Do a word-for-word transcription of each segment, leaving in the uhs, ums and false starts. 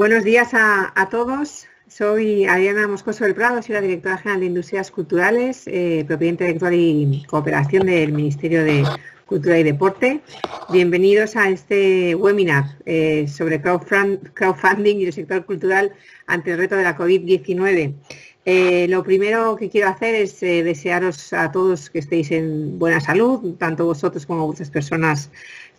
Buenos días a, a todos. Soy Adriana Moscoso del Prado, soy la directora general de Industrias Culturales, eh, propiedad intelectual y cooperación del Ministerio de Cultura y Deporte. Bienvenidos a este webinar eh, sobre crowdfunding y el sector cultural ante el reto de la COVID diecinueve. Eh, lo primero que quiero hacer es eh, desearos a todos que estéis en buena salud, tanto vosotros como vuestras personas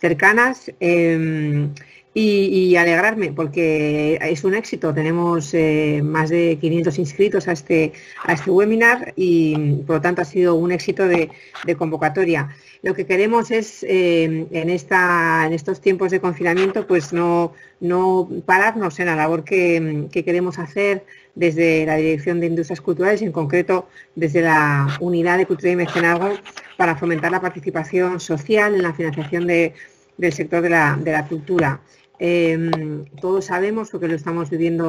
cercanas. Eh, Y, y alegrarme porque es un éxito, tenemos eh, más de quinientos inscritos a este, a este webinar y por lo tanto ha sido un éxito de, de convocatoria. Lo que queremos es eh, en, esta, en estos tiempos de confinamiento pues no, no pararnos en la labor que, que queremos hacer desde la Dirección de Industrias Culturales y en concreto desde la Unidad de Cultura y Mecenazgo para fomentar la participación social en la financiación de, del sector de la, de la cultura. Eh, todos sabemos, porque lo estamos viviendo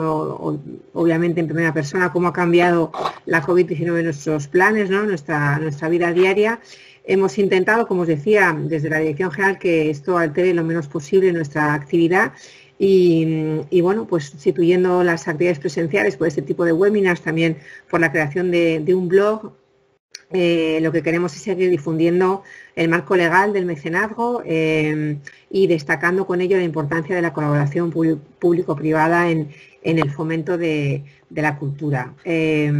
obviamente en primera persona, cómo ha cambiado la COVID diecinueve en nuestros planes, ¿no? nuestra, nuestra vida diaria. Hemos intentado, como os decía, desde la Dirección General, que esto altere lo menos posible nuestra actividad y, y bueno, pues sustituyendo las actividades presenciales por este tipo de webinars, también por la creación de, de un blog. Eh, lo que queremos es seguir difundiendo el marco legal del mecenazgo eh, y destacando con ello la importancia de la colaboración público-privada en, en el fomento de, de la cultura. Eh,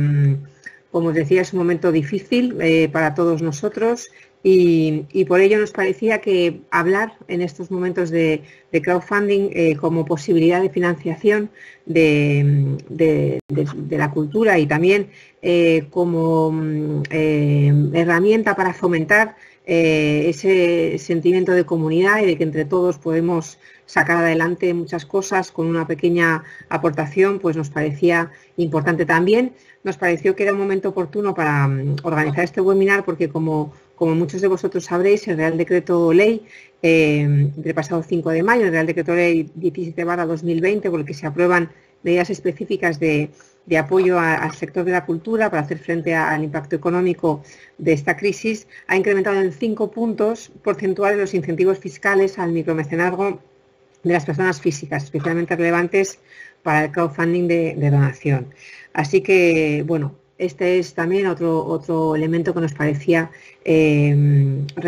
como os decía, es un momento difícil eh, para todos nosotros y, y por ello nos parecía que hablar en estos momentos de, de crowdfunding eh, como posibilidad de financiación de, de, de, de la cultura y también Eh, como eh, herramienta para fomentar eh, ese sentimiento de comunidad y de que entre todos podemos sacar adelante muchas cosas con una pequeña aportación, pues nos parecía importante también. Nos pareció que era un momento oportuno para organizar este webinar porque, como, como muchos de vosotros sabréis, el Real Decreto Ley eh, del pasado cinco de mayo, el Real Decreto Ley diecisiete barra dos mil veinte, por el que se aprueban medidas específicas de, de apoyo a, al sector de la cultura para hacer frente a, al impacto económico de esta crisis, ha incrementado en cinco puntos porcentuales los incentivos fiscales al micromecenazgo de las personas físicas, especialmente relevantes para el crowdfunding de, de donación. Así que, bueno, este es también otro, otro elemento que nos parecía eh,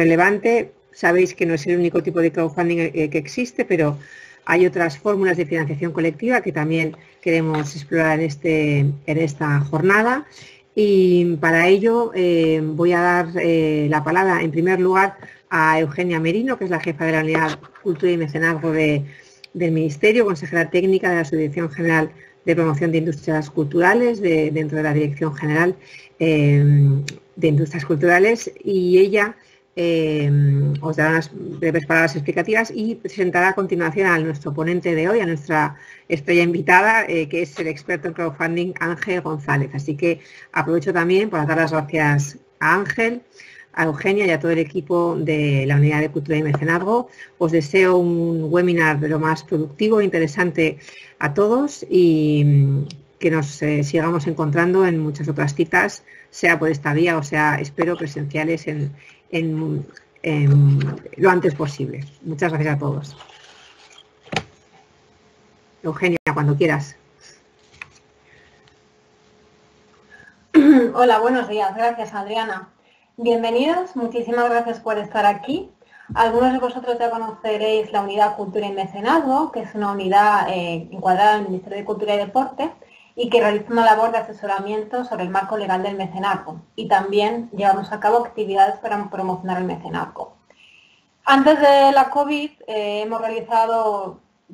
relevante. Sabéis que no es el único tipo de crowdfunding eh, que existe, pero hay otras fórmulas de financiación colectiva que también queremos explorar en, este, en esta jornada y para ello eh, voy a dar eh, la palabra en primer lugar a Eugenia Merino, que es la jefa de la Unidad Cultura y Mecenazgo de, del Ministerio, consejera técnica de la Subdirección General de Promoción de Industrias Culturales de, dentro de la Dirección General eh, de Industrias Culturales, y ella Eh, os dará unas breves palabras explicativas y presentará a continuación a nuestro ponente de hoy, a nuestra estrella invitada, eh, que es el experto en crowdfunding Ángel González. Así que aprovecho también para dar las gracias a Ángel, a Eugenia y a todo el equipo de la Unidad de Cultura y Mecenazgo. Os deseo un webinar de lo más productivo e interesante a todos y que nos eh, sigamos encontrando en muchas otras citas, sea por esta vía o sea, espero, presenciales en En, en, lo antes posible. Muchas gracias a todos. Eugenia, cuando quieras. Hola, buenos días. Gracias, Adriana. Bienvenidos. Muchísimas gracias por estar aquí. Algunos de vosotros ya conoceréis la Unidad Cultura y Mecenazgo, que es una unidad eh, encuadrada en el Ministerio de Cultura y Deporte y que realiza una labor de asesoramiento sobre el marco legal del mecenazgo, y también llevamos a cabo actividades para promocionar el mecenazgo. Antes de la COVID eh, hemos realizado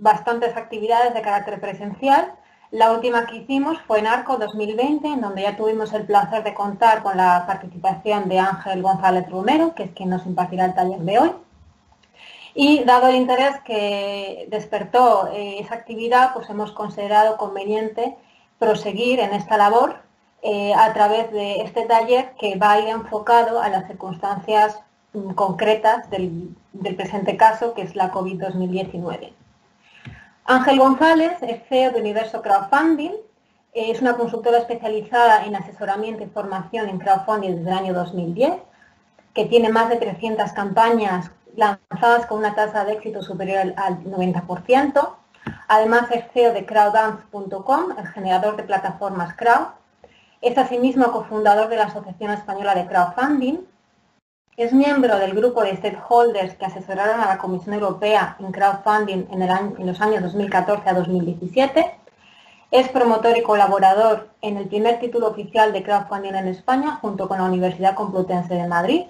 bastantes actividades de carácter presencial. La última que hicimos fue en ARCO dos mil veinte, en donde ya tuvimos el placer de contar con la participación de Ángel González Romero, que es quien nos impartirá el taller de hoy. Y dado el interés que despertó eh, esa actividad, pues hemos considerado conveniente proseguir en esta labor eh, a través de este taller, que va a ir enfocado a las circunstancias mm, concretas del, del presente caso, que es la COVID dos mil diecinueve. Ángel González es C E O de Universo Crowdfunding, es una consultora especializada en asesoramiento y formación en crowdfunding desde el año dos mil diez, que tiene más de trescientas campañas lanzadas con una tasa de éxito superior al noventa por ciento. Además es C E O de Crowdance punto com, el generador de plataformas Crowd. Es asimismo cofundador de la Asociación Española de Crowdfunding. Es miembro del grupo de stakeholders que asesoraron a la Comisión Europea en crowdfunding en, el año, en los años dos mil catorce a dos mil diecisiete. Es promotor y colaborador en el primer título oficial de crowdfunding en España, junto con la Universidad Complutense de Madrid.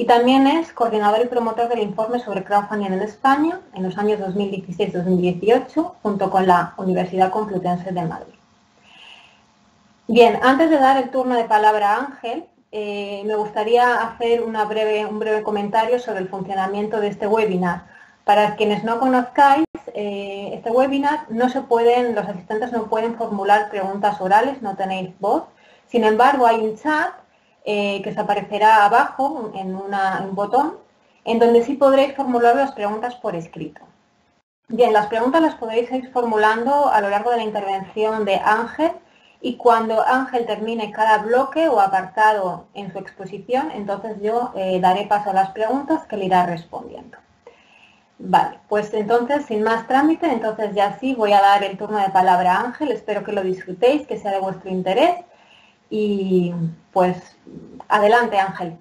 Y también es coordinador y promotor del informe sobre crowdfunding en España en los años dos mil dieciséis a dos mil dieciocho, junto con la Universidad Complutense de Madrid. Bien, antes de dar el turno de palabra a Ángel, eh, me gustaría hacer una breve, un breve comentario sobre el funcionamiento de este webinar. Para quienes no conozcáis, eh, este webinar no se pueden, los asistentes no pueden formular preguntas orales, no tenéis voz. Sin embargo, hay un chat eh, que os aparecerá abajo en una, un botón, en donde sí podréis formular las preguntas por escrito. Bien, las preguntas las podéis ir formulando a lo largo de la intervención de Ángel. Y cuando Ángel termine cada bloque o apartado en su exposición, entonces yo eh, daré paso a las preguntas que le irá respondiendo. Vale, pues entonces, sin más trámite, entonces ya sí voy a dar el turno de palabra a Ángel. Espero que lo disfrutéis, que sea de vuestro interés. Y pues, adelante, Ángel.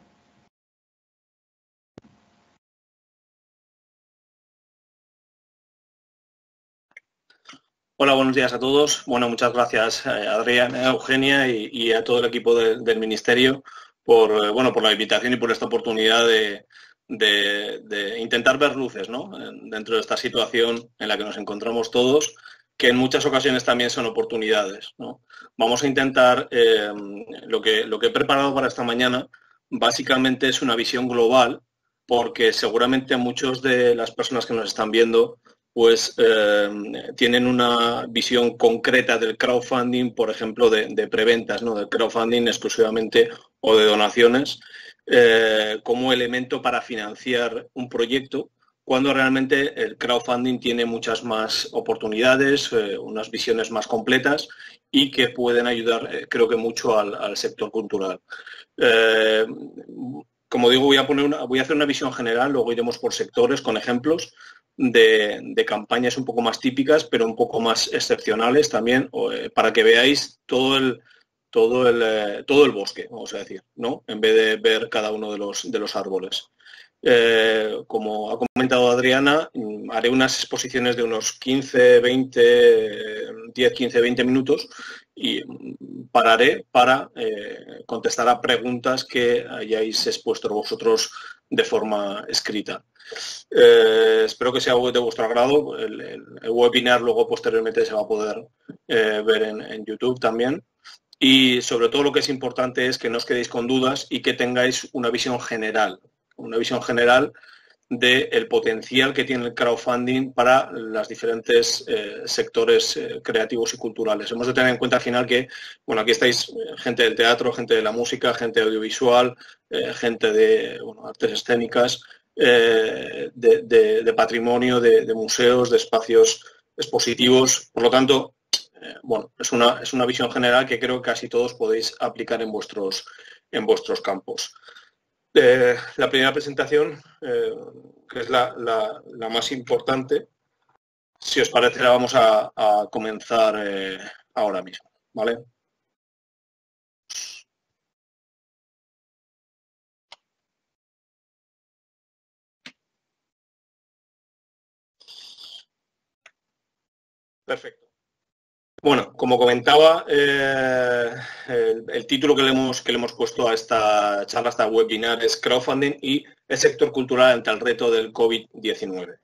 Hola, buenos días a todos. Bueno, muchas gracias a Adriana, a Eugenia y, y a todo el equipo de, del Ministerio por, bueno, por la invitación y por esta oportunidad de, de, de intentar ver luces, ¿no?, dentro de esta situación en la que nos encontramos todos, que en muchas ocasiones también son oportunidades, ¿no? Vamos a intentar, eh, lo que, lo que he preparado para esta mañana básicamente es una visión global, porque seguramente a muchas de las personas que nos están viendo pues eh, tienen una visión concreta del crowdfunding, por ejemplo, de, de preventas, ¿no?, del crowdfunding exclusivamente o de donaciones, eh, como elemento para financiar un proyecto, cuando realmente el crowdfunding tiene muchas más oportunidades, eh, unas visiones más completas y que pueden ayudar, eh, creo que mucho al, al sector cultural. Eh, como digo, voy a, poner una, voy a hacer una visión general, luego iremos por sectores con ejemplos, De, de campañas un poco más típicas, pero un poco más excepcionales también, para que veáis todo el, todo el, todo el bosque, vamos a decir, ¿no?, en vez de ver cada uno de los, de los árboles. Eh, como ha comentado Adriana, haré unas exposiciones de unos quince, veinte, diez, quince, veinte minutos y pararé para eh, contestar a preguntas que hayáis expuesto vosotros de forma escrita. Eh, espero que sea de vuestro agrado. El, el, el webinar luego posteriormente se va a poder eh, ver en, en YouTube también. Y sobre todo lo que es importante es que no os quedéis con dudas y que tengáis una visión general. una visión general del potencial que tiene el crowdfunding para los diferentes eh, sectores eh, creativos y culturales. Hemos de tener en cuenta al final que, bueno, aquí estáis gente del teatro, gente de la música, gente audiovisual, eh, gente de, bueno, artes escénicas, eh, de, de, de patrimonio, de, de museos, de espacios expositivos. Por lo tanto, eh, bueno, es una, es una visión general que creo que casi todos podéis aplicar en vuestros, en vuestros campos. Eh, la primera presentación, eh, que es la, la, la más importante, si os parece la vamos a, a comenzar eh, ahora mismo, ¿vale? Perfecto. Bueno, como comentaba, eh, el, el título que le, hemos, que le hemos puesto a esta charla, a esta webinar, es Crowdfunding y el sector cultural ante el reto del COVID diecinueve.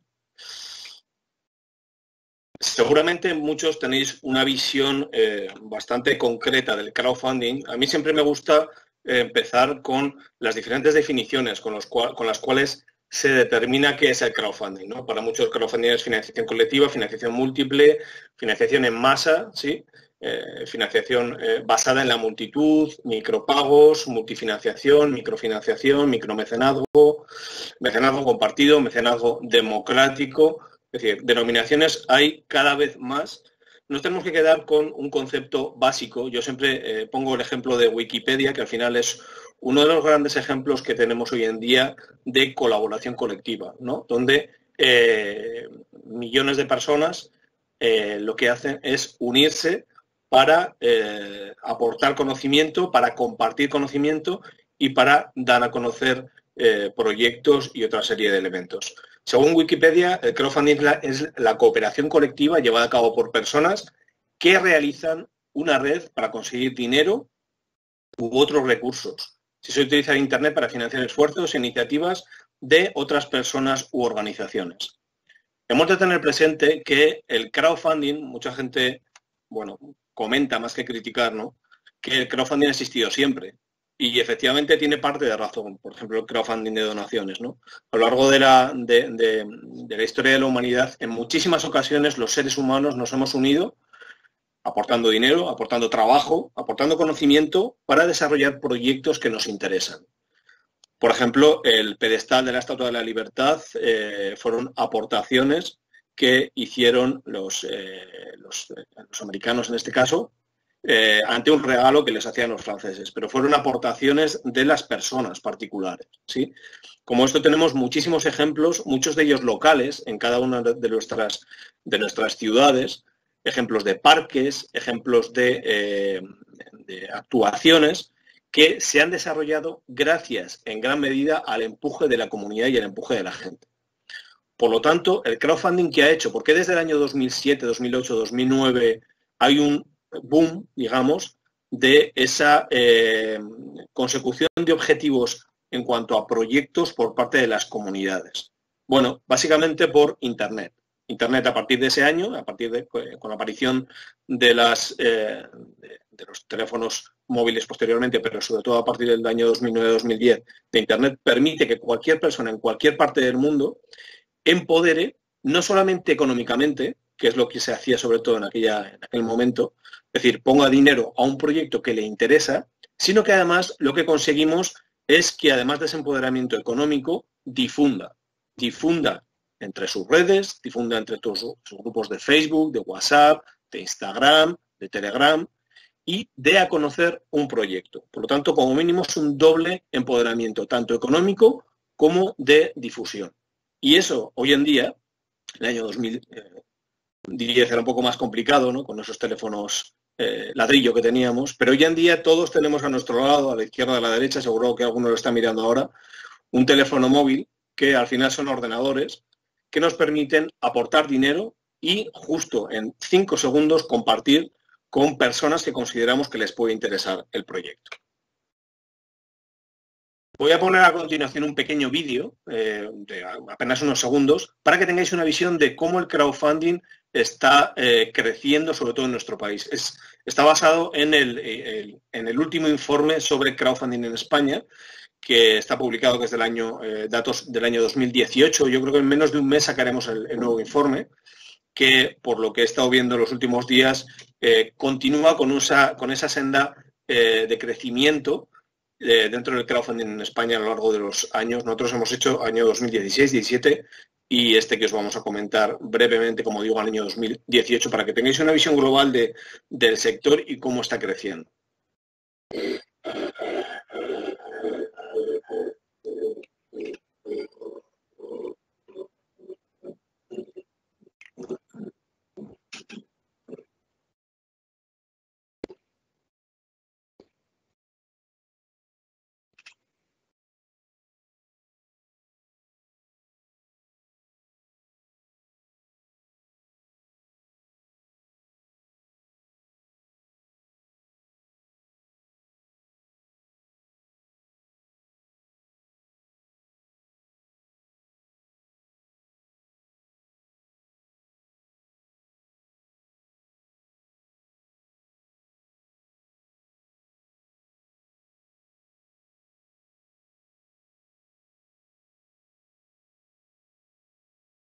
Seguramente muchos tenéis una visión eh, bastante concreta del crowdfunding. A mí siempre me gusta eh, empezar con las diferentes definiciones con, los cual, con las cuales se determina qué es el crowdfunding, ¿no? Para muchos crowdfunding es financiación colectiva, financiación múltiple, financiación en masa, ¿sí? eh, financiación eh, basada en la multitud, micropagos, multifinanciación, microfinanciación, micromecenazgo, mecenazgo compartido, mecenazgo democrático. Es decir, denominaciones hay cada vez más. Nos tenemos que quedar con un concepto básico. Yo siempre eh, pongo el ejemplo de Wikipedia, que al final es uno de los grandes ejemplos que tenemos hoy en día de colaboración colectiva, ¿no?, donde eh, millones de personas eh, lo que hacen es unirse para eh, aportar conocimiento, para compartir conocimiento y para dar a conocer eh, proyectos y otra serie de elementos. Según Wikipedia, el crowdfunding es la cooperación colectiva llevada a cabo por personas que realizan una red para conseguir dinero u otros recursos. Si se utiliza Internet para financiar esfuerzos e iniciativas de otras personas u organizaciones. Hemos de tener presente que el crowdfunding, mucha gente, bueno, comenta más que criticar, ¿no?, que el crowdfunding ha existido siempre. Y efectivamente tiene parte de razón, por ejemplo, el crowdfunding de donaciones, ¿no? A lo largo de la, de, de, de la historia de la humanidad, en muchísimas ocasiones los seres humanos nos hemos unido aportando dinero, aportando trabajo, aportando conocimiento para desarrollar proyectos que nos interesan. Por ejemplo, el pedestal de la Estatua de la Libertad eh, fueron aportaciones que hicieron los, eh, los, eh, los americanos, en este caso, eh, ante un regalo que les hacían los franceses, pero fueron aportaciones de las personas particulares, ¿sí? Como esto tenemos muchísimos ejemplos, muchos de ellos locales, en cada una de nuestras, de nuestras ciudades, ejemplos de parques, ejemplos de, eh, de actuaciones que se han desarrollado gracias, en gran medida, al empuje de la comunidad y al empuje de la gente. Por lo tanto, el crowdfunding que ha hecho, porque desde el año dos mil siete, dos mil ocho, dos mil nueve, hay un boom, digamos, de esa eh, consecución de objetivos en cuanto a proyectos por parte de las comunidades. Bueno, básicamente por Internet. Internet a partir de ese año, a partir de con la aparición de, las, eh, de, de los teléfonos móviles posteriormente, pero sobre todo a partir del año dos mil nueve dos mil diez, de Internet permite que cualquier persona en cualquier parte del mundo empodere, no solamente económicamente, que es lo que se hacía sobre todo en, aquella, en aquel momento, es decir, ponga dinero a un proyecto que le interesa, sino que además lo que conseguimos es que además de ese empoderamiento económico, difunda, difunda entre sus redes, difunda entre todos sus grupos de Facebook, de WhatsApp, de Instagram, de Telegram, y dé a conocer un proyecto. Por lo tanto, como mínimo es un doble empoderamiento, tanto económico como de difusión. Y eso, hoy en día, en el año dos mil diez era un poco más complicado, ¿no?, con esos teléfonos eh, ladrillo que teníamos, pero hoy en día todos tenemos a nuestro lado, a la izquierda, a la derecha, seguro que alguno lo está mirando ahora, un teléfono móvil que al final son ordenadores, que nos permiten aportar dinero y justo en cinco segundos compartir con personas que consideramos que les puede interesar el proyecto. Voy a poner a continuación un pequeño vídeo eh, de apenas unos segundos para que tengáis una visión de cómo el crowdfunding está eh, creciendo, sobre todo en nuestro país. Es, está basado en el, el, en el último informe sobre crowdfunding en España, que está publicado desde el año, eh, datos del año dos mil dieciocho. Yo creo que en menos de un mes sacaremos el, el nuevo informe, que por lo que he estado viendo en los últimos días, eh, continúa con, usa, con esa senda eh, de crecimiento eh, dentro del crowdfunding en España a lo largo de los años. Nosotros hemos hecho año dos mil dieciséis, dos mil diecisiete y este que os vamos a comentar brevemente, como digo, al año dos mil dieciocho, para que tengáis una visión global de, del sector y cómo está creciendo.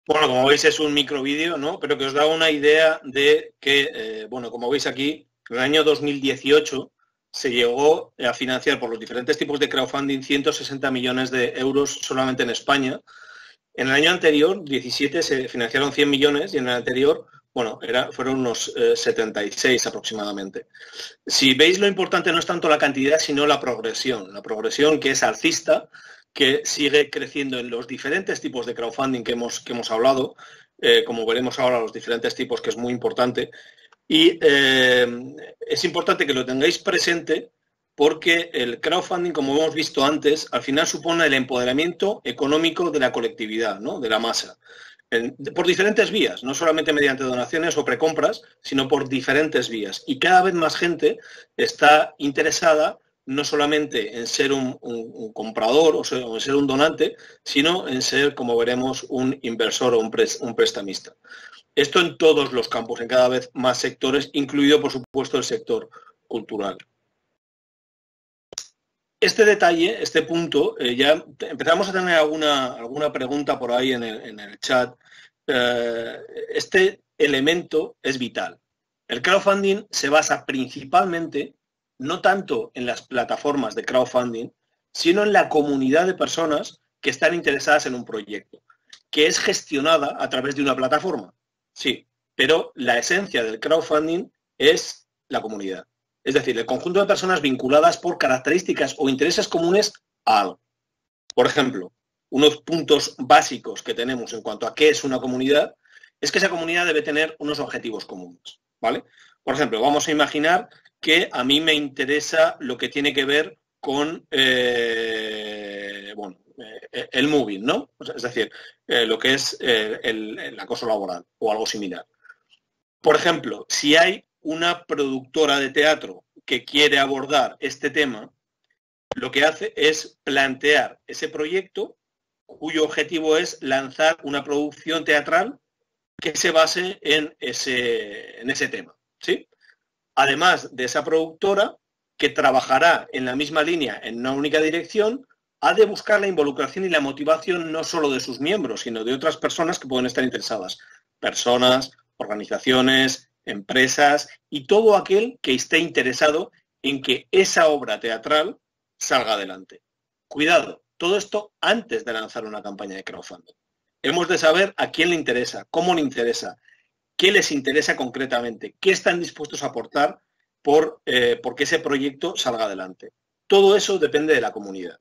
Bueno, como veis es un microvídeo, ¿no?, pero que os da una idea de que, eh, bueno, como veis aquí, en el año dos mil dieciocho se llegó a financiar por los diferentes tipos de crowdfunding ciento sesenta millones de euros solamente en España. En el año anterior, diecisiete, se financiaron cien millones y en el anterior, bueno, era, fueron unos eh, setenta y seis aproximadamente. Si veis, lo importante no es tanto la cantidad, sino la progresión, la progresión que es alcista, que sigue creciendo en los diferentes tipos de crowdfunding que hemos, que hemos hablado, eh, como veremos ahora, los diferentes tipos, que es muy importante. Y eh, es importante que lo tengáis presente porque el crowdfunding, como hemos visto antes, al final supone el empoderamiento económico de la colectividad, ¿no?, de la masa, en, por diferentes vías, no solamente mediante donaciones o precompras, sino por diferentes vías. Y cada vez más gente está interesada no solamente en ser un, un, un comprador o, ser, o en ser un donante, sino en ser, como veremos, un inversor o un, pres, un prestamista. Esto en todos los campos, en cada vez más sectores, incluido, por supuesto, el sector cultural. Este detalle, este punto, eh, ya empezamos a tener alguna, alguna pregunta por ahí en el, en el chat. Eh, este elemento es vital. El crowdfunding se basa principalmente, no tanto en las plataformas de crowdfunding, sino en la comunidad de personas que están interesadas en un proyecto, que es gestionada a través de una plataforma. Sí, pero la esencia del crowdfunding es la comunidad. Es decir, el conjunto de personas vinculadas por características o intereses comunes a algo. Por ejemplo, unos puntos básicos que tenemos en cuanto a qué es una comunidad es que esa comunidad debe tener unos objetivos comunes, ¿vale? Por ejemplo, vamos a imaginar que a mí me interesa lo que tiene que ver con eh, bueno, eh, el mobbing, ¿no? Es decir, eh, lo que es eh, el, el acoso laboral o algo similar. Por ejemplo, si hay una productora de teatro que quiere abordar este tema, lo que hace es plantear ese proyecto cuyo objetivo es lanzar una producción teatral que se base en ese, en ese tema, ¿sí? Además de esa productora, que trabajará en la misma línea, en una única dirección, ha de buscar la involucración y la motivación no solo de sus miembros, sino de otras personas que pueden estar interesadas. Personas, organizaciones, empresas y todo aquel que esté interesado en que esa obra teatral salga adelante. Cuidado, todo esto antes de lanzar una campaña de crowdfunding. Hemos de saber a quién le interesa, cómo le interesa, qué les interesa concretamente, qué están dispuestos a aportar por eh, porque ese proyecto salga adelante. Todo eso depende de la comunidad.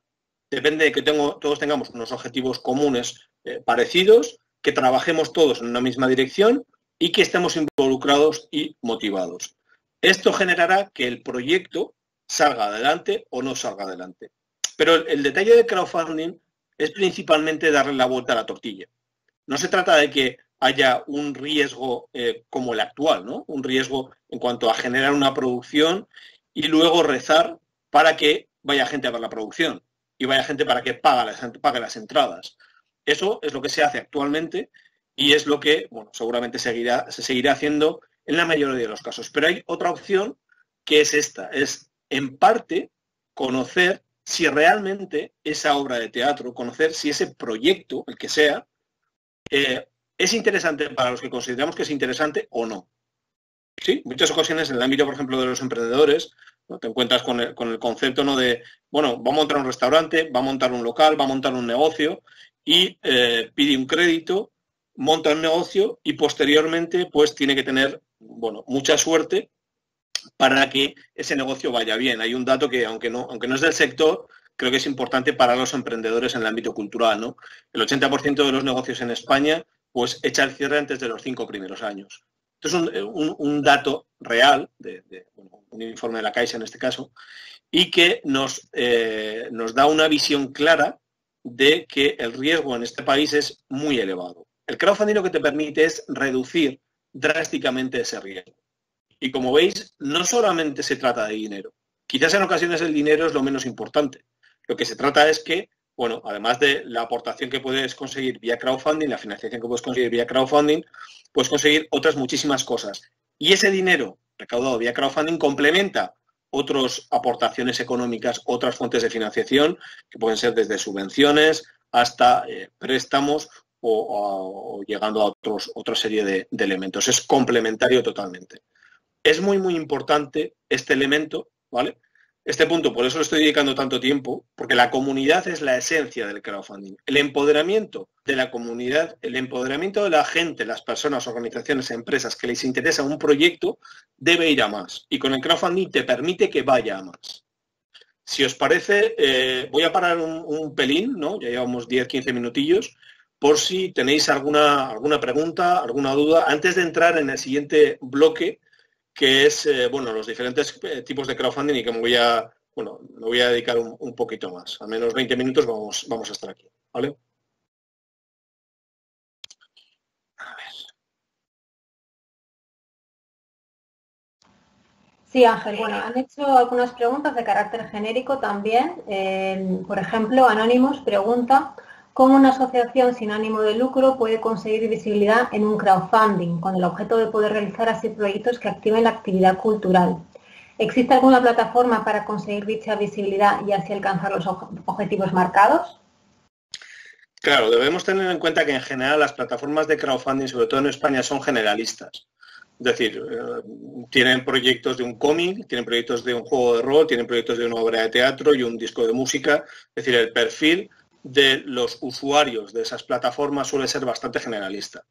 Depende de que tengo, todos tengamos unos objetivos comunes eh, parecidos, que trabajemos todos en una misma dirección y que estemos involucrados y motivados. Esto generará que el proyecto salga adelante o no salga adelante. Pero el, el detalle del crowdfunding es principalmente darle la vuelta a la tortilla. No se trata de que haya un riesgo eh, como el actual, ¿no? Un riesgo en cuanto a generar una producción y luego rezar para que vaya gente a ver la producción y vaya gente para que pague las, pague las entradas. Eso es lo que se hace actualmente y es lo que, bueno, seguramente seguirá, se seguirá haciendo en la mayoría de los casos. Pero hay otra opción que es esta, es en parte conocer si realmente esa obra de teatro, conocer si ese proyecto, el que sea, eh, ¿es interesante para los que consideramos que es interesante o no? Sí, muchas ocasiones en el ámbito, por ejemplo, de los emprendedores, ¿no? Te encuentras con el, con el concepto, ¿no?, de, bueno, va a montar un restaurante, va a montar un local, va a montar un negocio y eh, pide un crédito, monta un negocio y posteriormente pues tiene que tener, bueno, mucha suerte para que ese negocio vaya bien. Hay un dato que, aunque no, aunque no es del sector, creo que es importante para los emprendedores en el ámbito cultural, ¿no? El ochenta por ciento de los negocios en España pues echa el cierre antes de los cinco primeros años. Esto es un, un, un dato real, de, de, un informe de la Caixa en este caso, y que nos, eh, nos da una visión clara de que el riesgo en este país es muy elevado. El crowdfunding lo que te permite es reducir drásticamente ese riesgo. Y como veis, no solamente se trata de dinero. Quizás en ocasiones el dinero es lo menos importante. Lo que se trata es que, bueno, además de la aportación que puedes conseguir vía crowdfunding, la financiación que puedes conseguir vía crowdfunding, puedes conseguir otras muchísimas cosas. Y ese dinero recaudado vía crowdfunding complementa otras aportaciones económicas, otras fuentes de financiación, que pueden ser desde subvenciones hasta eh, préstamos o, o, o llegando a otros, otra serie de, de elementos. Es complementario totalmente. Es muy, muy importante este elemento, ¿vale? Este punto, por eso le estoy dedicando tanto tiempo, porque la comunidad es la esencia del crowdfunding. El empoderamiento de la comunidad, el empoderamiento de la gente, las personas, organizaciones, empresas que les interesa un proyecto, debe ir a más. Y con el crowdfunding te permite que vaya a más. Si os parece, eh, voy a parar un, un pelín, ¿no? Ya llevamos diez, quince minutillos, por si tenéis alguna, alguna pregunta, alguna duda, antes de entrar en el siguiente bloque, que es eh, bueno, los diferentes tipos de crowdfunding, y que me voy a, bueno, me voy a dedicar un, un poquito más. A menos veinte minutos vamos, vamos a estar aquí, ¿vale? Sí, Ángel, bueno, han hecho algunas preguntas de carácter genérico también. Eh, por ejemplo, Anónimos pregunta, ¿cómo una asociación sin ánimo de lucro puede conseguir visibilidad en un crowdfunding con el objeto de poder realizar así proyectos que activen la actividad cultural? ¿Existe alguna plataforma para conseguir dicha visibilidad y así alcanzar los objetivos marcados? Claro, debemos tener en cuenta que en general las plataformas de crowdfunding, sobre todo en España, son generalistas. Es decir, eh, tienen proyectos de un cómic, tienen proyectos de un juego de rol, tienen proyectos de una obra de teatro y un disco de música. Es decir, el perfil de los usuarios de esas plataformas suele ser bastante generalista.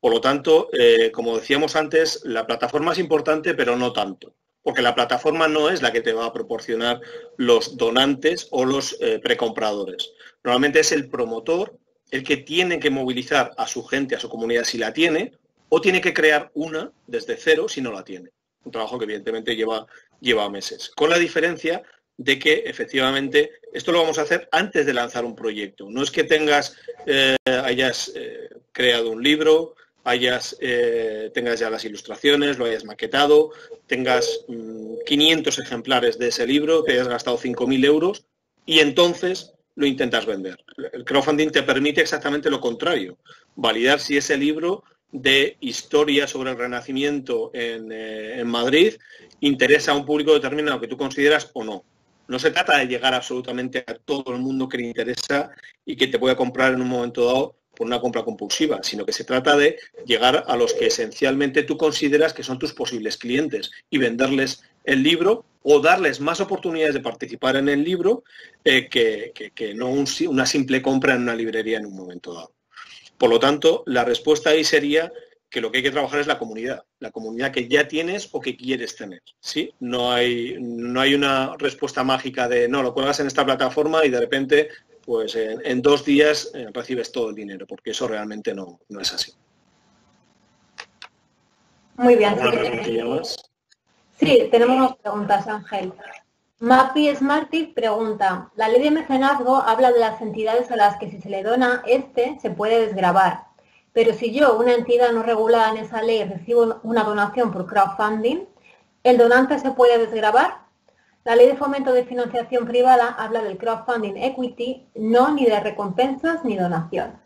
Por lo tanto, eh, como decíamos antes, la plataforma es importante, pero no tanto, porque la plataforma no es la que te va a proporcionar los donantes o los eh, precompradores. Normalmente es el promotor el que tiene que movilizar a su gente, a su comunidad, si la tiene, o tiene que crear una desde cero si no la tiene. Un trabajo que evidentemente lleva, lleva meses. Con la diferencia de que efectivamente esto lo vamos a hacer antes de lanzar un proyecto. No es que tengas, eh, hayas eh, creado un libro, hayas, eh, tengas ya las ilustraciones, lo hayas maquetado, tengas mm, quinientos ejemplares de ese libro, te hayas gastado cinco mil euros y entonces lo intentas vender. El crowdfunding te permite exactamente lo contrario, validar si ese libro de historia sobre el Renacimiento en, eh, en Madrid interesa a un público determinado que tú consideras o no. No se trata de llegar absolutamente a todo el mundo que le interesa y que te pueda comprar en un momento dado por una compra compulsiva, sino que se trata de llegar a los que esencialmente tú consideras que son tus posibles clientes y venderles el libro o darles más oportunidades de participar en el libro eh, que, que, que no un, una simple compra en una librería en un momento dado. Por lo tanto, la respuesta ahí sería que lo que hay que trabajar es la comunidad, la comunidad que ya tienes o que quieres tener, ¿sí? No hay, no hay una respuesta mágica de, no, lo cuelgas en esta plataforma y de repente, pues en, en dos días eh, recibes todo el dinero, porque eso realmente no, no es así. Muy bien. ¿Alguna preguntilla más? Sí, tenemos más preguntas, Ángel. Mapi Smarty pregunta, la ley de mecenazgo habla de las entidades a las que si se le dona este se puede desgravar, pero si yo, una entidad no regulada en esa ley, recibo una donación por crowdfunding, ¿el donante se puede desgravar? La ley de fomento de financiación privada habla del crowdfunding equity, no ni de recompensas ni donaciones.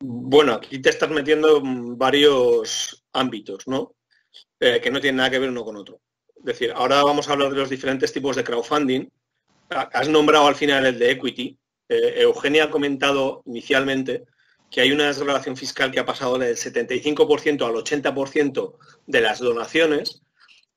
Bueno, aquí te estás metiendo en varios ámbitos, ¿no? Eh, que no tienen nada que ver uno con otro. Es decir, ahora vamos a hablar de los diferentes tipos de crowdfunding. Has nombrado al final el de equity. Eh, Eugenia ha comentado inicialmente que hay una desgravación fiscal que ha pasado del setenta y cinco por ciento al ochenta por ciento de las donaciones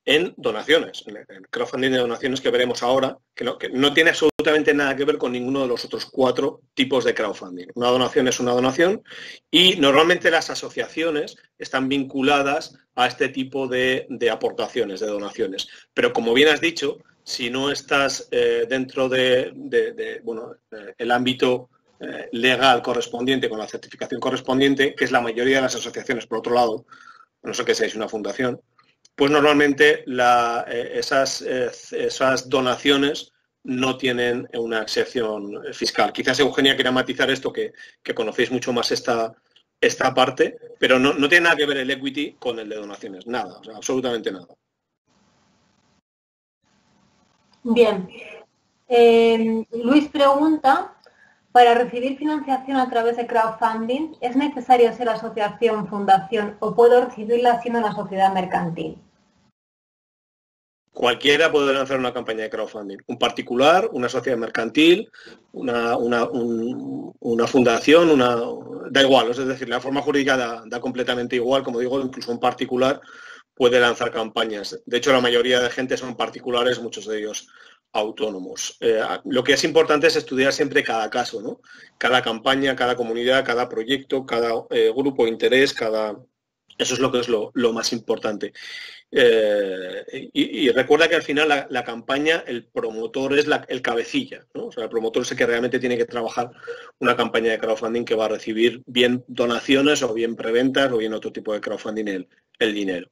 en donaciones, en el crowdfunding de donaciones que veremos ahora, que no, que no tiene absolutamente nada que ver con ninguno de los otros cuatro tipos de crowdfunding. Una donación es una donación y normalmente las asociaciones están vinculadas a este tipo de, de aportaciones, de donaciones. Pero como bien has dicho, si no estás eh, dentro de, de, de bueno, eh, el ámbito eh, legal correspondiente, con la certificación correspondiente, que es la mayoría de las asociaciones, por otro lado, a no ser que seáis una fundación, pues normalmente la, eh, esas, eh, esas donaciones no tienen una excepción fiscal. Quizás Eugenia quiera matizar esto, que, que conocéis mucho más esta... esta parte, pero no, no tiene nada que ver el equity con el de donaciones, nada, o sea, absolutamente nada. Bien. Eh, Luis pregunta, ¿para recibir financiación a través de crowdfunding es necesario ser asociación, fundación o puedo recibirla siendo una sociedad mercantil? Cualquiera puede lanzar una campaña de crowdfunding, un particular, una sociedad mercantil, una, una, un, una fundación, una, da igual, es decir, la forma jurídica da, da completamente igual, como digo, incluso un particular puede lanzar campañas. De hecho, la mayoría de gente son particulares, muchos de ellos autónomos. Eh, lo que es importante es estudiar siempre cada caso, ¿no? Cada campaña, cada comunidad, cada proyecto, cada eh, grupo de interés, cada Eso es lo que es lo, lo más importante. Eh, y, y recuerda que al final la, la campaña, el promotor es la, el cabecilla, ¿no? O sea, el promotor es el que realmente tiene que trabajar una campaña de crowdfunding que va a recibir bien donaciones o bien preventas o bien otro tipo de crowdfunding el, el dinero.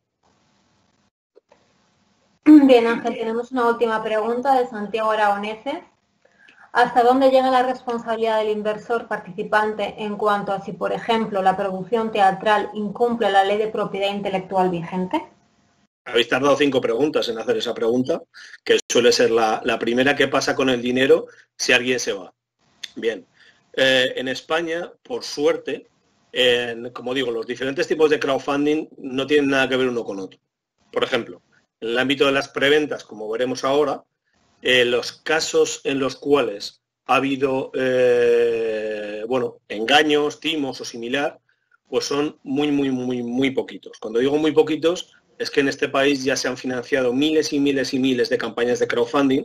Bien, Ángel, tenemos una última pregunta de Santiago Aragoneses. ¿Hasta dónde llega la responsabilidad del inversor participante en cuanto a si, por ejemplo, la producción teatral incumple la ley de propiedad intelectual vigente? Habéis tardado cinco preguntas en hacer esa pregunta, que suele ser la, la primera. ¿Qué pasa con el dinero si alguien se va? Bien, eh, en España, por suerte, eh, como digo, los diferentes tipos de crowdfunding no tienen nada que ver uno con otro. Por ejemplo, en el ámbito de las preventas, como veremos ahora, Eh, los casos en los cuales ha habido eh, bueno, engaños, timos o similar, pues son muy, muy, muy, muy poquitos. Cuando digo muy poquitos, es que en este país ya se han financiado miles y miles y miles de campañas de crowdfunding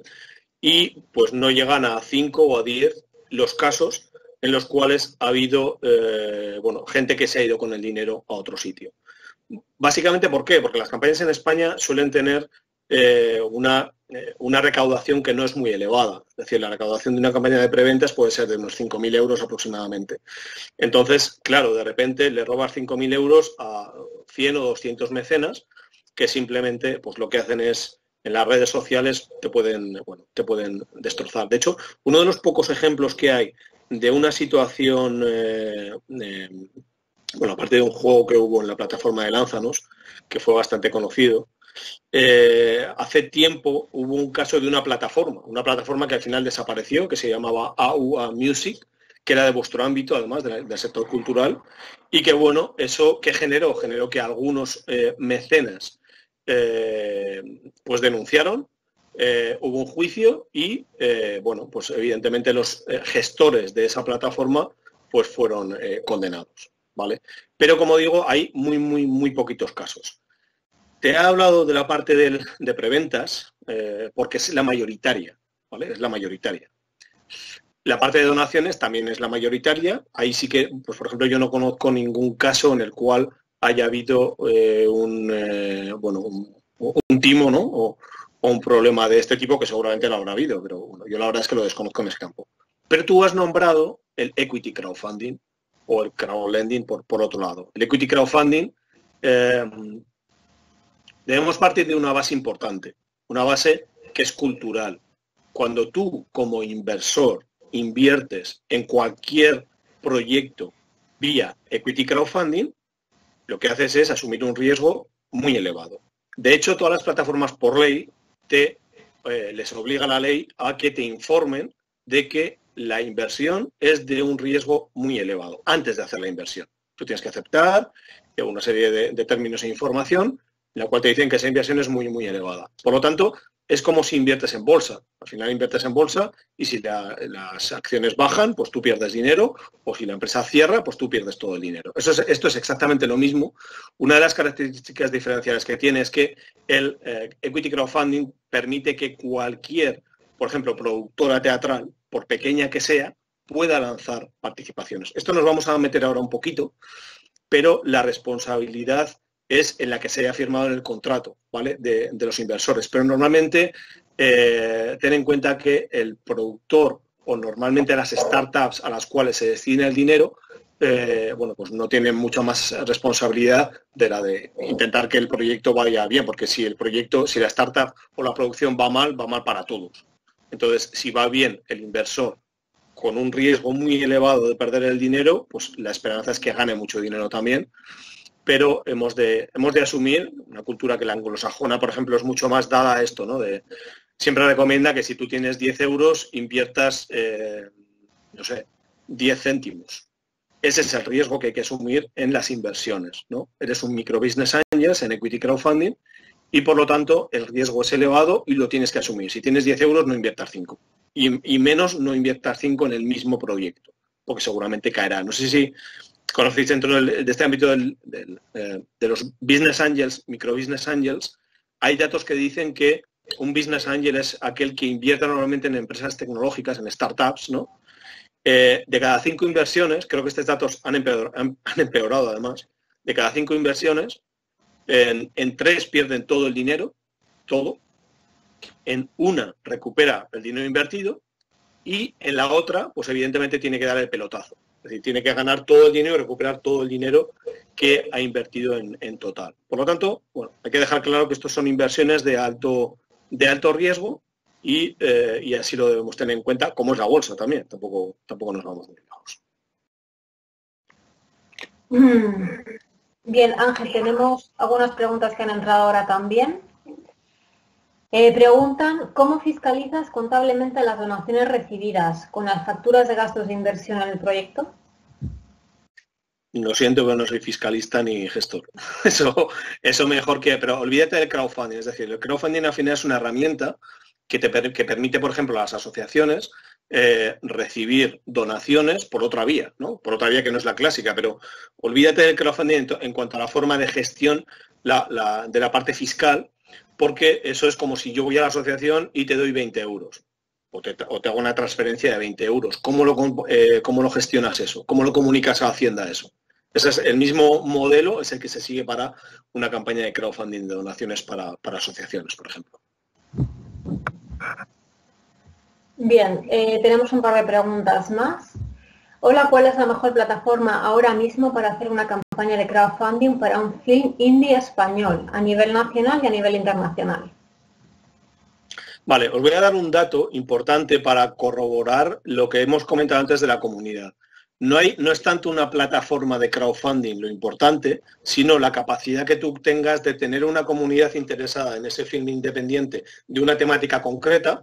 y pues no llegan a cinco o a diez los casos en los cuales ha habido eh, bueno, gente que se ha ido con el dinero a otro sitio. Básicamente, ¿por qué? Porque las campañas en España suelen tener eh, una... una recaudación que no es muy elevada, es decir, la recaudación de una campaña de preventas puede ser de unos cinco mil euros aproximadamente. Entonces, claro, de repente le robas cinco mil euros a cien o doscientos mecenas que simplemente pues lo que hacen es, en las redes sociales te pueden, bueno, te pueden destrozar. De hecho, uno de los pocos ejemplos que hay de una situación, eh, eh, bueno, aparte de un juego que hubo en la plataforma de Lanzanos, que fue bastante conocido, Eh, hace tiempo hubo un caso de una plataforma, una plataforma que al final desapareció, que se llamaba A U A Music, que era de vuestro ámbito, además de la, del sector cultural, y que bueno, eso que generó, generó que algunos eh, mecenas eh, pues denunciaron, eh, hubo un juicio y eh, bueno, pues evidentemente los eh, gestores de esa plataforma pues fueron eh, condenados, ¿vale? Pero como digo, hay muy, muy, muy poquitos casos. Te he hablado de la parte de, de preventas, eh, porque es la mayoritaria, ¿vale? Es la mayoritaria. La parte de donaciones también es la mayoritaria. Ahí sí que, pues por ejemplo, yo no conozco ningún caso en el cual haya habido eh, un, eh, bueno, un, un timo, ¿no? O, o un problema de este tipo, que seguramente lo habrá habido, pero bueno, yo la verdad es que lo desconozco en ese campo. Pero tú has nombrado el equity crowdfunding o el crowdlending por, por otro lado. El equity crowdfunding... Eh, Debemos partir de una base importante, una base que es cultural. Cuando tú, como inversor, inviertes en cualquier proyecto vía equity crowdfunding, lo que haces es asumir un riesgo muy elevado. De hecho, todas las plataformas por ley te, eh, les obliga la ley a que te informen de que la inversión es de un riesgo muy elevado antes de hacer la inversión. Tú tienes que aceptar una serie de, de términos e información, la cual te dicen que esa inversión es muy, muy elevada. Por lo tanto, es como si inviertes en bolsa. Al final inviertes en bolsa y si la, las acciones bajan, pues tú pierdes dinero, o si la empresa cierra, pues tú pierdes todo el dinero. Eso es, esto es exactamente lo mismo. Una de las características diferenciales que tiene es que el eh, equity crowdfunding permite que cualquier, por ejemplo, productora teatral, por pequeña que sea, pueda lanzar participaciones. Esto nos vamos a meter ahora un poquito, pero la responsabilidad es en la que se haya firmado en el contrato, ¿vale? de, de los inversores. Pero normalmente, eh, ten en cuenta que el productor o normalmente las startups a las cuales se destina el dinero, eh, bueno, pues no tienen mucha más responsabilidad de la de intentar que el proyecto vaya bien, porque si el proyecto, si la startup o la producción va mal, va mal para todos. Entonces, si va bien el inversor con un riesgo muy elevado de perder el dinero, pues la esperanza es que gane mucho dinero también. Pero hemos de, hemos de asumir una cultura que la anglosajona, por ejemplo, es mucho más dada a esto, ¿no? De, siempre recomienda que si tú tienes diez euros, inviertas, eh, no sé, diez céntimos. Ese es el riesgo que hay que asumir en las inversiones, ¿no? Eres un micro business angel en equity crowdfunding y, por lo tanto, el riesgo es elevado y lo tienes que asumir. Si tienes diez euros, no inviertas cinco. Y, y menos no inviertas cinco en el mismo proyecto, porque seguramente caerá. No sé si... conocéis dentro del, de este ámbito del, del, eh, de los business angels, micro business angels, hay datos que dicen que un business angel es aquel que invierte normalmente en empresas tecnológicas, en startups, ¿no? Eh, de cada cinco inversiones, creo que estos datos han empeorado, han, han empeorado además, de cada cinco inversiones, en, en tres pierden todo el dinero, todo, en una recupera el dinero invertido y en la otra, pues evidentemente tiene que dar el pelotazo. Es decir, tiene que ganar todo el dinero y recuperar todo el dinero que ha invertido en, en total. Por lo tanto, bueno, hay que dejar claro que estos son inversiones de alto, de alto riesgo y, eh, y así lo debemos tener en cuenta, como es la bolsa también. Tampoco, tampoco nos vamos muy lejos. Bien, Ángel, tenemos algunas preguntas que han entrado ahora también. Eh, preguntan, ¿cómo fiscalizas contablemente las donaciones recibidas con las facturas de gastos de inversión en el proyecto? Lo siento, pero no soy fiscalista ni gestor. Eso, eso mejor que... Pero olvídate del crowdfunding. Es decir, el crowdfunding al final es una herramienta que, te, que permite, por ejemplo, a las asociaciones eh, recibir donaciones por otra vía, ¿no? Por otra vía que no es la clásica, pero olvídate del crowdfunding en cuanto a la forma de gestión la, la, de la parte fiscal, porque eso es como si yo voy a la asociación y te doy veinte euros o te, o te hago una transferencia de veinte euros. ¿Cómo lo, eh, ¿Cómo lo gestionas eso? ¿Cómo lo comunicas a Hacienda eso? Ese es el mismo modelo, es el que se sigue para una campaña de crowdfunding de donaciones para, para asociaciones, por ejemplo. Bien, eh, tenemos un par de preguntas más. Hola, ¿cuál es la mejor plataforma ahora mismo para hacer una campaña de crowdfunding para un film indie español a nivel nacional y a nivel internacional? Vale, os voy a dar un dato importante para corroborar lo que hemos comentado antes de la comunidad. No, hay, no es tanto una plataforma de crowdfunding lo importante, sino la capacidad que tú tengas de tener una comunidad interesada en ese film independiente de una temática concreta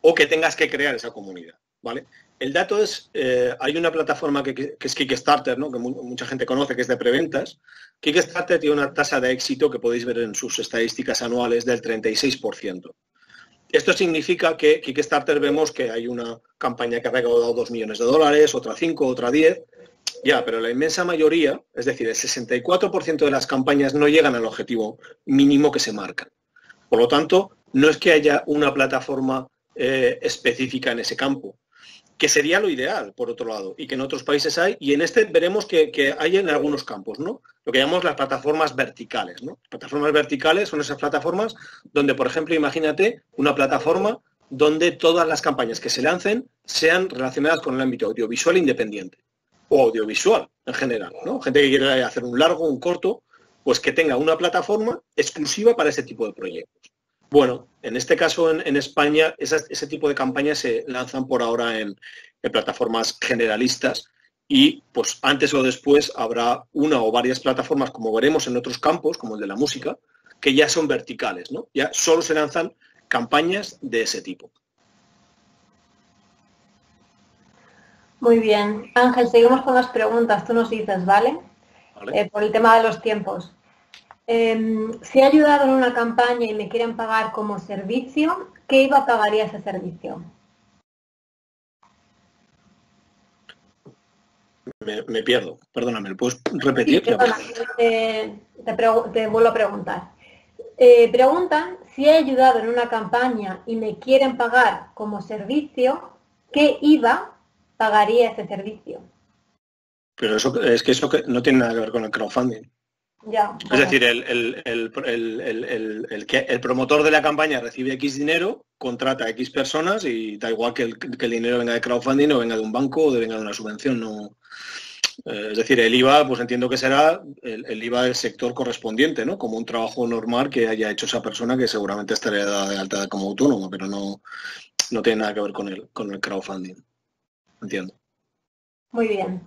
o que tengas que crear esa comunidad, ¿vale? El dato es, eh, hay una plataforma que, que es Kickstarter, ¿no? Que mu mucha gente conoce, que es de preventas. Kickstarter tiene una tasa de éxito que podéis ver en sus estadísticas anuales del treinta y seis por ciento. Esto significa que Kickstarter vemos que hay una campaña que ha recaudado dos millones de dólares, otra cinco, otra diez. Ya, pero la inmensa mayoría, es decir, el sesenta y cuatro por ciento de las campañas no llegan al objetivo mínimo que se marcan. Por lo tanto, no es que haya una plataforma eh, específica en ese campo, que sería lo ideal, por otro lado, y que en otros países hay, y en este veremos que, que hay en algunos campos, ¿no? Lo que llamamos las plataformas verticales, ¿no? Plataformas verticales son esas plataformas donde, por ejemplo, imagínate una plataforma donde todas las campañas que se lancen sean relacionadas con el ámbito audiovisual independiente, o audiovisual en general, ¿no? Gente que quiere hacer un largo, un corto, pues que tenga una plataforma exclusiva para ese tipo de proyectos. Bueno, en este caso en, en España esas, ese tipo de campañas se lanzan por ahora en, en plataformas generalistas y pues antes o después habrá una o varias plataformas, como veremos en otros campos, como el de la música, que ya son verticales, ¿no? Ya solo se lanzan campañas de ese tipo. Muy bien. Ángel, seguimos con las preguntas. Tú nos dices, ¿vale? Vale. Eh, por el tema de los tiempos. Eh, si he ayudado en una campaña y me quieren pagar como servicio, ¿qué I V A pagaría ese servicio? Me, me pierdo, perdóname, ¿lo puedes repetir? Sí, perdona, te, te, te vuelvo a preguntar. Eh, preguntan si he ayudado en una campaña y me quieren pagar como servicio, ¿qué I V A pagaría ese servicio? Pero eso es que eso no tiene nada que ver con el crowdfunding. Ya, bueno. Es decir, el, el, el, el, el, el, el, que el promotor de la campaña recibe X dinero, contrata a X personas y da igual que el, que el dinero venga de crowdfunding o venga de un banco o de venga de una subvención. No, eh, es decir, el I V A, pues entiendo que será el, el I V A del sector correspondiente, ¿no? Como un trabajo normal que haya hecho esa persona que seguramente estaría de alta como autónomo, pero no, no tiene nada que ver con el, con el crowdfunding. Entiendo. Muy bien.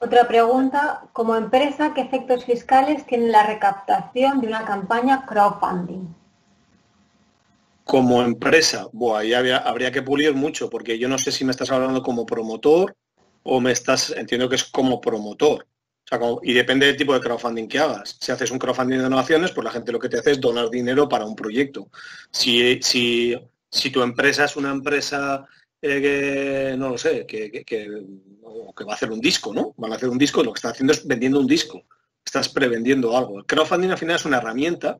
Otra pregunta. Como empresa, ¿qué efectos fiscales tiene la recaptación de una campaña crowdfunding? Como empresa, bueno, ahí habría, habría que pulir mucho, porque yo no sé si me estás hablando como promotor o me estás, entiendo que es como promotor. O sea, como, y depende del tipo de crowdfunding que hagas. Si haces un crowdfunding de donaciones, pues la gente lo que te hace es donar dinero para un proyecto. Si, si, si tu empresa es una empresa... Eh, que no lo sé, que, que, que, que va a hacer un disco, ¿no? Van a hacer un disco y lo que está haciendo es vendiendo un disco. Estás prevendiendo algo. El crowdfunding al final es una herramienta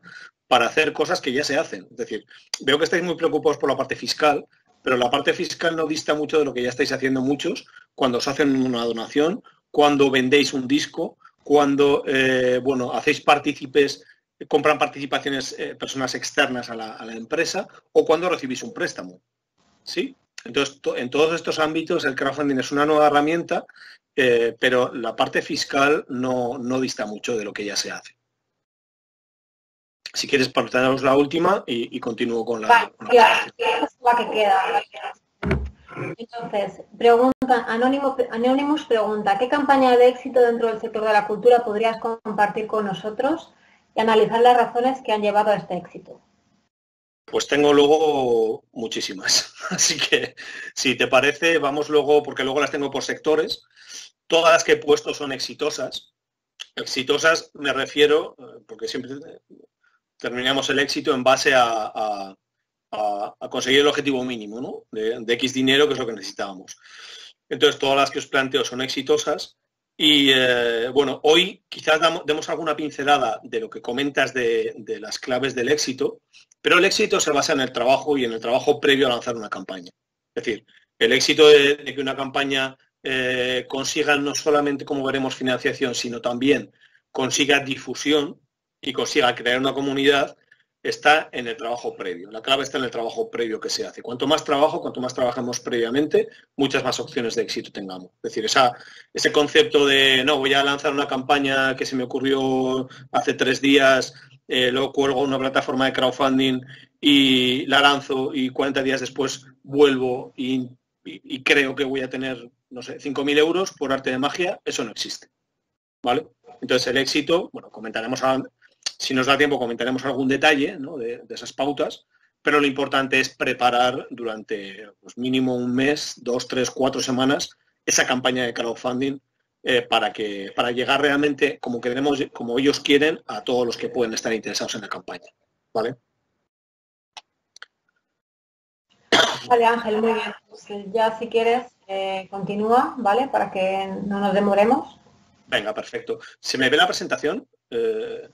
para hacer cosas que ya se hacen. Es decir, veo que estáis muy preocupados por la parte fiscal, pero la parte fiscal no dista mucho de lo que ya estáis haciendo muchos cuando os hacen una donación, cuando vendéis un disco, cuando eh, bueno, hacéis partícipes, compran participaciones eh, personas externas a la, a la empresa, o cuando recibís un préstamo, ¿sí? Entonces, to, en todos estos ámbitos el crowdfunding es una nueva herramienta, eh, pero la parte fiscal no, no dista mucho de lo que ya se hace. Si quieres, partamos la última y, y continúo con la, vale, con la, la que queda. Entonces, pregunta, Anonymous, Anonymous pregunta, ¿qué campaña de éxito dentro del sector de la cultura podrías compartir con nosotros y analizar las razones que han llevado a este éxito? Pues tengo luego muchísimas, así que si te parece vamos luego, porque luego las tengo por sectores. Todas las que he puesto son exitosas. Exitosas me refiero, porque siempre terminamos el éxito en base a, a A, a conseguir el objetivo mínimo, ¿no? de, de X dinero, que es lo que necesitábamos. Entonces, todas las que os planteo son exitosas y, eh, bueno, hoy quizás damos, demos alguna pincelada de lo que comentas de, de las claves del éxito, pero el éxito se basa en el trabajo y en el trabajo previo a lanzar una campaña. Es decir, el éxito de, de que una campaña eh, consiga no solamente, como veremos, financiación, sino también consiga difusión y consiga crear una comunidad, está en el trabajo previo. La clave está en el trabajo previo que se hace. Cuanto más trabajo, cuanto más trabajamos previamente, muchas más opciones de éxito tengamos. Es decir, esa, ese concepto de, no, voy a lanzar una campaña que se me ocurrió hace tres días, eh, luego cuelgo una plataforma de crowdfunding y la lanzo y cuarenta días después vuelvo y, y, y creo que voy a tener, no sé, cinco mil euros por arte de magia, eso no existe, ¿vale? Entonces, el éxito, bueno, comentaremos a... Si nos da tiempo comentaremos algún detalle, ¿no? de, de esas pautas, pero lo importante es preparar durante pues, mínimo un mes, dos, tres, cuatro semanas esa campaña de crowdfunding eh, para, que, para llegar realmente, como queremos, como ellos quieren, a todos los que pueden estar interesados en la campaña. ¿Vale? Vale, Ángel, muy bien. Pues ya si quieres, eh, continúa, ¿vale? Para que no nos demoremos. Venga, perfecto. ¿Se me ve la presentación? Eh...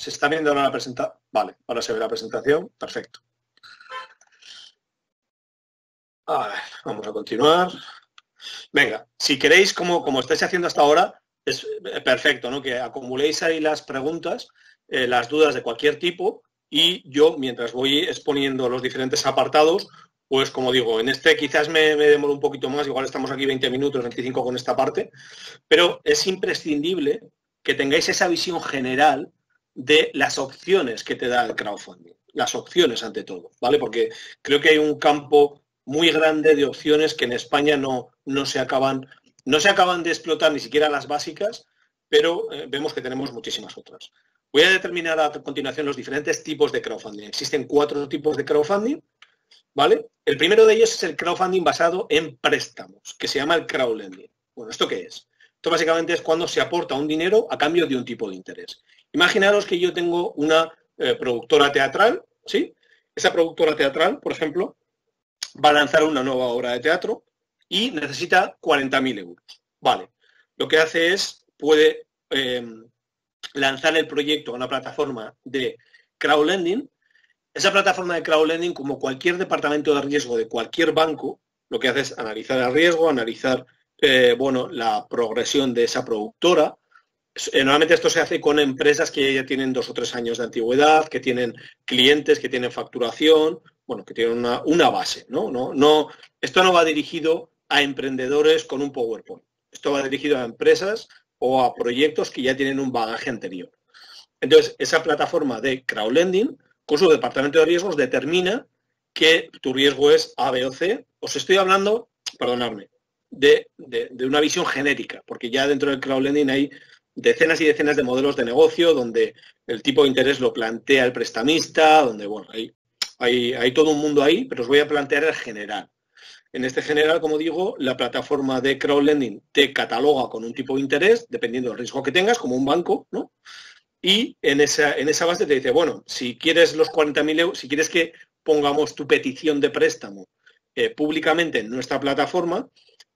¿Se está viendo ahora la presentación? Vale, ahora se ve la presentación. Perfecto. A ver, vamos a continuar. Venga, si queréis, como, como estáis haciendo hasta ahora, es perfecto, ¿no? Que acumuléis ahí las preguntas, eh, las dudas de cualquier tipo, y yo, mientras voy exponiendo los diferentes apartados, pues como digo, en este quizás me, me demoro un poquito más, igual estamos aquí veinte minutos, veinticinco con esta parte, pero es imprescindible que tengáis esa visión general de las opciones que te da el crowdfunding, las opciones ante todo, ¿vale? Porque creo que hay un campo muy grande de opciones que en España no, no, se, acaban, no se acaban de explotar, ni siquiera las básicas, pero eh, vemos que tenemos muchísimas otras. Voy a determinar a continuación los diferentes tipos de crowdfunding. Existen cuatro tipos de crowdfunding, ¿vale? El primero de ellos es el crowdfunding basado en préstamos, que se llama el crowdlending. Bueno, ¿esto qué es? Esto básicamente es cuando se aporta un dinero a cambio de un tipo de interés. Imaginaros que yo tengo una eh, productora teatral, ¿sí? Esa productora teatral, por ejemplo, va a lanzar una nueva obra de teatro y necesita cuarenta mil euros. Vale. Lo que hace es, puede eh, lanzar el proyecto a una plataforma de crowdlending. Esa plataforma de crowdlending, como cualquier departamento de riesgo de cualquier banco, lo que hace es analizar el riesgo, analizar eh, bueno, la progresión de esa productora. Normalmente esto se hace con empresas que ya tienen dos o tres años de antigüedad, que tienen clientes, que tienen facturación, bueno, que tienen una, una base, ¿no? No, no, esto no va dirigido a emprendedores con un PowerPoint. Esto va dirigido a empresas o a proyectos que ya tienen un bagaje anterior. Entonces, esa plataforma de crowdlending, con su departamento de riesgos, determina que tu riesgo es A, B o C. Os estoy hablando, perdonadme, de, de, de una visión genérica, porque ya dentro del crowdlending hay decenas y decenas de modelos de negocio donde el tipo de interés lo plantea el prestamista, donde, bueno, hay, hay, hay todo un mundo ahí, pero os voy a plantear el general. En este general, como digo, la plataforma de crowdlending te cataloga con un tipo de interés, dependiendo del riesgo que tengas, como un banco, ¿no? Y en esa, en esa base te dice, bueno, si quieres los cuarenta mil euros, si quieres que pongamos tu petición de préstamo eh, públicamente en nuestra plataforma,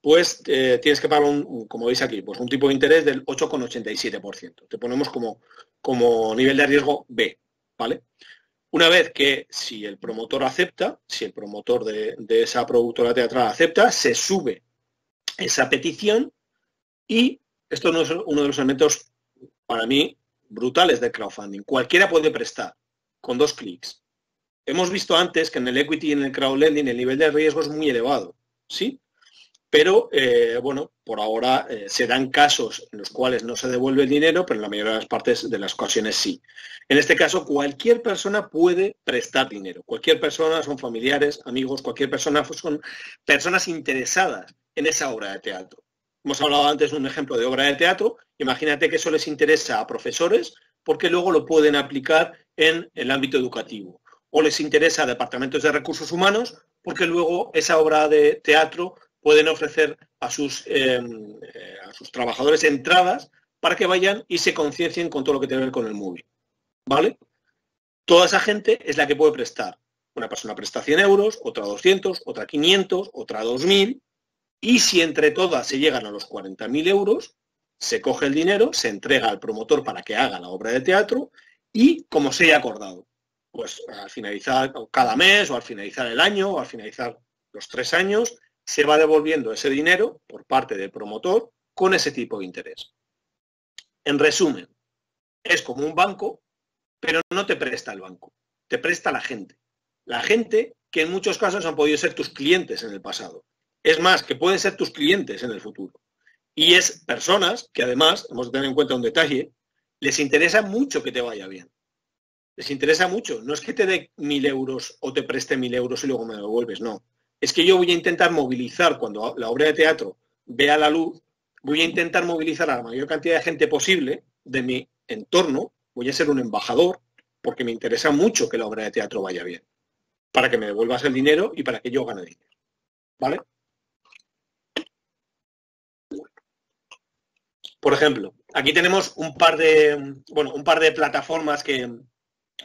pues eh, tienes que pagar, un, como veis aquí, pues un tipo de interés del ocho coma ochenta y siete por ciento. Te ponemos como, como nivel de riesgo B, ¿vale? Una vez que, si el promotor acepta, si el promotor de, de esa productora teatral acepta, se sube esa petición y Esto es uno de los elementos, para mí, brutales del crowdfunding. Cualquiera puede prestar, con dos clics. Hemos visto antes que en el equity y en el crowdlending el nivel de riesgo es muy elevado, ¿sí? Pero, eh, bueno, por ahora eh, se dan casos en los cuales no se devuelve el dinero, pero en la mayoría de las partes de las ocasiones sí. En este caso, cualquier persona puede prestar dinero. Cualquier persona, son familiares, amigos, cualquier persona, son personas interesadas en esa obra de teatro. Hemos hablado antes de un ejemplo de obra de teatro. Imagínate que eso les interesa a profesores porque luego lo pueden aplicar en el ámbito educativo. O les interesa a departamentos de recursos humanos porque luego esa obra de teatro pueden ofrecer a sus, eh, a sus trabajadores entradas para que vayan y se conciencien con todo lo que tiene que ver con el movie, ¿vale? Toda esa gente es la que puede prestar. Una persona presta cien euros, otra doscientos, otra quinientos, otra dos mil, y si entre todas se llegan a los cuarenta mil euros, se coge el dinero, se entrega al promotor para que haga la obra de teatro y como se haya acordado. Pues al finalizar cada mes, o al finalizar el año, o al finalizar los tres años, se va devolviendo ese dinero por parte del promotor con ese tipo de interés. En resumen, es como un banco, pero no te presta el banco, te presta la gente. La gente que en muchos casos han podido ser tus clientes en el pasado. Es más, que pueden ser tus clientes en el futuro. Y es personas que además, hemos de tener en cuenta un detalle, les interesa mucho que te vaya bien. Les interesa mucho. No es que te dé mil euros o te preste mil euros y luego me lo devuelves, no. Es que yo voy a intentar movilizar, cuando la obra de teatro vea la luz, voy a intentar movilizar a la mayor cantidad de gente posible de mi entorno, voy a ser un embajador, porque me interesa mucho que la obra de teatro vaya bien, para que me devuelvas el dinero y para que yo gane dinero, ¿vale? Por ejemplo, aquí tenemos un par de, bueno, un par de plataformas que,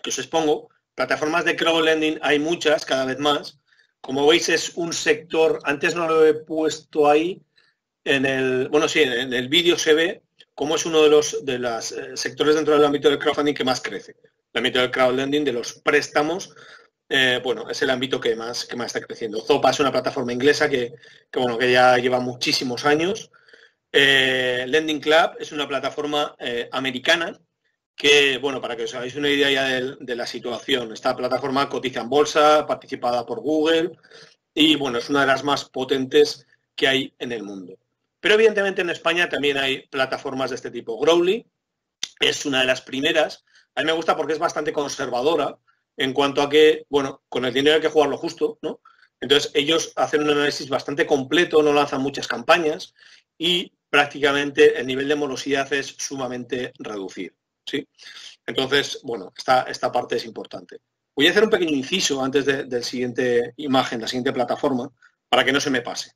que os expongo. Plataformas de crowdlending hay muchas, cada vez más. Como veis, es un sector, antes no lo he puesto ahí, en el, bueno, sí, en el vídeo se ve cómo es uno de los de las, eh, sectores dentro del ámbito del crowdfunding que más crece. El ámbito del crowdlending, de los préstamos, eh, bueno, es el ámbito que más, que más está creciendo. Zopa es una plataforma inglesa que, que, bueno, que ya lleva muchísimos años. Eh, Lending Club es una plataforma eh, americana que, bueno, para que os hagáis una idea ya de, de la situación, esta plataforma cotiza en bolsa, participada por Google, y, bueno, es una de las más potentes que hay en el mundo. Pero, evidentemente, en España también hay plataformas de este tipo. Growly es una de las primeras. A mí me gusta porque es bastante conservadora en cuanto a que, bueno, con el dinero hay que jugarlo justo, ¿no? Entonces, ellos hacen un análisis bastante completo, no lanzan muchas campañas y, prácticamente, el nivel de morosidad es sumamente reducido. ¿Sí? Entonces, bueno, esta, esta parte es importante. Voy a hacer un pequeño inciso antes de, de la siguiente imagen, la siguiente plataforma, para que no se me pase.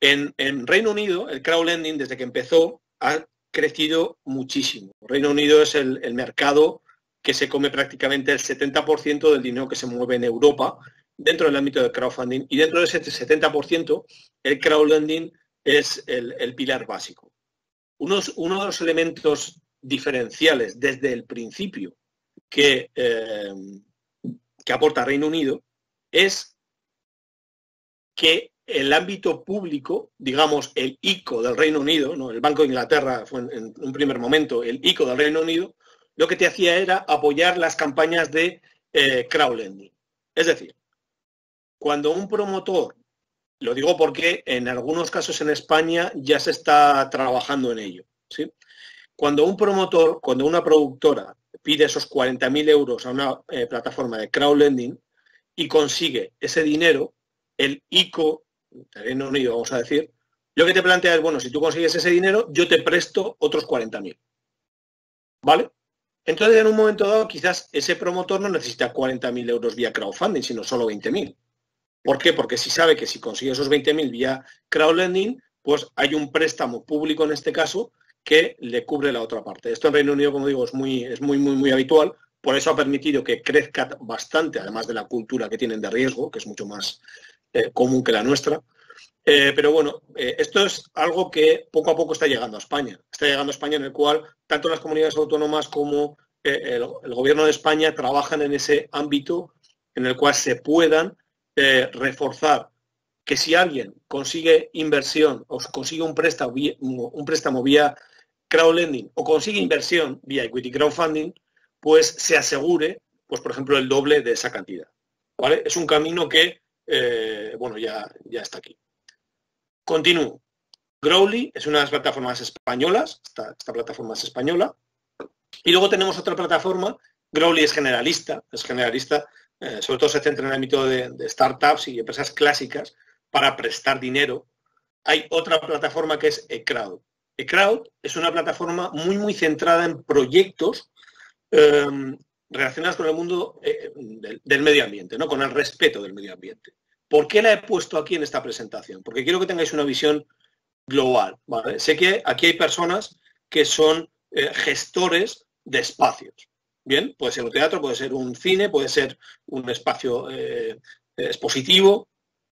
En, en Reino Unido, el crowdlending, desde que empezó, ha crecido muchísimo. Reino Unido es el, el mercado que se come prácticamente el setenta por ciento del dinero que se mueve en Europa dentro del ámbito del crowdfunding, y dentro de ese setenta por ciento, el crowdlending es el, el pilar básico. Unos, uno de los elementos diferenciales desde el principio que, eh, que aporta Reino Unido es que el ámbito público, digamos el I C O del Reino Unido, ¿no? El Banco de Inglaterra fue en, en un primer momento el I C O del Reino Unido, lo que te hacía era apoyar las campañas de eh, crowdlending. Es decir, cuando un promotor, lo digo porque en algunos casos en España ya se está trabajando en ello, ¿sí? Cuando un promotor, cuando una productora pide esos cuarenta mil euros a una eh, plataforma de crowdlending y consigue ese dinero, el I C O, el Reino Unido, vamos a decir, lo que te plantea es, bueno, si tú consigues ese dinero, yo te presto otros cuarenta mil. ¿Vale? Entonces, en un momento dado, quizás ese promotor no necesita cuarenta mil euros vía crowdfunding, sino solo veinte mil. ¿Por qué? Porque si sabe que si consigue esos veinte mil vía crowdlending, pues hay un préstamo público en este caso que le cubre la otra parte. Esto en Reino Unido, como digo, es muy, es muy, muy, muy habitual, por eso ha permitido que crezca bastante, además de la cultura que tienen de riesgo, que es mucho más eh, común que la nuestra. Eh, pero bueno, eh, esto es algo que poco a poco está llegando a España. Está llegando a España en el cual tanto las comunidades autónomas como eh, el, el gobierno de España trabajan en ese ámbito en el cual se puedan eh, reforzar que si alguien consigue inversión o consigue un préstamo, un préstamo vía crowdlending o consigue inversión vía equity crowdfunding, pues se asegure, pues por ejemplo, el doble de esa cantidad. ¿Vale? Es un camino que, eh, bueno, ya, ya está aquí. Continúo. Growly es una de las plataformas españolas, esta, esta plataforma es española. Y luego tenemos otra plataforma, Growly es generalista, es generalista, eh, sobre todo se centra en el ámbito de, de startups y empresas clásicas para prestar dinero. Hay otra plataforma que es eCrowd. eCrowd es una plataforma muy, muy centrada en proyectos eh, relacionados con el mundo eh, del, del medio ambiente, ¿no? Con el respeto del medio ambiente. ¿Por qué la he puesto aquí en esta presentación? Porque quiero que tengáis una visión global, ¿vale? Sé que aquí hay personas que son eh, gestores de espacios. Bien, puede ser un teatro, puede ser un cine, puede ser un espacio eh, expositivo.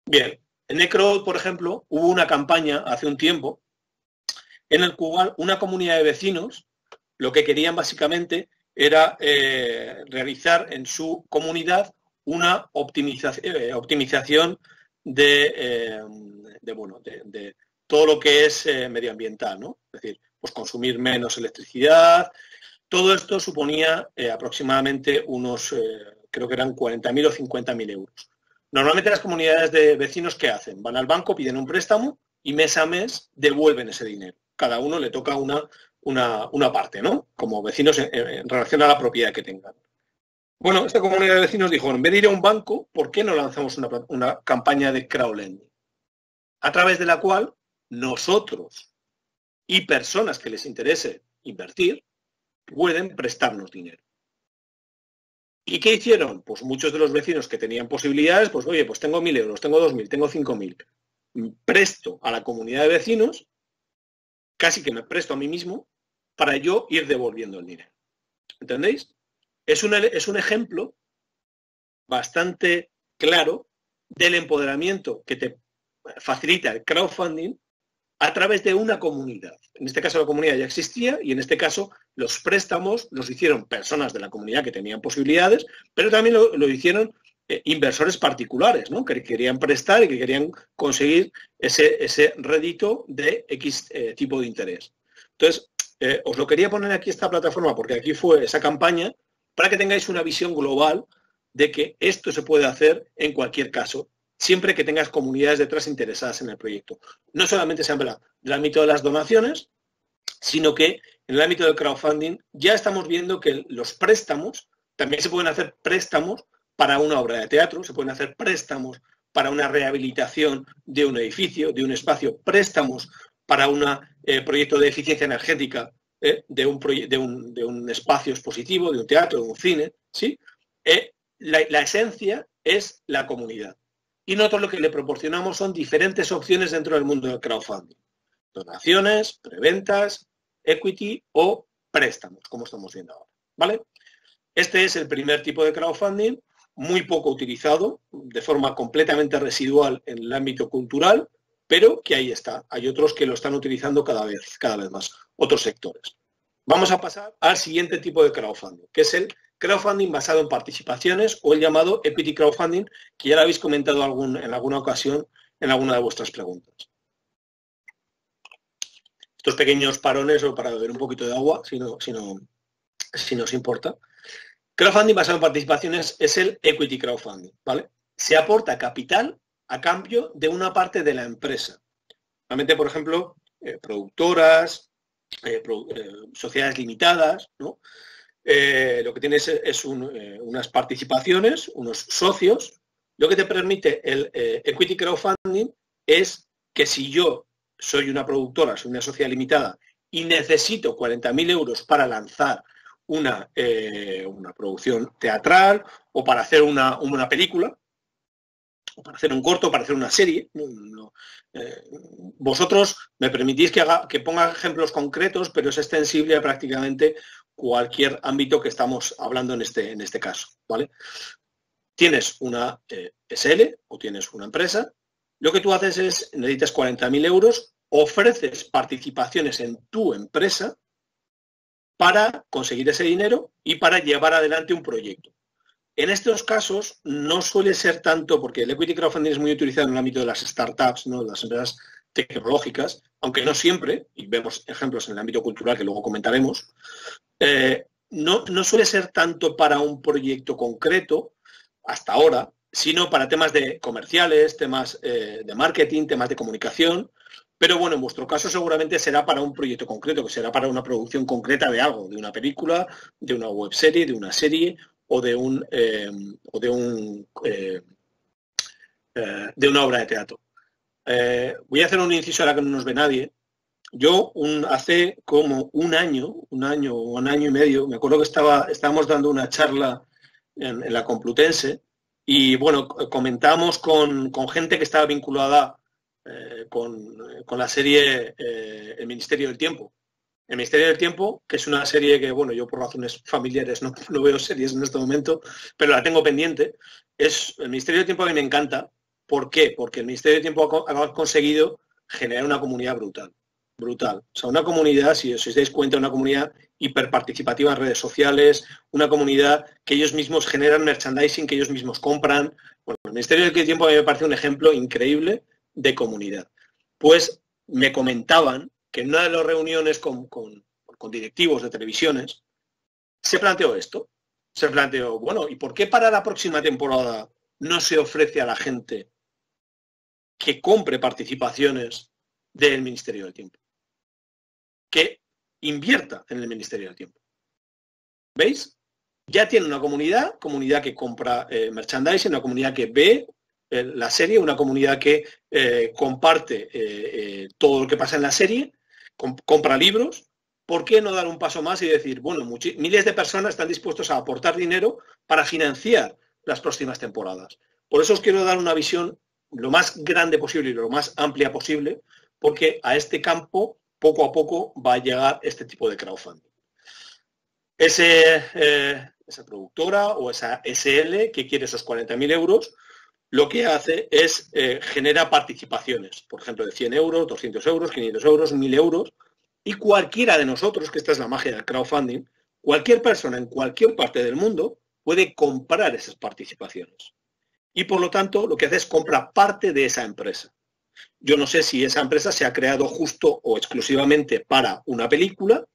Bien, en eCrowd, por ejemplo, hubo una campaña hace un tiempo en el cual una comunidad de vecinos lo que querían básicamente era eh, realizar en su comunidad una optimiza eh, optimización de, eh, de, bueno, de, de todo lo que es eh, medioambiental, ¿no? Es decir, pues consumir menos electricidad. Todo esto suponía eh, aproximadamente unos, eh, creo que eran cuarenta mil o cincuenta mil euros. Normalmente las comunidades de vecinos, ¿qué hacen? Van al banco, piden un préstamo y mes a mes devuelven ese dinero. Cada uno le toca una, una, una parte, ¿no? Como vecinos en, en relación a la propiedad que tengan. Bueno, esta comunidad de vecinos dijo, en vez de ir a un banco, ¿por qué no lanzamos una, una campaña de crowdlending? A través de la cual nosotros y personas que les interese invertir pueden prestarnos dinero. ¿Y qué hicieron? Pues muchos de los vecinos que tenían posibilidades, pues oye, pues tengo mil euros, tengo dos mil, tengo cinco mil. Presto a la comunidad de vecinos, casi que me presto a mí mismo, para yo ir devolviendo el dinero. ¿Entendéis? Es un, es un ejemplo bastante claro del empoderamiento que te facilita el crowdfunding a través de una comunidad. En este caso la comunidad ya existía y en este caso los préstamos los hicieron personas de la comunidad que tenían posibilidades, pero también lo, lo hicieron eh, inversores particulares, ¿no? Que querían prestar y que querían conseguir ese, ese rédito de X eh, tipo de interés. Entonces, eh, os lo quería poner aquí esta plataforma porque aquí fue esa campaña para que tengáis una visión global de que esto se puede hacer en cualquier caso, siempre que tengas comunidades detrás interesadas en el proyecto. No solamente se habla del ámbito de las donaciones, sino que en el ámbito del crowdfunding ya estamos viendo que los préstamos, también se pueden hacer préstamos para una obra de teatro, se pueden hacer préstamos para una rehabilitación de un edificio, de un espacio, préstamos para un eh, proyecto de eficiencia energética eh, de, un de, un, de un espacio expositivo, de un teatro, de un cine, ¿sí? Eh, la, la esencia es la comunidad. Y nosotros lo que le proporcionamos son diferentes opciones dentro del mundo del crowdfunding. Donaciones, preventas, equity o préstamos, como estamos viendo ahora. ¿Vale? Este es el primer tipo de crowdfunding, muy poco utilizado, de forma completamente residual en el ámbito cultural, pero que ahí está. Hay otros que lo están utilizando cada vez, cada vez más, otros sectores. Vamos a pasar al siguiente tipo de crowdfunding, que es el crowdfunding basado en participaciones o el llamado equity crowdfunding, que ya lo habéis comentado algún, en alguna ocasión en alguna de vuestras preguntas. Estos pequeños parones o para beber un poquito de agua, si no, si no, si no os importa. Crowdfunding basado en participaciones es el equity crowdfunding, ¿vale? Se aporta capital a cambio de una parte de la empresa. Realmente, por ejemplo, eh, productoras, eh, produ eh, sociedades limitadas, ¿no? Eh, lo que tienes es un, eh, unas participaciones, unos socios. Lo que te permite el eh, equity crowdfunding es que si yo soy una productora, soy una sociedad limitada y necesito cuarenta mil euros para lanzar una, eh, una producción teatral o para hacer una, una película, o para hacer un corto, para hacer una serie, no, no, eh, vosotros me permitís que, haga, que ponga ejemplos concretos, pero es extensible a prácticamente cualquier ámbito que estamos hablando en este, en este caso, ¿vale? Tienes una eh, S L o tienes una empresa, lo que tú haces es, necesitas cuarenta mil euros, ofreces participaciones en tu empresa para conseguir ese dinero y para llevar adelante un proyecto. En estos casos no suele ser tanto, porque el equity crowdfunding es muy utilizado en el ámbito de las startups, ¿no? Las empresas tecnológicas, aunque no siempre, y vemos ejemplos en el ámbito cultural que luego comentaremos, eh, no, no suele ser tanto para un proyecto concreto hasta ahora, sino para temas de comerciales, temas eh, de marketing, temas de comunicación, pero bueno, en vuestro caso seguramente será para un proyecto concreto, que será para una producción concreta de algo, de una película, de una webserie, de una serie, o de un eh, o de un eh, eh, de una obra de teatro. Eh, voy a hacer un inciso ahora que no nos ve nadie. Yo un, hace como un año, un año o un año y medio, me acuerdo que estaba estábamos dando una charla en, en la Complutense y bueno, comentamos con, con gente que estaba vinculada eh, con, con la serie eh, El Ministerio del Tiempo. El Ministerio del Tiempo, que es una serie que, bueno, yo por razones familiares no, no veo series en este momento, pero la tengo pendiente. Es el Ministerio del Tiempo que me encanta. ¿Por qué? Porque el Ministerio del Tiempo ha, ha conseguido generar una comunidad brutal. Brutal. O sea, una comunidad, si os dais cuenta, una comunidad hiperparticipativa en redes sociales, una comunidad que ellos mismos generan merchandising, que ellos mismos compran. Bueno, el Ministerio del Tiempo a mí me parece un ejemplo increíble de comunidad. Pues me comentaban que en una de las reuniones con, con, con directivos de televisiones, se planteó esto. Se planteó, bueno, ¿y por qué para la próxima temporada no se ofrece a la gente que compre participaciones del Ministerio del Tiempo? Que invierta en el Ministerio del Tiempo. ¿Veis? Ya tiene una comunidad, comunidad que compra eh, merchandising, una comunidad que ve eh, la serie, una comunidad que eh, comparte eh, eh, todo lo que pasa en la serie, compra libros. ¿Por qué no dar un paso más y decir, bueno, miles de personas están dispuestos a aportar dinero para financiar las próximas temporadas? Por eso os quiero dar una visión lo más grande posible y lo más amplia posible, porque a este campo poco a poco va a llegar este tipo de crowdfunding. Ese, eh, esa productora o esa S L que quiere esos cuarenta mil euros, lo que hace es eh, genera participaciones, por ejemplo, de cien euros, doscientos euros, quinientos euros, mil euros, y cualquiera de nosotros, que esta es la magia del crowdfunding, cualquier persona en cualquier parte del mundo puede comprar esas participaciones. Y por lo tanto, lo que hace es comprar parte de esa empresa. Yo no sé si esa empresa se ha creado justo o exclusivamente para una película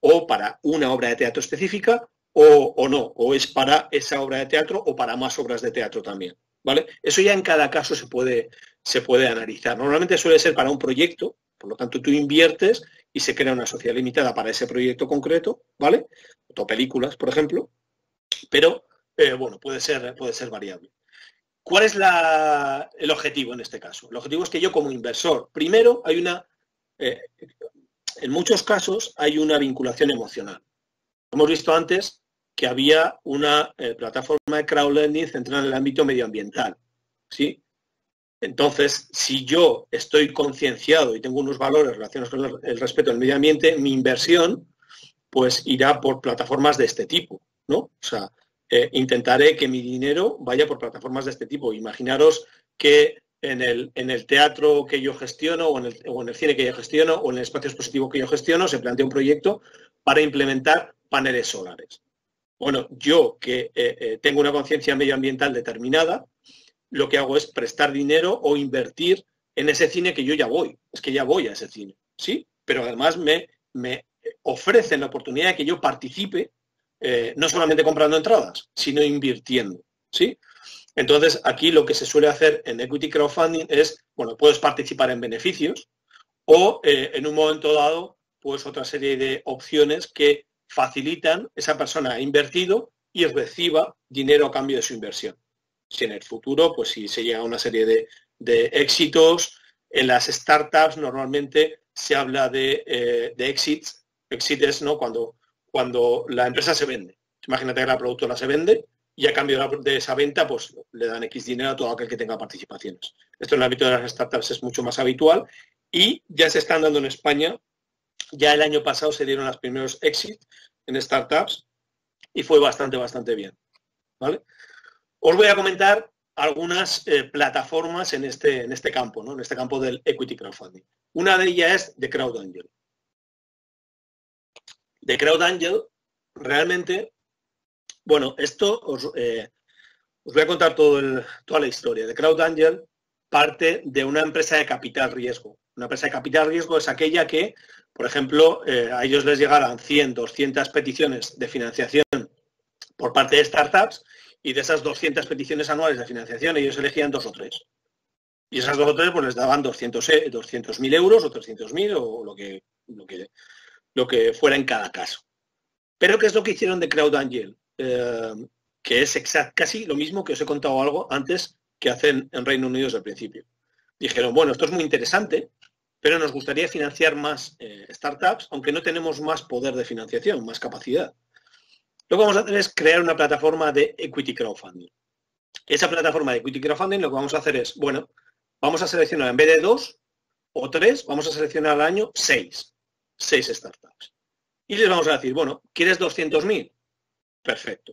o para una obra de teatro específica o, o no, o es para esa obra de teatro o para más obras de teatro también. ¿Vale? Eso ya en cada caso se puede, se puede analizar. Normalmente suele ser para un proyecto, por lo tanto tú inviertes y se crea una sociedad limitada para ese proyecto concreto, ¿vale? O películas, por ejemplo, pero eh, bueno, puede ser, puede ser variable. ¿Cuál es la, el objetivo en este caso? El objetivo es que yo como inversor, primero hay una, eh, en muchos casos hay una vinculación emocional. Hemos visto antes que había una eh, plataforma de crowdlending centrada en el ámbito medioambiental, ¿sí? Entonces, si yo estoy concienciado y tengo unos valores relacionados con el respeto al medio ambiente, mi inversión pues irá por plataformas de este tipo, ¿no? O sea, Eh, intentaré que mi dinero vaya por plataformas de este tipo. Imaginaros que en el, en el teatro que yo gestiono o en, el, o en el cine que yo gestiono o en el espacio expositivo que yo gestiono se plantea un proyecto para implementar paneles solares. Bueno, yo que eh, eh, tengo una conciencia medioambiental determinada, lo que hago es prestar dinero o invertir en ese cine que yo ya voy. Es que ya voy a ese cine, ¿sí? Pero además me, me ofrecen la oportunidad de que yo participe. Eh, no solamente comprando entradas, sino invirtiendo, ¿sí? Entonces, aquí lo que se suele hacer en equity crowdfunding es, bueno, puedes participar en beneficios o eh, en un momento dado, pues otra serie de opciones que facilitan esa persona ha invertido y reciba dinero a cambio de su inversión. Si en el futuro, pues si se llega a una serie de, de éxitos, en las startups normalmente se habla de, eh, de exits. Exit es, ¿no? Cuando... Cuando la empresa se vende. Imagínate que la productora se vende y a cambio de esa venta pues le dan X dinero a todo aquel que tenga participaciones. Esto en el ámbito de las startups es mucho más habitual y ya se están dando en España. Ya el año pasado se dieron los primeros exits en startups y fue bastante, bastante bien. ¿Vale? Os voy a comentar algunas eh, plataformas en este, en este campo, ¿no? En este campo del equity crowdfunding. Una de ellas es The Crowd Angel. The Crowd Angel, realmente, bueno, esto os, eh, Os voy a contar todo el, toda la historia. The Crowd Angel parte de una empresa de capital riesgo. Una empresa de capital riesgo es aquella que, por ejemplo, eh, a ellos les llegaran cien, doscientas peticiones de financiación por parte de startups y de esas doscientas peticiones anuales de financiación ellos elegían dos o tres. Y esas dos o tres pues les daban doscientos mil euros o trescientos mil o lo que, lo, que, lo que fuera en cada caso. Pero ¿qué es lo que hicieron de Crowd Angel? Eh, que es exact, casi lo mismo que os he contado algo antes que hacen en Reino Unido desde el principio. Dijeron, bueno, esto es muy interesante, pero nos gustaría financiar más eh, startups, aunque no tenemos más poder de financiación, más capacidad. Lo que vamos a hacer es crear una plataforma de equity crowdfunding. Esa plataforma de equity crowdfunding lo que vamos a hacer es, bueno, vamos a seleccionar en vez de dos o tres, vamos a seleccionar al año seis, seis startups. Y les vamos a decir, bueno, ¿quieres doscientos mil? Perfecto.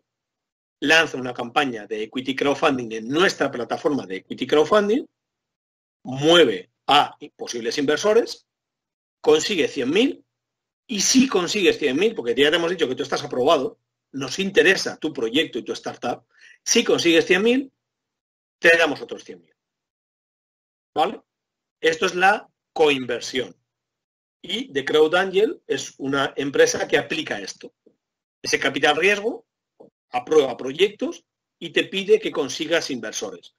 Lanza una campaña de equity crowdfunding en nuestra plataforma de equity crowdfunding, mueve a posibles inversores, consigue cien mil y si consigues cien mil, porque ya te hemos dicho que tú estás aprobado, nos interesa tu proyecto y tu startup, si consigues cien mil, te damos otros cien mil. ¿Vale? Esto es la coinversión. Y The Crowd Angel es una empresa que aplica esto. Ese capital riesgo aprueba proyectos y te pide que consigas inversores.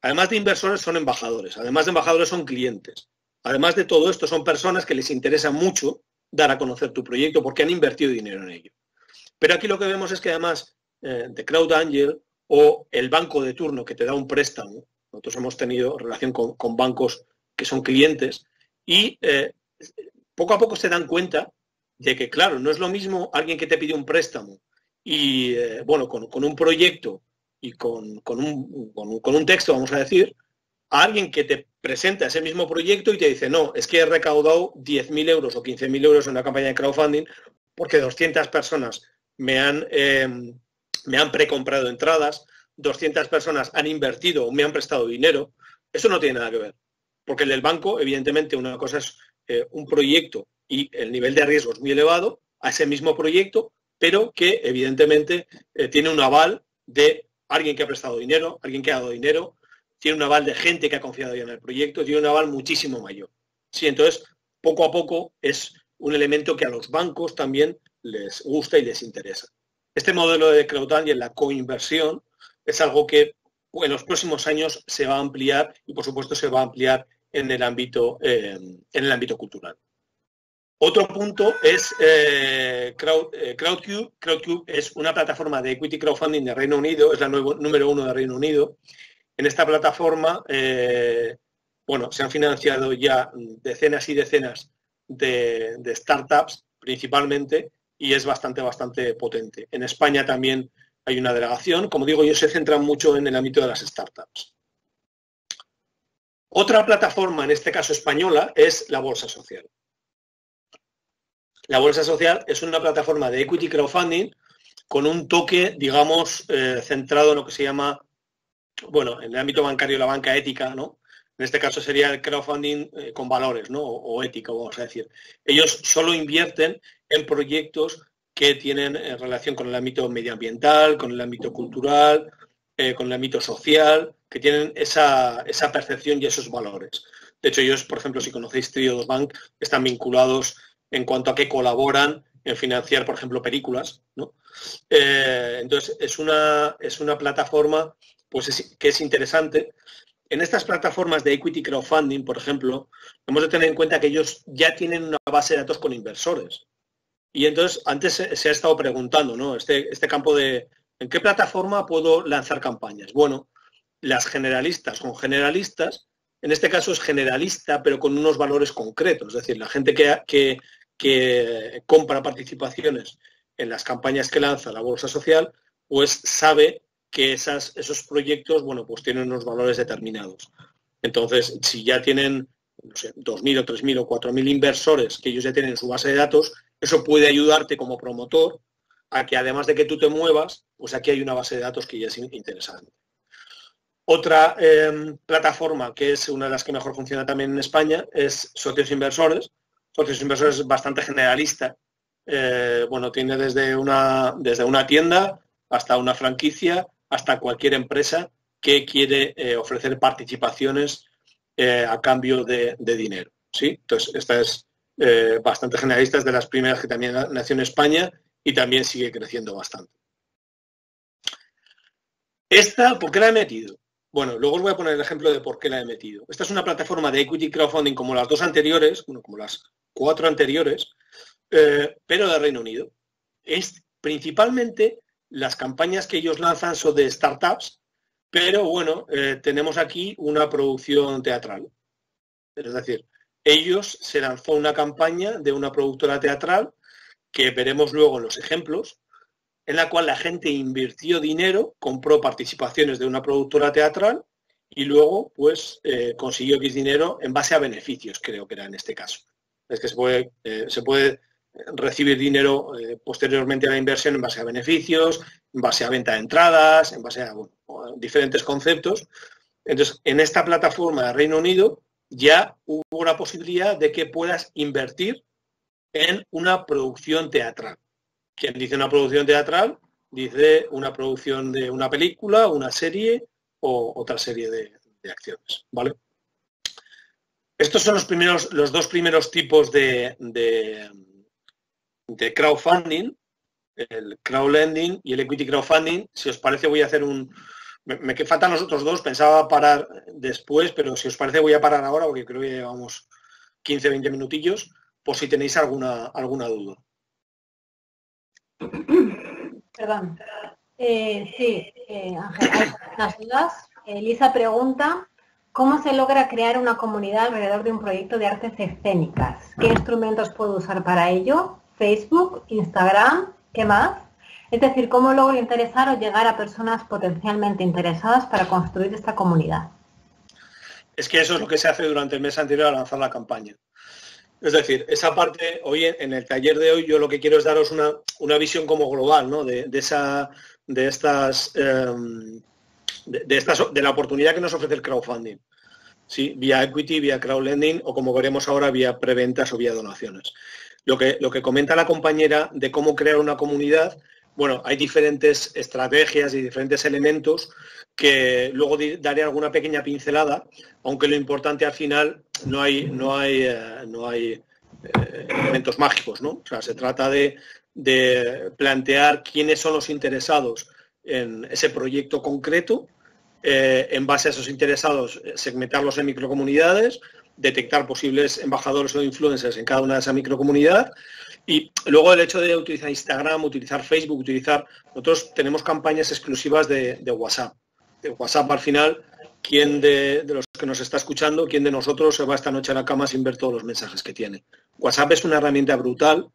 Además de inversores son embajadores, además de embajadores son clientes. Además de todo esto son personas que les interesa mucho dar a conocer tu proyecto porque han invertido dinero en ello. Pero aquí lo que vemos es que además eh, The Crowd Angel o el banco de turno que te da un préstamo, nosotros hemos tenido relación con, con bancos que son clientes y eh, poco a poco se dan cuenta de que, claro, no es lo mismo alguien que te pide un préstamo y, eh, bueno, con, con un proyecto y con, con, un, con, un, con un texto, vamos a decir, a alguien que te presenta ese mismo proyecto y te dice, no, es que he recaudado diez mil euros o quince mil euros en una campaña de crowdfunding porque doscientas personas me han, eh, me han precomprado entradas, doscientas personas han invertido o me han prestado dinero. Eso no tiene nada que ver, porque el del banco, evidentemente, una cosa es eh, un proyecto y el nivel de riesgo es muy elevado a ese mismo proyecto, pero que, evidentemente, eh, tiene un aval de alguien que ha prestado dinero, alguien que ha dado dinero, tiene un aval de gente que ha confiado ya en el proyecto, tiene un aval muchísimo mayor. Sí, entonces, poco a poco es un elemento que a los bancos también les gusta y les interesa. Este modelo de crowdfunding, la coinversión, es algo que en los próximos años se va a ampliar y, por supuesto, se va a ampliar en el ámbito, eh, en el ámbito cultural. Otro punto es eh, Crowd, eh, CrowdCube. CrowdCube es una plataforma de equity crowdfunding de Reino Unido, es la nuevo, número uno de Reino Unido. En esta plataforma, eh, bueno, se han financiado ya decenas y decenas de, de startups, principalmente, y es bastante, bastante potente. En España también hay una delegación, como digo, ellos se centran mucho en el ámbito de las startups. Otra plataforma, en este caso española, es la Bolsa Social. La Bolsa Social es una plataforma de equity crowdfunding con un toque, digamos, eh, centrado en lo que se llama, bueno, en el ámbito bancario, la banca ética, ¿no? En este caso sería el crowdfunding eh, con valores, ¿no? O, o ético, vamos a decir. Ellos solo invierten en proyectos que tienen en relación con el ámbito medioambiental, con el ámbito cultural, eh, con el ámbito social, que tienen esa, esa percepción y esos valores. De hecho, ellos, por ejemplo, si conocéis Triodos Bank, están vinculados en cuanto a que colaboran en financiar, por ejemplo, películas, ¿no? Eh, entonces, es una, es una plataforma pues es, que es interesante. En estas plataformas de equity crowdfunding, por ejemplo, hemos de tener en cuenta que ellos ya tienen una base de datos con inversores. Y entonces, antes se ha estado preguntando, ¿no? Este, este campo de, ¿en qué plataforma puedo lanzar campañas? Bueno, las generalistas con generalistas, en este caso es generalista, pero con unos valores concretos. Es decir, la gente que, que, que compra participaciones en las campañas que lanza la Bolsa Social, pues sabe que esas, esos proyectos, bueno, pues tienen unos valores determinados. Entonces, si ya tienen, no sé, dos mil o tres mil o cuatro mil inversores que ellos ya tienen en su base de datos, eso puede ayudarte como promotor a que, además de que tú te muevas, pues aquí hay una base de datos que ya es interesante. Otra eh, plataforma que es una de las que mejor funciona también en España es Socios Inversores. Socios Inversores es bastante generalista. Eh, bueno, tiene desde una, desde una tienda hasta una franquicia, hasta cualquier empresa que quiere eh, ofrecer participaciones eh, a cambio de, de dinero, ¿sí? Entonces, esta es eh, bastante generalista, es de las primeras que también nació en España y también sigue creciendo bastante. Esta, ¿por qué la he metido? Bueno, luego os voy a poner el ejemplo de por qué la he metido. Esta es una plataforma de equity crowdfunding como las dos anteriores, bueno, como las cuatro anteriores, eh, pero de Reino Unido. Es principalmente las campañas que ellos lanzan son de startups, pero bueno, eh, tenemos aquí una producción teatral. Es decir, ellos se lanzó una campaña de una productora teatral, que veremos luego en los ejemplos, en la cual la gente invirtió dinero, compró participaciones de una productora teatral y luego pues eh, consiguió X dinero en base a beneficios, creo que era en este caso. Es que se puede, eh, se puede recibir dinero eh, posteriormente a la inversión en base a beneficios, en base a venta de entradas, en base a, bueno, a diferentes conceptos. Entonces, en esta plataforma de Reino Unido ya hubo la posibilidad de que puedas invertir en una producción teatral. Quien dice una producción teatral, dice una producción de una película, una serie o otra serie de, de acciones, ¿vale? Estos son los primeros, los dos primeros tipos de, de, de crowdfunding, el crowdlending y el equity crowdfunding. Si os parece voy a hacer un... Me, me faltan los otros dos, pensaba parar después, pero si os parece voy a parar ahora porque creo que llevamos quince a veinte minutillos, por si tenéis alguna, alguna duda. Perdón. Eh, sí, eh, Ángel, hay unas dudas. Elisa pregunta, ¿cómo se logra crear una comunidad alrededor de un proyecto de artes escénicas? ¿Qué instrumentos puedo usar para ello? ¿Facebook? ¿Instagram? ¿Qué más? Es decir, ¿cómo logro interesar o llegar a personas potencialmente interesadas para construir esta comunidad? Es que eso es lo que se hace durante el mes anterior a lanzar la campaña. Es decir, esa parte, hoy en el taller de hoy, yo lo que quiero es daros una, una visión como global, ¿no? De, de esa, de estas, eh, de, de estas, de la oportunidad que nos ofrece el crowdfunding, ¿sí? Vía equity, vía crowdlending o como veremos ahora, vía preventas o vía donaciones. Lo que, lo que comenta la compañera de cómo crear una comunidad, bueno, hay diferentes estrategias y diferentes elementos que luego daré alguna pequeña pincelada, aunque lo importante al final no hay, no hay, eh, no hay eh, elementos mágicos, ¿no? O sea, se trata de, de plantear quiénes son los interesados en ese proyecto concreto, eh, en base a esos interesados segmentarlos en microcomunidades, detectar posibles embajadores o influencers en cada una de esa microcomunidad y luego el hecho de utilizar Instagram, utilizar Facebook, utilizar... Nosotros tenemos campañas exclusivas de, de WhatsApp. El WhatsApp al final, ¿quién de, de los que nos está escuchando, quién de nosotros se va esta noche a la cama sin ver todos los mensajes que tiene? WhatsApp es una herramienta brutal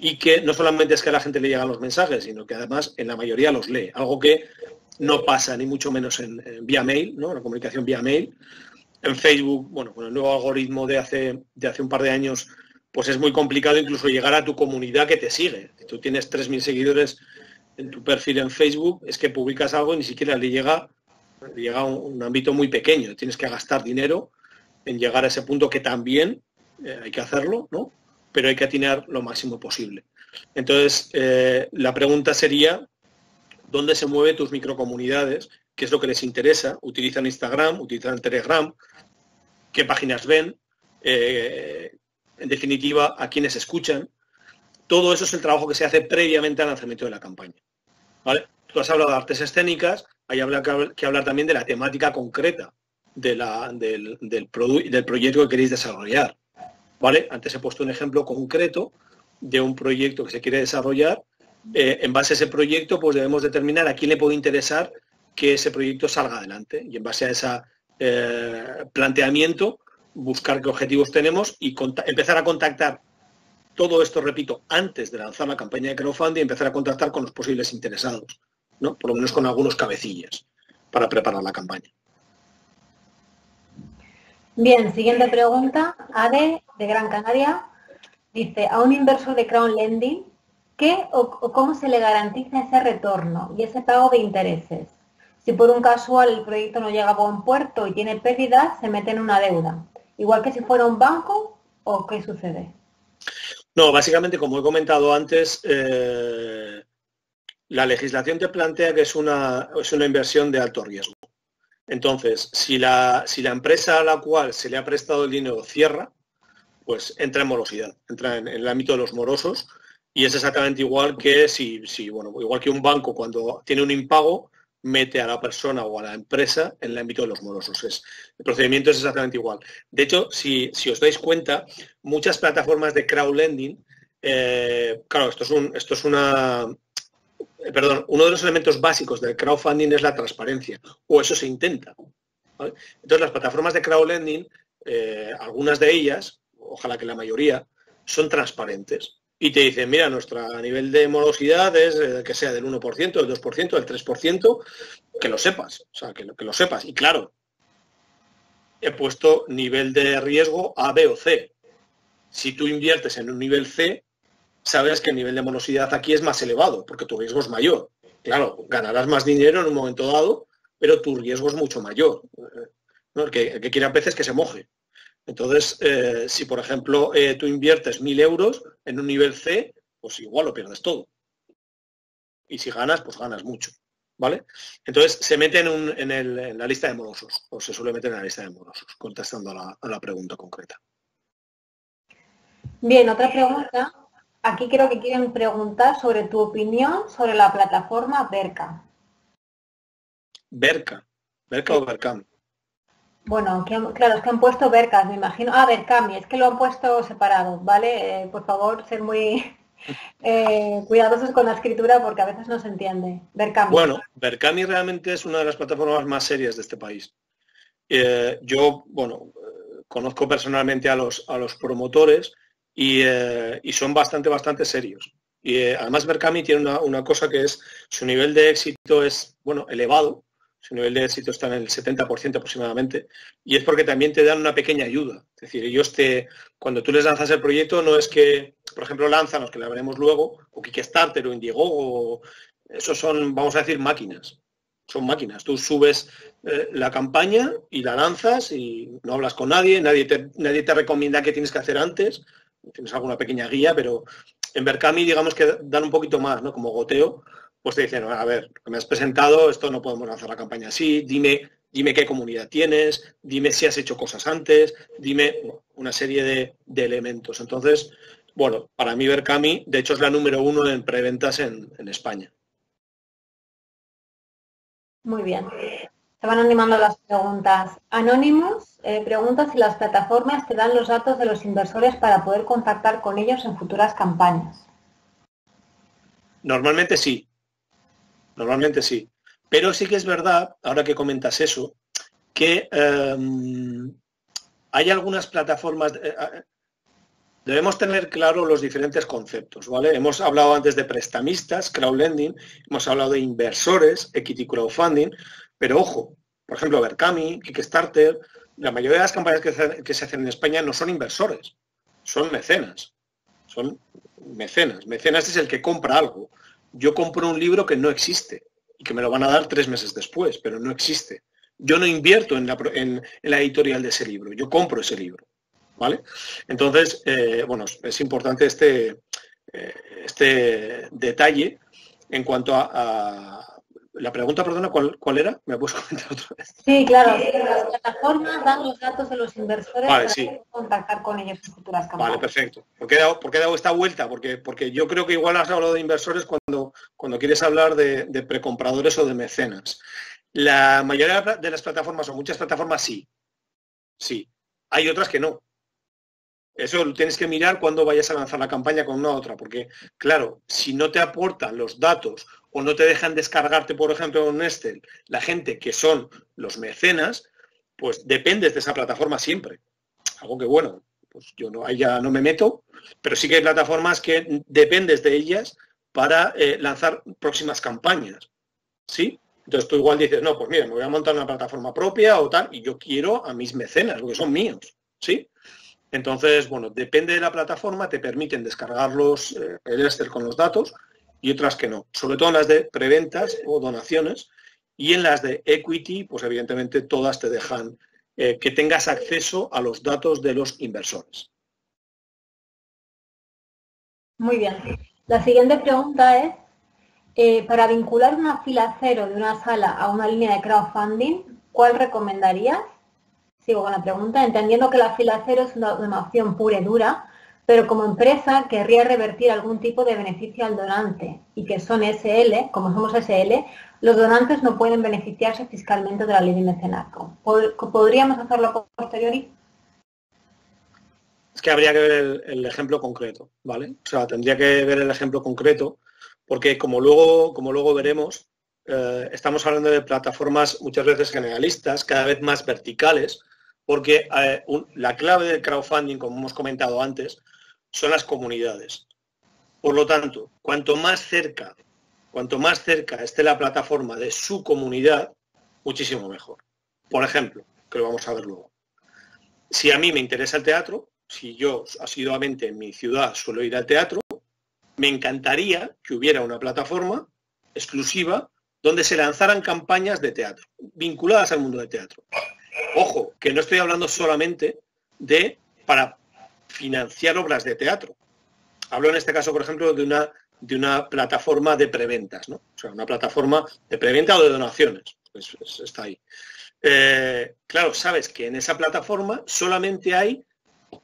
y que no solamente es que a la gente le llegan los mensajes, sino que además en la mayoría los lee, algo que no pasa ni mucho menos en, en vía mail, ¿no? La comunicación vía mail. En Facebook, bueno, con el nuevo algoritmo de hace, de hace un par de años, pues es muy complicado incluso llegar a tu comunidad que te sigue. Si tú tienes tres mil seguidores en tu perfil en Facebook, es que publicas algo y ni siquiera le llega, le llega a un, un ámbito muy pequeño. Tienes que gastar dinero en llegar a ese punto que también eh, hay que hacerlo, ¿no? Pero hay que atinar lo máximo posible. Entonces, eh, la pregunta sería, ¿dónde se mueven tus microcomunidades? ¿Qué es lo que les interesa? ¿Utilizan Instagram? ¿Utilizan Telegram? ¿Qué páginas ven? Eh, en definitiva, ¿a quiénes escuchan? Todo eso es el trabajo que se hace previamente al lanzamiento de la campaña, ¿vale? Tú has hablado de artes escénicas, hay que hablar también de la temática concreta de la, del, del, del proyecto que queréis desarrollar, ¿vale? Antes he puesto un ejemplo concreto de un proyecto que se quiere desarrollar. Eh, en base a ese proyecto, pues debemos determinar a quién le puede interesar que ese proyecto salga adelante y en base a ese eh, planteamiento buscar qué objetivos tenemos y empezar a contactar, todo esto repito, antes de lanzar la campaña de crowdfunding, empezar a contactar con los posibles interesados, ¿no? Por lo menos con algunos cabecillas para preparar la campaña. Bien, siguiente pregunta, Ade de Gran Canaria, dice, a un inversor de crowdlending, ¿qué o, o cómo se le garantiza ese retorno y ese pago de intereses? Si por un casual el proyecto no llega a buen puerto y tiene pérdidas, se mete en una deuda. Igual que si fuera un banco, ¿o qué sucede? No, básicamente, como he comentado antes, eh, la legislación te plantea que es una, es una inversión de alto riesgo. Entonces, si la, si la empresa a la cual se le ha prestado el dinero cierra, pues entra en morosidad, entra en, en el ámbito de los morosos, y es exactamente igual que si, si, bueno, igual que un banco cuando tiene un impago, mete a la persona o a la empresa en el ámbito de los morosos. Es, el procedimiento es exactamente igual. De hecho, si, si os dais cuenta, muchas plataformas de crowdlending, eh, claro, esto es un, esto es una... Perdón, uno de los elementos básicos del crowdfunding es la transparencia, o eso se intenta, ¿vale? Entonces, las plataformas de crowdlending, eh, algunas de ellas, ojalá que la mayoría, son transparentes. Y te dicen, mira, nuestro nivel de morosidad es eh, que sea del uno por ciento, del dos por ciento, del tres por ciento, que lo sepas, o sea, que lo, que lo sepas. Y claro, he puesto nivel de riesgo A, B o C. Si tú inviertes en un nivel C, sabes que el nivel de morosidad aquí es más elevado, porque tu riesgo es mayor. Claro, ganarás más dinero en un momento dado, pero tu riesgo es mucho mayor, ¿no? El que, el que quiera peces que se moje. Entonces, eh, si por ejemplo eh, tú inviertes mil euros en un nivel C, pues igual lo pierdes todo. Y si ganas, pues ganas mucho, ¿vale? Entonces, se mete en, un, en, el, en la lista de morosos, o se suele meter en la lista de morosos, contestando a la, a la pregunta concreta. Bien, otra pregunta. Aquí creo que quieren preguntar sobre tu opinión sobre la plataforma Verka. Verka. Verka o Verkami. Bueno, que, claro, es que han puesto Verka, me imagino. Ah, Verkami, es que lo han puesto separado, ¿vale? Eh, por favor, ser muy eh, cuidadosos con la escritura porque a veces no se entiende. Verkami. Bueno, Verkami realmente es una de las plataformas más serias de este país. Eh, yo, bueno, eh, conozco personalmente a los, a los promotores. Y, eh, y son bastante, bastante serios. Y eh, además Verkami tiene una, una cosa que es, su nivel de éxito es, bueno, elevado, su nivel de éxito está en el setenta por ciento aproximadamente, y es porque también te dan una pequeña ayuda. Es decir, ellos te, cuando tú les lanzas el proyecto, no es que, por ejemplo, Lanzanos, que la veremos luego, o Kickstarter, o Indiegogo, esos son, vamos a decir, máquinas. Son máquinas. Tú subes eh, la campaña y la lanzas y no hablas con nadie, nadie te, nadie te recomienda qué tienes que hacer antes. Tienes alguna pequeña guía, pero en Verkami digamos que dan un poquito más, ¿no? Como Goteo, pues te dicen, a ver, me has presentado, esto no podemos lanzar la campaña así, dime, dime qué comunidad tienes, dime si has hecho cosas antes, dime una serie de, de elementos. Entonces, bueno, para mí Verkami, de hecho, es la número uno en preventas en, en España. Muy bien. Se van animando las preguntas. Anonymous eh, pregunta si las plataformas te dan los datos de los inversores para poder contactar con ellos en futuras campañas. Normalmente sí. Normalmente sí. Pero sí que es verdad, ahora que comentas eso, que eh, hay algunas plataformas... Eh, debemos tener claro los diferentes conceptos, ¿vale? Hemos hablado antes de prestamistas, crowdlending, hemos hablado de inversores, equity crowdfunding... Pero ojo, por ejemplo, Verkami, Kickstarter, la mayoría de las campañas que se, que se hacen en España no son inversores, son mecenas. Son mecenas. Mecenas es el que compra algo. Yo compro un libro que no existe y que me lo van a dar tres meses después, pero no existe. Yo no invierto en la, en, en la editorial de ese libro, yo compro ese libro, ¿vale? Entonces, eh, bueno, es importante este, eh, este detalle en cuanto a... a La pregunta, perdona, ¿cuál, cuál era? ¿Me la puedes comentar otra vez? Sí, claro. Sí, las plataformas dan los datos de los inversores, vale, para sí. contactar con ellos en futuras campañas. Vale, perfecto. ¿Por qué he dado, por qué he dado esta vuelta? Porque, porque yo creo que igual has hablado de inversores cuando, cuando quieres hablar de, de precompradores o de mecenas. La mayoría de las plataformas, o muchas plataformas, sí. Sí. Hay otras que no. Eso lo tienes que mirar cuando vayas a lanzar la campaña con una u otra, porque, claro, si no te aportan los datos o no te dejan descargarte, por ejemplo, en Excel, la gente que son los mecenas, pues dependes de esa plataforma siempre. Algo que, bueno, pues yo no, ahí ya no me meto, pero sí que hay plataformas que dependes de ellas para eh, lanzar próximas campañas, ¿sí? Entonces tú igual dices, no, pues mira, me voy a montar una plataforma propia o tal, y yo quiero a mis mecenas, lo que son míos, ¿sí? Entonces, bueno, depende de la plataforma, te permiten descargarlos eh, el Excel con los datos y otras que no. Sobre todo en las de preventas o donaciones y en las de equity, pues evidentemente todas te dejan eh, que tengas acceso a los datos de los inversores. Muy bien. La siguiente pregunta es, Eh, para vincular una fila cero de una sala a una línea de crowdfunding, ¿cuál recomendarías? Sigo con la pregunta, entendiendo que la fila cero es una, una opción pura y dura, pero como empresa querría revertir algún tipo de beneficio al donante y que son ese ele, como somos ese ele, los donantes no pueden beneficiarse fiscalmente de la ley de mecenazgo. ¿Podríamos hacerlo posteriori? Es que habría que ver el, el ejemplo concreto, ¿vale? O sea, tendría que ver el ejemplo concreto porque, como luego, como luego veremos, eh, estamos hablando de plataformas muchas veces generalistas, cada vez más verticales, porque eh, un, la clave del crowdfunding, como hemos comentado antes, son las comunidades. Por lo tanto, cuanto más cerca, cuanto más cerca esté la plataforma de su comunidad, muchísimo mejor. Por ejemplo, que lo vamos a ver luego. Si a mí me interesa el teatro, si yo asiduamente en mi ciudad suelo ir al teatro, me encantaría que hubiera una plataforma exclusiva donde se lanzaran campañas de teatro, vinculadas al mundo del teatro. Ojo, que no estoy hablando solamente de para financiar obras de teatro. Hablo en este caso, por ejemplo, de una, de una plataforma de preventas, ¿no? O sea, una plataforma de preventa o de donaciones. Pues, pues, está ahí. Eh, claro, sabes que en esa plataforma solamente hay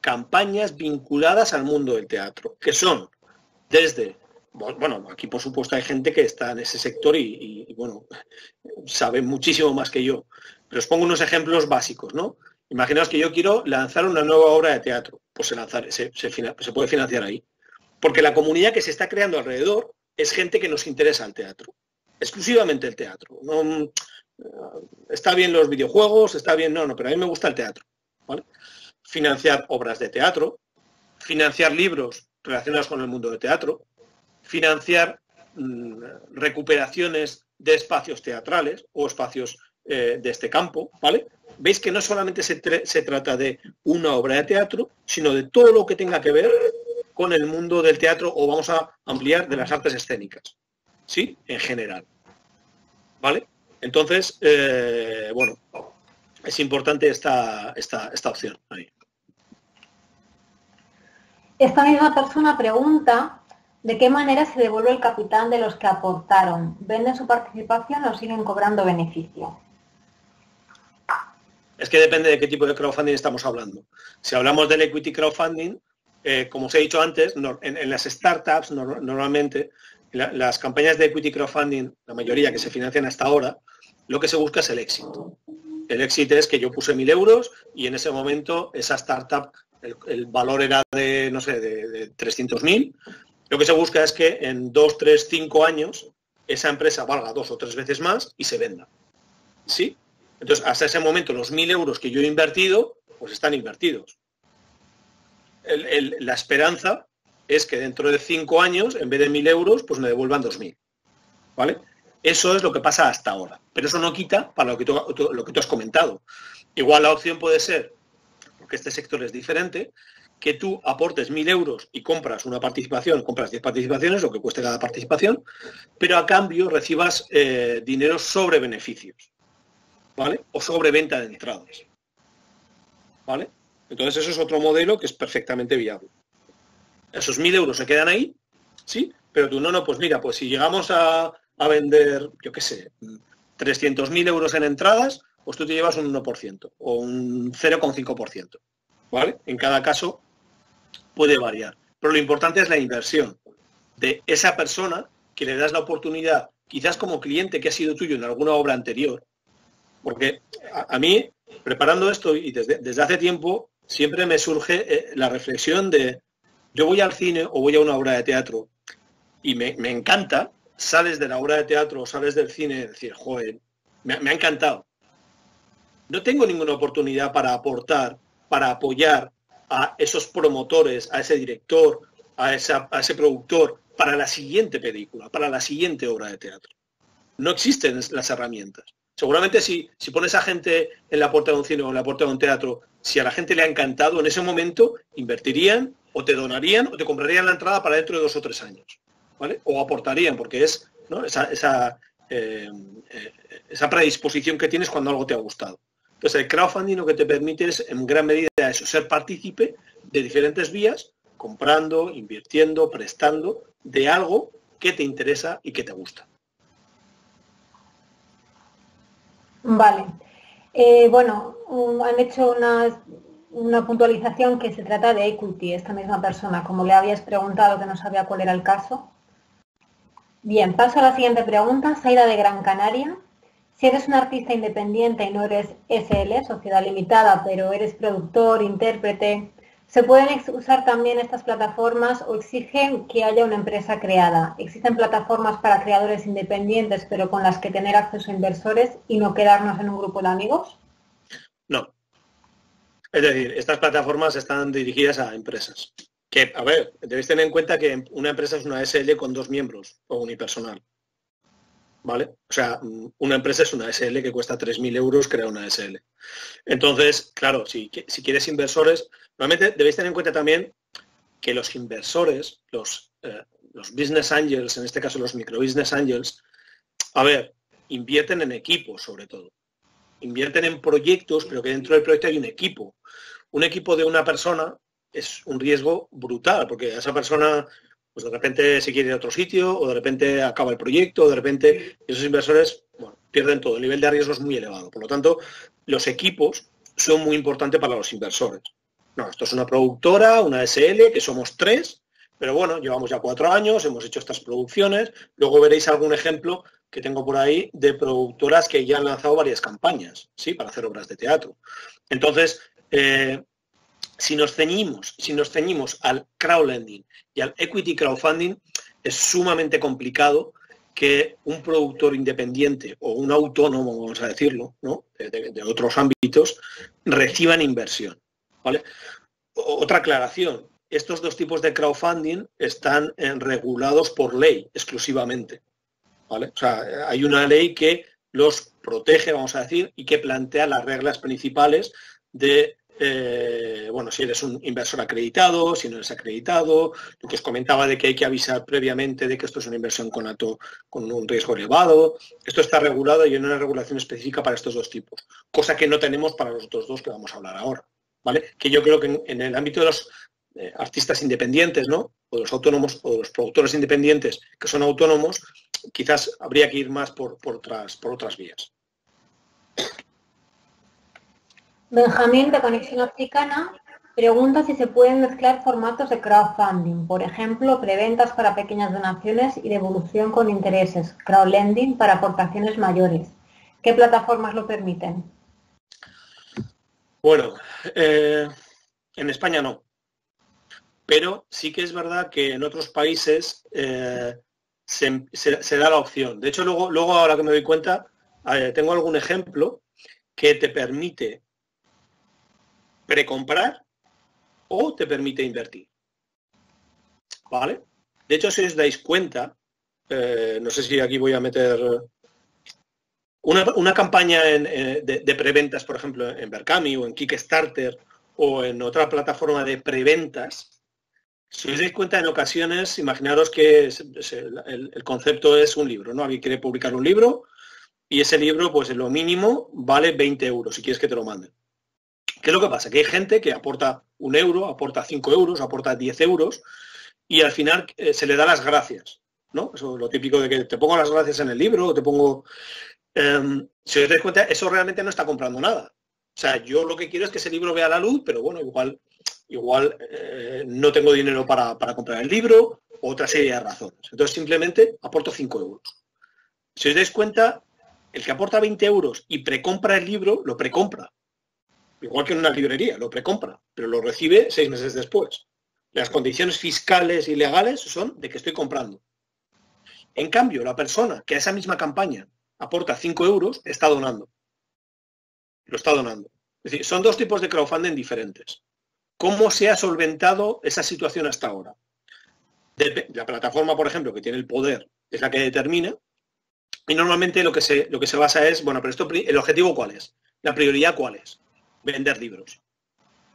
campañas vinculadas al mundo del teatro, que son desde, bueno, aquí por supuesto hay gente que está en ese sector y, y bueno, sabe muchísimo más que yo. Pero os pongo unos ejemplos básicos, ¿no? Imaginaos que yo quiero lanzar una nueva obra de teatro, pues se, lanzar, se, se, se puede financiar ahí. Porque la comunidad que se está creando alrededor es gente que nos interesa el teatro, exclusivamente el teatro. No, está bien los videojuegos, está bien, no, no, pero a mí me gusta el teatro, ¿vale? Financiar obras de teatro, financiar libros relacionados con el mundo de teatro, financiar mmm, recuperaciones de espacios teatrales o espacios eh, de este campo, ¿vale? Veis que no solamente se, se trata de una obra de teatro, sino de todo lo que tenga que ver con el mundo del teatro o vamos a ampliar de las artes escénicas, ¿sí? En general, ¿vale? Entonces, eh, bueno, es importante esta, esta, esta opción ahí. Esta misma persona pregunta de qué manera se devuelve el capital de los que aportaron. ¿Venden su participación o siguen cobrando beneficio? Es que depende de qué tipo de crowdfunding estamos hablando. Si hablamos del equity crowdfunding, eh, como os he dicho antes, no, en, en las startups no, normalmente la, las campañas de equity crowdfunding, la mayoría que se financian hasta ahora, lo que se busca es el éxito. El éxito es que yo puse mil euros y en ese momento esa startup, el, el valor era de, no sé, de, de trescientos mil. Lo que se busca es que en dos, tres, cinco años esa empresa valga dos o tres veces más y se venda. ¿Sí? Entonces, hasta ese momento los mil euros que yo he invertido, pues están invertidos. El, el, la esperanza es que dentro de cinco años, en vez de mil euros, pues me devuelvan dos mil. ¿Vale? Eso es lo que pasa hasta ahora. Pero eso no quita para lo que tú, lo que tú has comentado. Igual la opción puede ser, porque este sector es diferente, que tú aportes mil euros y compras una participación, compras diez participaciones, lo que cueste cada participación, pero a cambio recibas eh, dinero sobre beneficios, ¿vale? O sobre venta de entradas, ¿vale? Entonces eso es otro modelo que es perfectamente viable. Esos mil euros se quedan ahí, ¿sí? Pero tú, no, no, pues mira, pues si llegamos a... a vender, yo qué sé, trescientos mil euros en entradas, pues tú te llevas un uno por ciento o un cero coma cinco por ciento, ¿vale? En cada caso puede variar, pero lo importante es la inversión de esa persona que le das la oportunidad, quizás como cliente que ha sido tuyo en alguna obra anterior, porque a, a mí, preparando esto y desde, desde hace tiempo, siempre me surge eh, la reflexión de yo voy al cine o voy a una obra de teatro y me, me encanta. Sales de la obra de teatro o sales del cine y decir, joder, me, me ha encantado. No tengo ninguna oportunidad para aportar, para apoyar a esos promotores, a ese director, a, esa, a ese productor, para la siguiente película, para la siguiente obra de teatro. No existen las herramientas. Seguramente si, si pones a gente en la puerta de un cine o en la puerta de un teatro, si a la gente le ha encantado, en ese momento invertirían o te donarían o te comprarían la entrada para dentro de dos o tres años. ¿Vale? O aportarían, porque es, ¿no? esa, esa, eh, eh, esa predisposición que tienes cuando algo te ha gustado. Entonces, el crowdfunding lo que te permite es, en gran medida, eso, ser partícipe de diferentes vías, comprando, invirtiendo, prestando, de algo qué te interesa y qué te gusta. Vale. Eh, bueno, han hecho una, una puntualización que se trata de equity, esta misma persona, como le habías preguntado que no sabía cuál era el caso. Bien, paso a la siguiente pregunta. Zaira de Gran Canaria. Si eres un artista independiente y no eres S L, sociedad limitada, pero eres productor, intérprete, ¿se pueden usar también estas plataformas o exigen que haya una empresa creada? ¿Existen plataformas para creadores independientes, pero con las que tener acceso a inversores y no quedarnos en un grupo de amigos? No. Es decir, estas plataformas están dirigidas a empresas. Que, a ver, debéis tener en cuenta que una empresa es una S L con dos miembros o unipersonal, ¿vale? O sea, una empresa es una S L que cuesta tres mil euros crear una S L. Entonces, claro, si, si quieres inversores, normalmente debéis tener en cuenta también que los inversores, los, eh, los business angels, en este caso los micro business angels, a ver, invierten en equipos sobre todo. Invierten en proyectos, pero que dentro del proyecto hay un equipo. Un equipo de una persona es un riesgo brutal, porque a esa persona, pues de repente se quiere ir a otro sitio, o de repente acaba el proyecto, o de repente esos inversores, bueno, pierden todo. El nivel de riesgo es muy elevado. Por lo tanto, los equipos son muy importantes para los inversores. No, esto es una productora, una S L, que somos tres, pero bueno, llevamos ya cuatro años, hemos hecho estas producciones. Luego veréis algún ejemplo que tengo por ahí de productoras que ya han lanzado varias campañas, ¿sí?, para hacer obras de teatro. Entonces, eh, Si nos ceñimos, si nos ceñimos al crowdlending y al equity crowdfunding, es sumamente complicado que un productor independiente o un autónomo, vamos a decirlo, ¿no?, de, de otros ámbitos, reciban inversión, ¿vale? Otra aclaración, estos dos tipos de crowdfunding están regulados por ley exclusivamente, ¿vale? O sea, hay una ley que los protege, vamos a decir, y que plantea las reglas principales de... Eh, bueno, si eres un inversor acreditado, si no eres acreditado, lo que os comentaba de que hay que avisar previamente de que esto es una inversión con alto, con un riesgo elevado, esto está regulado y hay una regulación específica para estos dos tipos, cosa que no tenemos para los otros dos que vamos a hablar ahora, ¿vale? Que yo creo que en, en el ámbito de los eh, artistas independientes, ¿no?, o de los autónomos o de los productores independientes que son autónomos, quizás habría que ir más por, por, otras, por otras vías. Benjamín, de Conexión Africana, pregunta si se pueden mezclar formatos de crowdfunding, por ejemplo, preventas para pequeñas donaciones y devolución con intereses, crowdlending para aportaciones mayores. ¿Qué plataformas lo permiten? Bueno, eh, en España no, pero sí que es verdad que en otros países eh, se, se, se da la opción. De hecho, luego, luego ahora que me doy cuenta, eh, tengo algún ejemplo que te permite precomprar o te permite invertir, ¿vale? De hecho, si os dais cuenta, eh, no sé si aquí voy a meter una, una campaña en, eh, de, de preventas, por ejemplo, en Verkami o en Kickstarter o en otra plataforma de preventas. Si os dais cuenta, en ocasiones, imaginaros que es, es el, el concepto es un libro, ¿no? Alguien quiere publicar un libro y ese libro, pues en lo mínimo, vale veinte euros si quieres que te lo manden. ¿Qué es lo que pasa? Que hay gente que aporta un euro, aporta cinco euros, aporta diez euros y al final eh, se le da las gracias, ¿no? Eso es lo típico de que te pongo las gracias en el libro o te pongo... Eh, si os dais cuenta, eso realmente no está comprando nada. O sea, yo lo que quiero es que ese libro vea la luz, pero bueno, igual, igual eh, no tengo dinero para, para comprar el libro o otra serie de razones. Entonces, simplemente aporto cinco euros. Si os dais cuenta, el que aporta veinte euros y precompra el libro, lo precompra. Igual que en una librería, lo precompra, pero lo recibe seis meses después. Las condiciones fiscales y legales son de que estoy comprando. En cambio, la persona que a esa misma campaña aporta cinco euros, está donando. Lo está donando. Es decir, son dos tipos de crowdfunding diferentes. ¿Cómo se ha solventado esa situación hasta ahora? La plataforma, por ejemplo, que tiene el poder, es la que determina. Y normalmente lo que se, lo que se basa es, bueno, pero esto, ¿el objetivo cuál es? ¿La prioridad cuál es? Vender libros.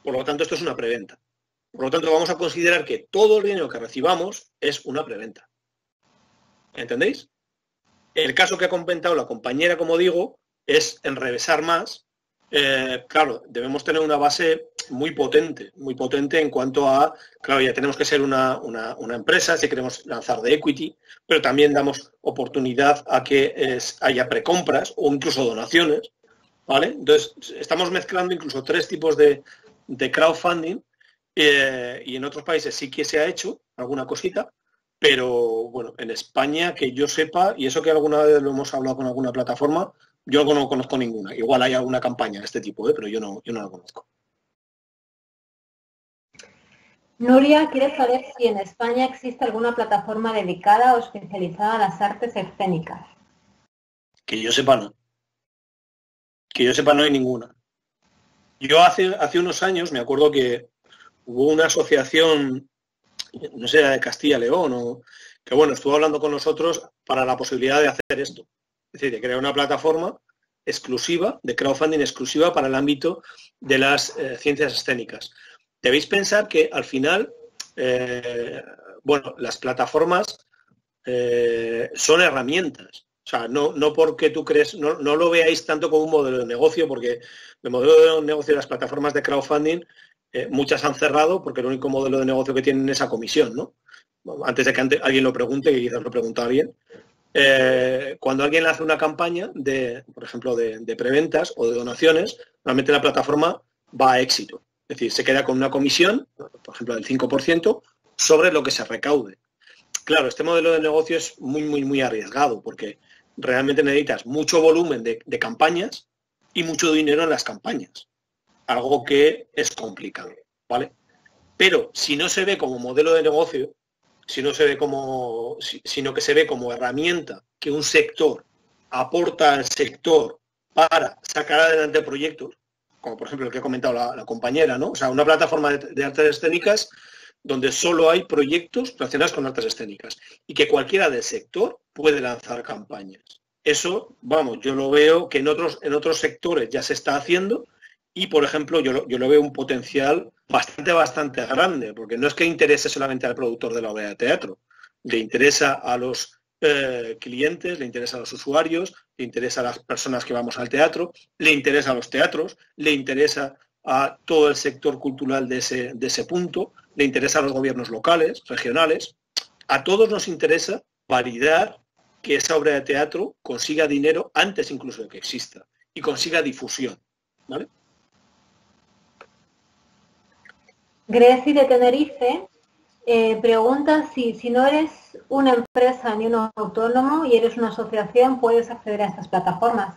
Por lo tanto, esto es una preventa. Por lo tanto, vamos a considerar que todo el dinero que recibamos es una preventa. ¿Entendéis? El caso que ha comentado la compañera, como digo, es enrevesar más. Eh, claro, debemos tener una base es muy potente, muy potente en cuanto a, claro, ya tenemos que ser una, una, una empresa, si queremos lanzar de equity, pero también damos oportunidad a que es, haya precompras o incluso donaciones, ¿vale? Entonces, estamos mezclando incluso tres tipos de, de crowdfunding eh, y en otros países sí que se ha hecho alguna cosita, pero, bueno, en España, que yo sepa, y eso que alguna vez lo hemos hablado con alguna plataforma, yo no conozco ninguna. Igual hay alguna campaña de este tipo, ¿eh? Pero yo no, yo no la conozco. Nuria quiere saber si en España existe alguna plataforma dedicada o especializada a las artes escénicas. Que yo sepa no. Que yo sepa no hay ninguna. Yo hace, hace unos años me acuerdo que hubo una asociación, no sé, de Castilla y León, o, que bueno, estuvo hablando con nosotros para la posibilidad de hacer esto. Es decir, de crear una plataforma exclusiva, de crowdfunding exclusiva para el ámbito de las eh, ciencias escénicas. Debéis pensar que al final, eh, bueno, las plataformas eh, son herramientas. O sea, no, no porque tú crees, no, no lo veáis tanto como un modelo de negocio, porque el modelo de negocio de las plataformas de crowdfunding, eh, muchas han cerrado porque el único modelo de negocio que tienen es esa comisión, ¿no? Antes de que ante, alguien lo pregunte, que quizás lo pregunta alguien. Eh, cuando alguien hace una campaña de, por ejemplo, de, de preventas o de donaciones, normalmente la plataforma va a éxito. Es decir, se queda con una comisión, por ejemplo, del cinco por ciento, sobre lo que se recaude. Claro, este modelo de negocio es muy, muy, muy arriesgado porque realmente necesitas mucho volumen de, de campañas y mucho dinero en las campañas, algo que es complicado, ¿vale? Pero si no se ve como modelo de negocio, Si no se ve como, sino que se ve como herramienta que un sector aporta al sector para sacar adelante proyectos, como por ejemplo el que ha comentado la, la compañera, ¿no? O sea, una plataforma de, de artes escénicas donde solo hay proyectos relacionados con artes escénicas y que cualquiera del sector puede lanzar campañas. Eso, vamos, yo lo veo que en otros, en otros sectores ya se está haciendo. Y, por ejemplo, yo lo, yo lo veo un potencial bastante, bastante grande, porque no es que interese solamente al productor de la obra de teatro, le interesa a los eh, clientes, le interesa a los usuarios, le interesa a las personas que vamos al teatro, le interesa a los teatros, le interesa a todo el sector cultural de ese, de ese punto, le interesa a los gobiernos locales, regionales. A todos nos interesa validar que esa obra de teatro consiga dinero antes incluso de que exista y consiga difusión, ¿vale? Gracie de Tenerife eh, pregunta si, si no eres una empresa ni un autónomo y eres una asociación, ¿puedes acceder a estas plataformas?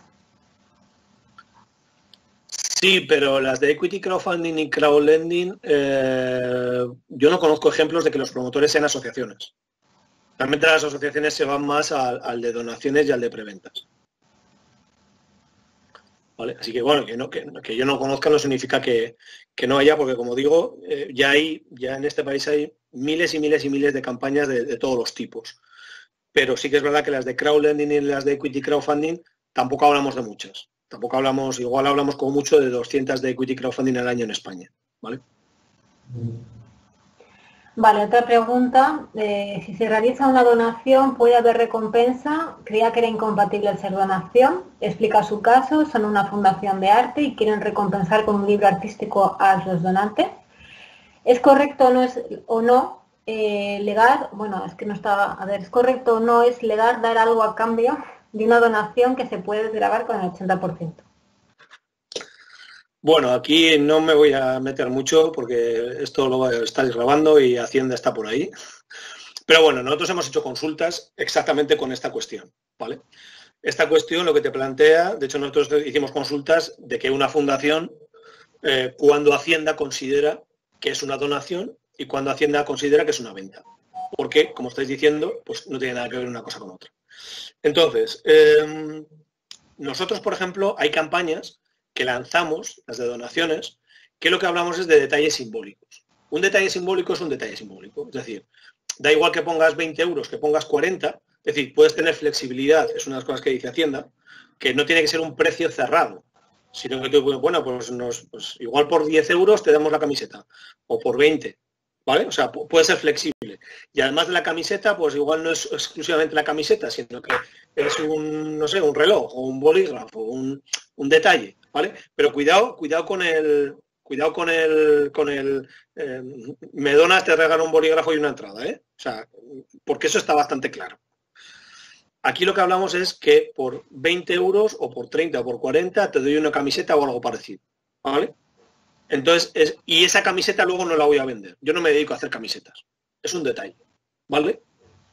Sí, pero las de Equity Crowdfunding y Crowdlending, eh, yo no conozco ejemplos de que los promotores sean asociaciones. Realmente las asociaciones se van más al, al de donaciones y al de preventas. ¿Vale? Así que, bueno, que, no, que, que yo no conozca no significa que, que no haya, porque como digo, eh, ya hay, ya en este país hay miles y miles y miles de campañas de, de todos los tipos. Pero sí que es verdad que las de crowdlending y las de equity crowdfunding tampoco hablamos de muchas. Tampoco hablamos, igual hablamos como mucho de doscientas de equity crowdfunding al año en España, ¿vale? Vale, otra pregunta. Eh, si se realiza una donación, ¿puede haber recompensa? Creía que era incompatible hacer donación. Explica su caso, son una fundación de arte y quieren recompensar con un libro artístico a los donantes. ¿Es correcto o no, es, o no eh, legal? Bueno, es que no estaba... A ver, ¿es correcto o no es legal dar algo a cambio de una donación que se puede desgravar con el ochenta por ciento? Bueno, aquí no me voy a meter mucho porque esto lo estáis grabando y Hacienda está por ahí. Pero bueno, nosotros hemos hecho consultas exactamente con esta cuestión, ¿vale? Esta cuestión lo que te plantea, de hecho nosotros hicimos consultas de que una fundación, eh, cuando Hacienda considera que es una donación y cuando Hacienda considera que es una venta. Porque, como estáis diciendo, pues no tiene nada que ver una cosa con otra. Entonces, eh, nosotros, por ejemplo, hay campañas que lanzamos, las de donaciones, que lo que hablamos es de detalles simbólicos. Un detalle simbólico es un detalle simbólico. Es decir, da igual que pongas veinte euros, que pongas cuarenta, es decir, puedes tener flexibilidad, es una de las cosas que dice Hacienda, que no tiene que ser un precio cerrado, sino que tú, bueno, pues, nos, pues igual por diez euros te damos la camiseta, o por veinte, ¿vale? O sea, puede ser flexible. Y además de la camiseta, pues igual no es exclusivamente la camiseta, sino que es un, no sé, un reloj, o un bolígrafo, un, un detalle. ¿Vale? Pero cuidado, cuidado con el, cuidado con el, con el eh, me donas, te regalo un bolígrafo y una entrada, ¿eh? O sea, porque eso está bastante claro. Aquí lo que hablamos es que por veinte euros o por treinta o por cuarenta te doy una camiseta o algo parecido, ¿vale? Entonces, es, y esa camiseta luego no la voy a vender. Yo no me dedico a hacer camisetas. Es un detalle, ¿vale?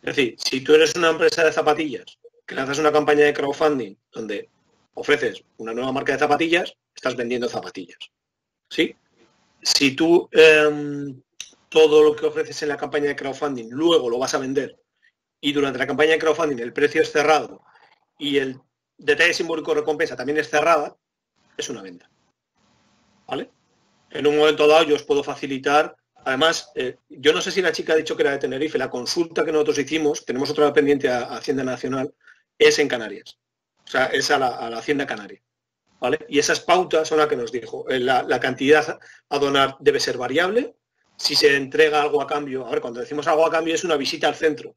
Es decir, si tú eres una empresa de zapatillas que lanzas una campaña de crowdfunding donde ofreces una nueva marca de zapatillas, estás vendiendo zapatillas, ¿sí? Si tú eh, todo lo que ofreces en la campaña de crowdfunding luego lo vas a vender y durante la campaña de crowdfunding el precio es cerrado y el detalle simbólico de recompensa también es cerrada, es una venta, ¿vale? En un momento dado yo os puedo facilitar, además, eh, yo no sé si la chica ha dicho que era de Tenerife, la consulta que nosotros hicimos, tenemos otra pendiente a, a Hacienda Nacional, es en Canarias, o sea, es a la, a la Hacienda Canaria, ¿vale? Y esas pautas son las que nos dijo, eh, la, la cantidad a donar debe ser variable, si se entrega algo a cambio, a ver, cuando decimos algo a cambio es una visita al centro,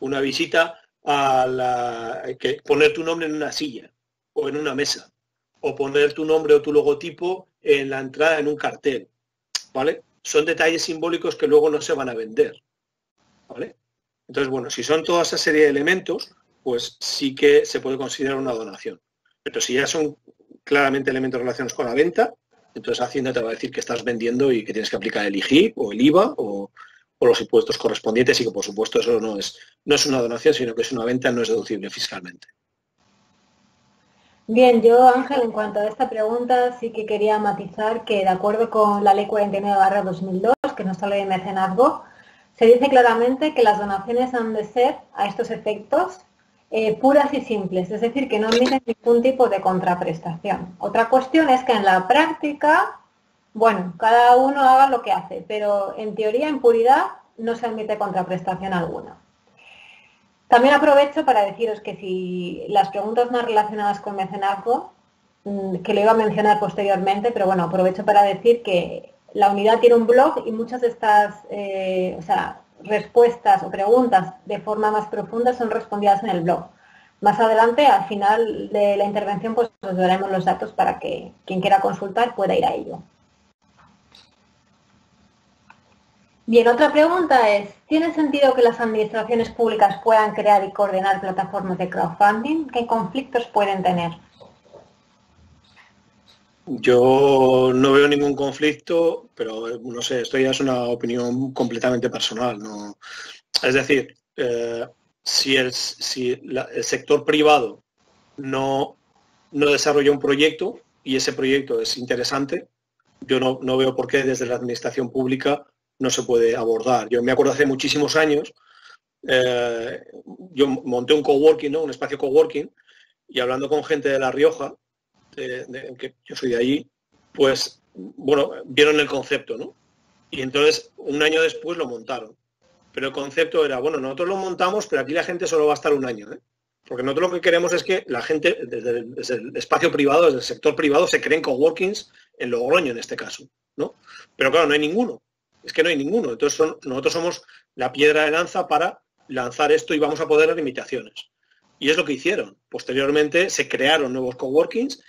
una visita a la... que poner tu nombre en una silla o en una mesa, o poner tu nombre o tu logotipo en la entrada en un cartel, ¿vale? Son detalles simbólicos que luego no se van a vender, ¿vale? Entonces, bueno, si son toda esa serie de elementos, pues sí que se puede considerar una donación. Pero si ya son claramente elementos relacionados con la venta, entonces Hacienda te va a decir que estás vendiendo y que tienes que aplicar el I G I P o el I V A o... o los impuestos correspondientes y que, por supuesto, eso no es, no es una donación, sino que es una venta, no es deducible fiscalmente. Bien, yo, Ángel, en cuanto a esta pregunta, sí que quería matizar que, de acuerdo con la Ley cuarenta y nueve barra dos mil dos, que nos habla de mecenazgo, se dice claramente que las donaciones han de ser, a estos efectos, eh, puras y simples, es decir, que no admiten ningún tipo de contraprestación. Otra cuestión es que en la práctica... bueno, cada uno haga lo que hace, pero en teoría, en puridad, no se admite contraprestación alguna. También aprovecho para deciros que si las preguntas más relacionadas con mecenazgo, que lo iba a mencionar posteriormente, pero bueno, aprovecho para decir que la unidad tiene un blog y muchas de estas eh, o sea, respuestas o preguntas de forma más profunda son respondidas en el blog. Más adelante, al final de la intervención, pues os daremos los datos para que quien quiera consultar pueda ir a ello. Bien, otra pregunta es, ¿tiene sentido que las administraciones públicas puedan crear y coordinar plataformas de crowdfunding? ¿Qué conflictos pueden tener? Yo no veo ningún conflicto, pero no sé, esto ya es una opinión completamente personal, ¿no? Es decir, eh, si, el, si la, el sector privado no, no desarrolla un proyecto y ese proyecto es interesante, yo no, no veo por qué desde la administración pública no se puede abordar. Yo me acuerdo hace muchísimos años, eh, yo monté un coworking, ¿no? Un espacio coworking, y hablando con gente de La Rioja, de, de, que yo soy de allí, pues, bueno, vieron el concepto, ¿no? Y entonces, un año después lo montaron. Pero el concepto era, bueno, nosotros lo montamos, pero aquí la gente solo va a estar un año, ¿eh? Porque nosotros lo que queremos es que la gente, desde el, desde el espacio privado, desde el sector privado, se creen coworkings en Logroño, en este caso, ¿no? Pero claro, no hay ninguno. Es que no hay ninguno. Entonces, son, nosotros somos la piedra de lanza para lanzar esto y vamos a poder las limitaciones. Y es lo que hicieron. Posteriormente se crearon nuevos coworkings.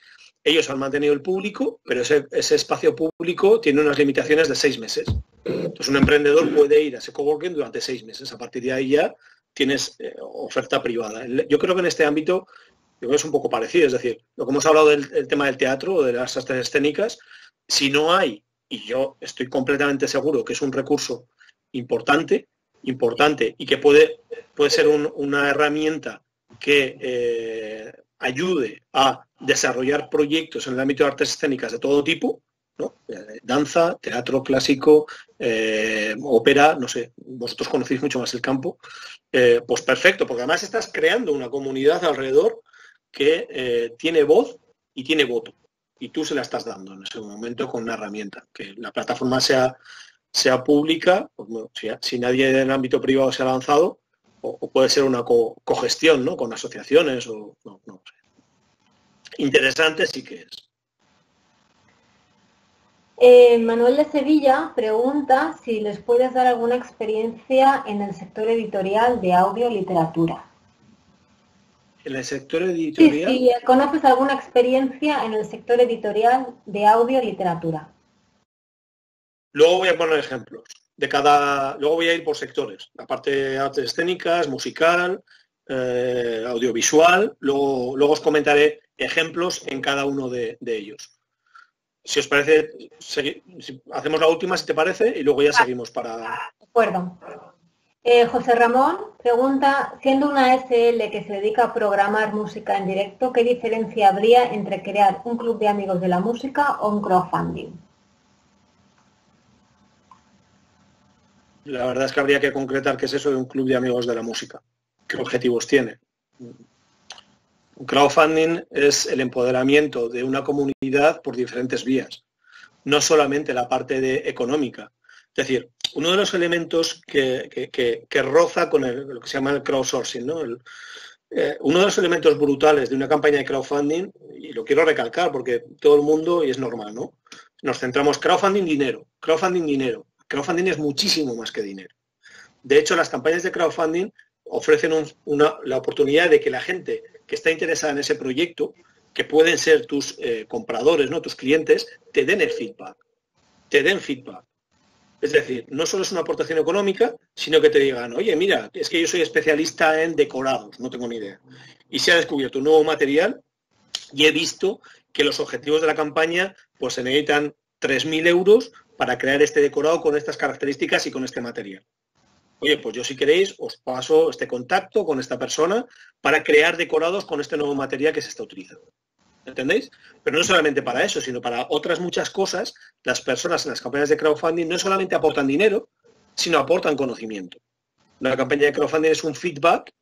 Ellos han mantenido el público, pero ese, ese espacio público tiene unas limitaciones de seis meses. Entonces, un emprendedor puede ir a ese coworking durante seis meses. A partir de ahí ya tienes eh, oferta privada. Yo creo que en este ámbito yo creo que es un poco parecido. Es decir, lo que hemos hablado del el tema del teatro o de las artes escénicas, si no hay... y yo estoy completamente seguro que es un recurso importante, importante y que puede, puede ser un, una herramienta que eh, ayude a desarrollar proyectos en el ámbito de artes escénicas de todo tipo, ¿no? Danza, teatro clásico, eh, ópera, no sé, vosotros conocéis mucho más el campo, eh, pues perfecto, porque además estás creando una comunidad alrededor que eh, tiene voz y tiene voto. Y tú se la estás dando en ese momento con una herramienta. Que la plataforma sea, sea pública, pues bueno, si, si nadie en el ámbito privado se ha lanzado, o, o puede ser una co, cogestión, ¿no? Con asociaciones o... no, no sé. Interesante sí que es. Eh, Manuel de Sevilla pregunta si les puedes dar alguna experiencia en el sector editorial de audio y literatura. ¿En el sector editorial? Sí, sí, ¿conoces alguna experiencia en el sector editorial de audio y literatura? Luego voy a poner ejemplos de cada. Luego voy a ir por sectores. La parte de artes escénicas, musical, eh, audiovisual. Luego, luego os comentaré ejemplos en cada uno de, de ellos. Si os parece, segui... si hacemos la última, si te parece, y luego ya seguimos para... De acuerdo. Eh, José Ramón pregunta, siendo una S L que se dedica a programar música en directo, ¿qué diferencia habría entre crear un club de amigos de la música o un crowdfunding? La verdad es que habría que concretar qué es eso de un club de amigos de la música, qué objetivos tiene. Un crowdfunding es el empoderamiento de una comunidad por diferentes vías, no solamente la parte de económica. Es decir, uno de los elementos que, que, que, que roza con el, lo que se llama el crowdsourcing, ¿no? El, eh, uno de los elementos brutales de una campaña de crowdfunding, y lo quiero recalcar porque todo el mundo, y es normal, ¿no? Nos centramos crowdfunding dinero, crowdfunding dinero. Crowdfunding es muchísimo más que dinero. De hecho, las campañas de crowdfunding ofrecen un, una, la oportunidad de que la gente que está interesada en ese proyecto, que pueden ser tus eh, compradores, ¿no? Tus clientes, te den el feedback, te den feedback. Es decir, no solo es una aportación económica, sino que te digan, oye, mira, es que yo soy especialista en decorados, no tengo ni idea. Y se ha descubierto un nuevo material y he visto que los objetivos de la campaña, pues se necesitan tres mil euros para crear este decorado con estas características y con este material. Oye, pues yo si queréis os paso este contacto con esta persona para crear decorados con este nuevo material que se está utilizando. ¿Entendéis? Pero no solamente para eso, sino para otras muchas cosas, las personas en las campañas de crowdfunding no solamente aportan dinero, sino aportan conocimiento. La campaña de crowdfunding es un feedback,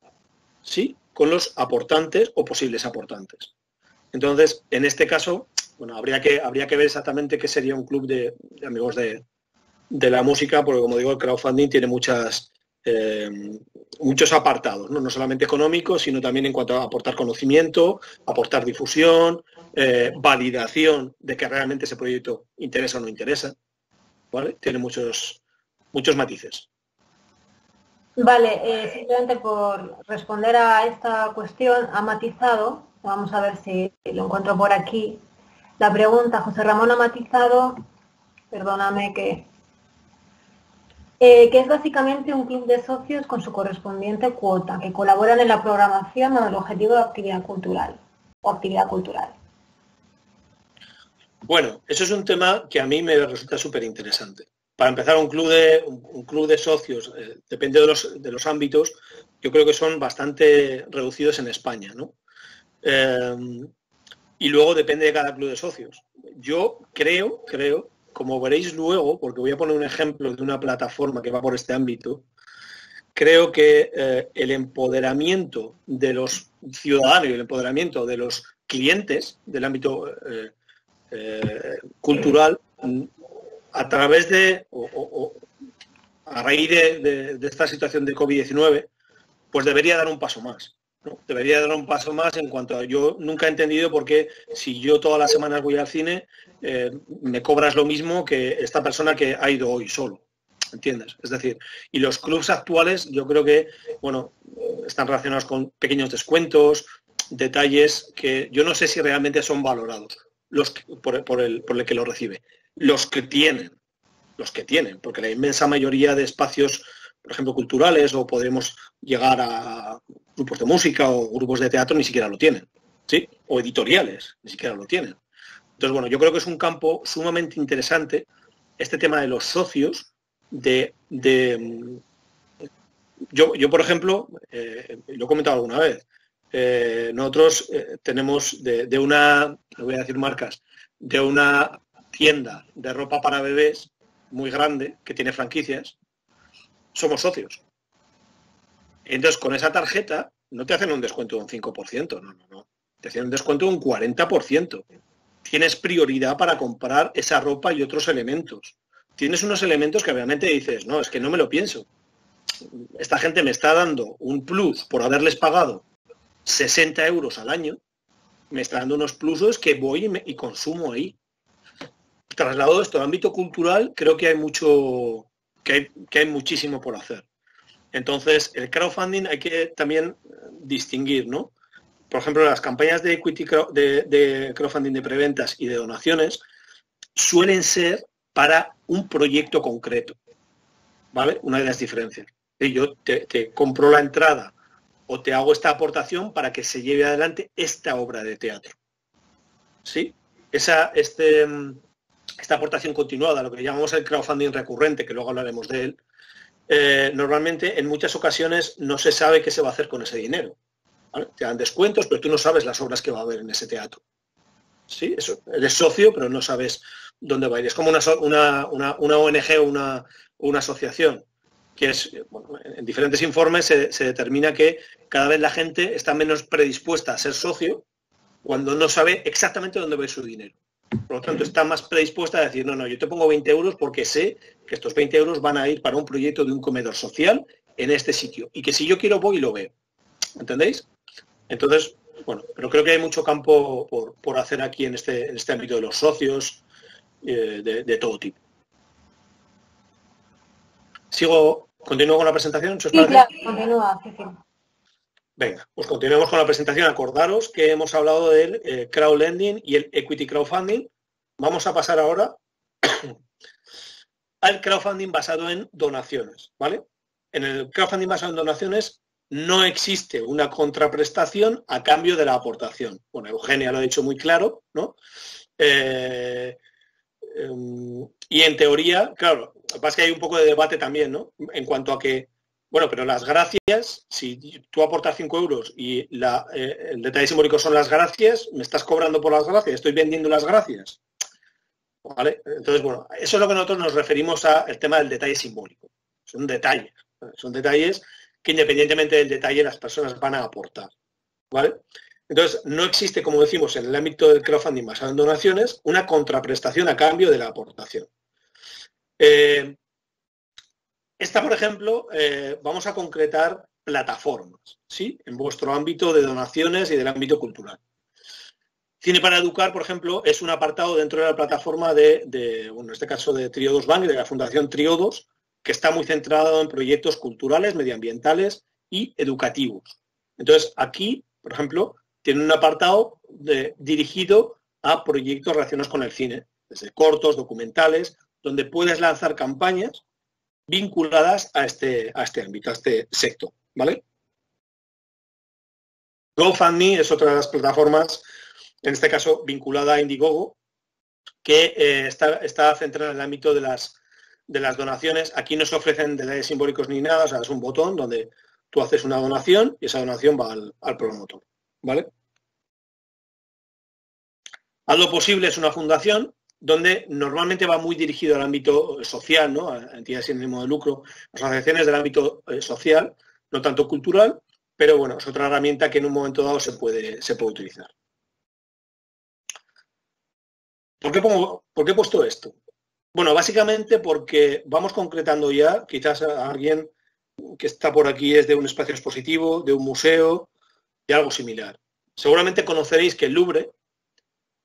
¿sí?, con los aportantes o posibles aportantes. Entonces, en este caso, bueno, habría que, habría que ver exactamente qué sería un club de, de amigos de, de la música, porque como digo, el crowdfunding tiene muchas, eh, muchos apartados, ¿no? No solamente económicos, sino también en cuanto a aportar conocimiento, aportar difusión, eh, validación de que realmente ese proyecto interesa o no interesa, ¿vale? Tiene muchos, muchos matices. Vale, eh, simplemente por responder a esta cuestión, ha matizado, vamos a ver si lo encuentro por aquí. La pregunta, José Ramón ha matizado, perdóname que... Eh, que es básicamente un club de socios con su correspondiente cuota, que colaboran en la programación o en el objetivo de actividad cultural o actividad cultural. Bueno, eso es un tema que a mí me resulta súper interesante. Para empezar, un club de, un, un club de socios, eh, depende de los, de los ámbitos, yo creo que son bastante reducidos en España, ¿no? Eh, Y luego depende de cada club de socios. Yo creo, creo, como veréis luego, porque voy a poner un ejemplo de una plataforma que va por este ámbito, creo que eh, el empoderamiento de los ciudadanos y el empoderamiento de los clientes del ámbito eh, eh, cultural, a través de, o, o, o a raíz de, de, de esta situación de COVID diecinueve, pues debería dar un paso más. No, debería dar un paso más en cuanto a... Yo nunca he entendido por qué, si yo todas las semanas voy al cine, eh, me cobras lo mismo que esta persona que ha ido hoy solo, ¿entiendes? Es decir, y los clubs actuales yo creo que, bueno, están relacionados con pequeños descuentos, detalles que yo no sé si realmente son valorados los que, por, por, el, por el que lo recibe. Los que tienen, los que tienen, porque la inmensa mayoría de espacios, por ejemplo, culturales, o podemos llegar a grupos de música o grupos de teatro, ni siquiera lo tienen, ¿sí? O editoriales, ni siquiera lo tienen. Entonces, bueno, yo creo que es un campo sumamente interesante este tema de los socios, de... de yo, yo, por ejemplo, eh, lo he comentado alguna vez, eh, nosotros eh, tenemos de, de una, no voy a decir marcas, de una tienda de ropa para bebés muy grande, que tiene franquicias, somos socios. Entonces, con esa tarjeta no te hacen un descuento de un cinco por ciento, no, no, no. Te hacen un descuento de un cuarenta por ciento. Tienes prioridad para comprar esa ropa y otros elementos. Tienes unos elementos que obviamente dices, no, es que no me lo pienso. Esta gente me está dando un plus por haberles pagado sesenta euros al año, me está dando unos plusos que voy y, me, y consumo ahí. Trasladado esto al ámbito cultural, creo que hay mucho... Que hay, que hay muchísimo por hacer. Entonces, el crowdfunding hay que también distinguir, ¿no? Por ejemplo, las campañas de equity, de, de crowdfunding de preventas y de donaciones suelen ser para un proyecto concreto, ¿vale? Una de las diferencias. Yo te, te compro la entrada o te hago esta aportación para que se lleve adelante esta obra de teatro. ¿Sí? Esa, este, esta aportación continuada, lo que llamamos el crowdfunding recurrente, que luego hablaremos de él, eh, normalmente en muchas ocasiones no se sabe qué se va a hacer con ese dinero. ¿Vale? Te dan descuentos, pero tú no sabes las obras que va a haber en ese teatro. ¿Sí? Eso, eres socio, pero no sabes dónde va a ir. Es como una, una, una, una O N G o una, una asociación, que es, bueno, en diferentes informes se, se determina que cada vez la gente está menos predispuesta a ser socio cuando no sabe exactamente dónde va su dinero. Por lo tanto, está más predispuesta a decir, no, no, yo te pongo veinte euros porque sé que estos veinte euros van a ir para un proyecto de un comedor social en este sitio y que si yo quiero voy y lo veo. ¿Entendéis? Entonces, bueno, pero creo que hay mucho campo por, por hacer aquí en este, en este ámbito de los socios, eh, de, de todo tipo. ¿Sigo? ¿Continúo con la presentación? Sí, claro, continúa. Venga, pues continuemos con la presentación. Acordaros que hemos hablado del eh, crowdlending y el equity crowdfunding. Vamos a pasar ahora al crowdfunding basado en donaciones, ¿vale? En el crowdfunding basado en donaciones no existe una contraprestación a cambio de la aportación. Bueno, Eugenia lo ha dicho muy claro, ¿no? Eh, eh, y en teoría, claro, lo que pasa es que hay un poco de debate también, ¿no? En cuanto a que, bueno, pero las gracias, si tú aportas cinco euros y la, eh, el detalle simbólico son las gracias, me estás cobrando por las gracias, estoy vendiendo las gracias. ¿Vale? Entonces, bueno, eso es lo que nosotros nos referimos al tema del detalle simbólico. Son detalles, son detalles que independientemente del detalle las personas van a aportar. ¿Vale? Entonces, no existe, como decimos, en el ámbito del crowdfunding basado en donaciones, una contraprestación a cambio de la aportación. Eh, esta, por ejemplo, eh, vamos a concretar plataformas, ¿sí? En vuestro ámbito de donaciones y del ámbito cultural. Cine para Educar, por ejemplo, es un apartado dentro de la plataforma de, de bueno, en este caso de Triodos Bank, de la Fundación Triodos, que está muy centrado en proyectos culturales, medioambientales y educativos. Entonces, aquí, por ejemplo, tiene un apartado de, dirigido a proyectos relacionados con el cine, desde cortos, documentales, donde puedes lanzar campañas vinculadas a este, a este ámbito, a este sector, ¿vale? GoFundMe es otra de las plataformas, en este caso vinculada a Indiegogo, que eh, está, está centrada en el ámbito de las, de las donaciones. Aquí no se ofrecen detalles simbólicos ni nada, o sea, es un botón donde tú haces una donación y esa donación va al, al promotor, ¿vale? Haz Lo Posible es una fundación donde normalmente va muy dirigido al ámbito social, ¿no? A entidades sin ánimo de lucro, asociaciones del ámbito social, no tanto cultural, pero bueno, es otra herramienta que en un momento dado se puede, se puede utilizar. ¿Por qué, pongo, ¿Por qué he puesto esto? Bueno, básicamente porque vamos concretando ya, quizás a alguien que está por aquí es de un espacio expositivo, de un museo, de algo similar. Seguramente conoceréis que el Louvre,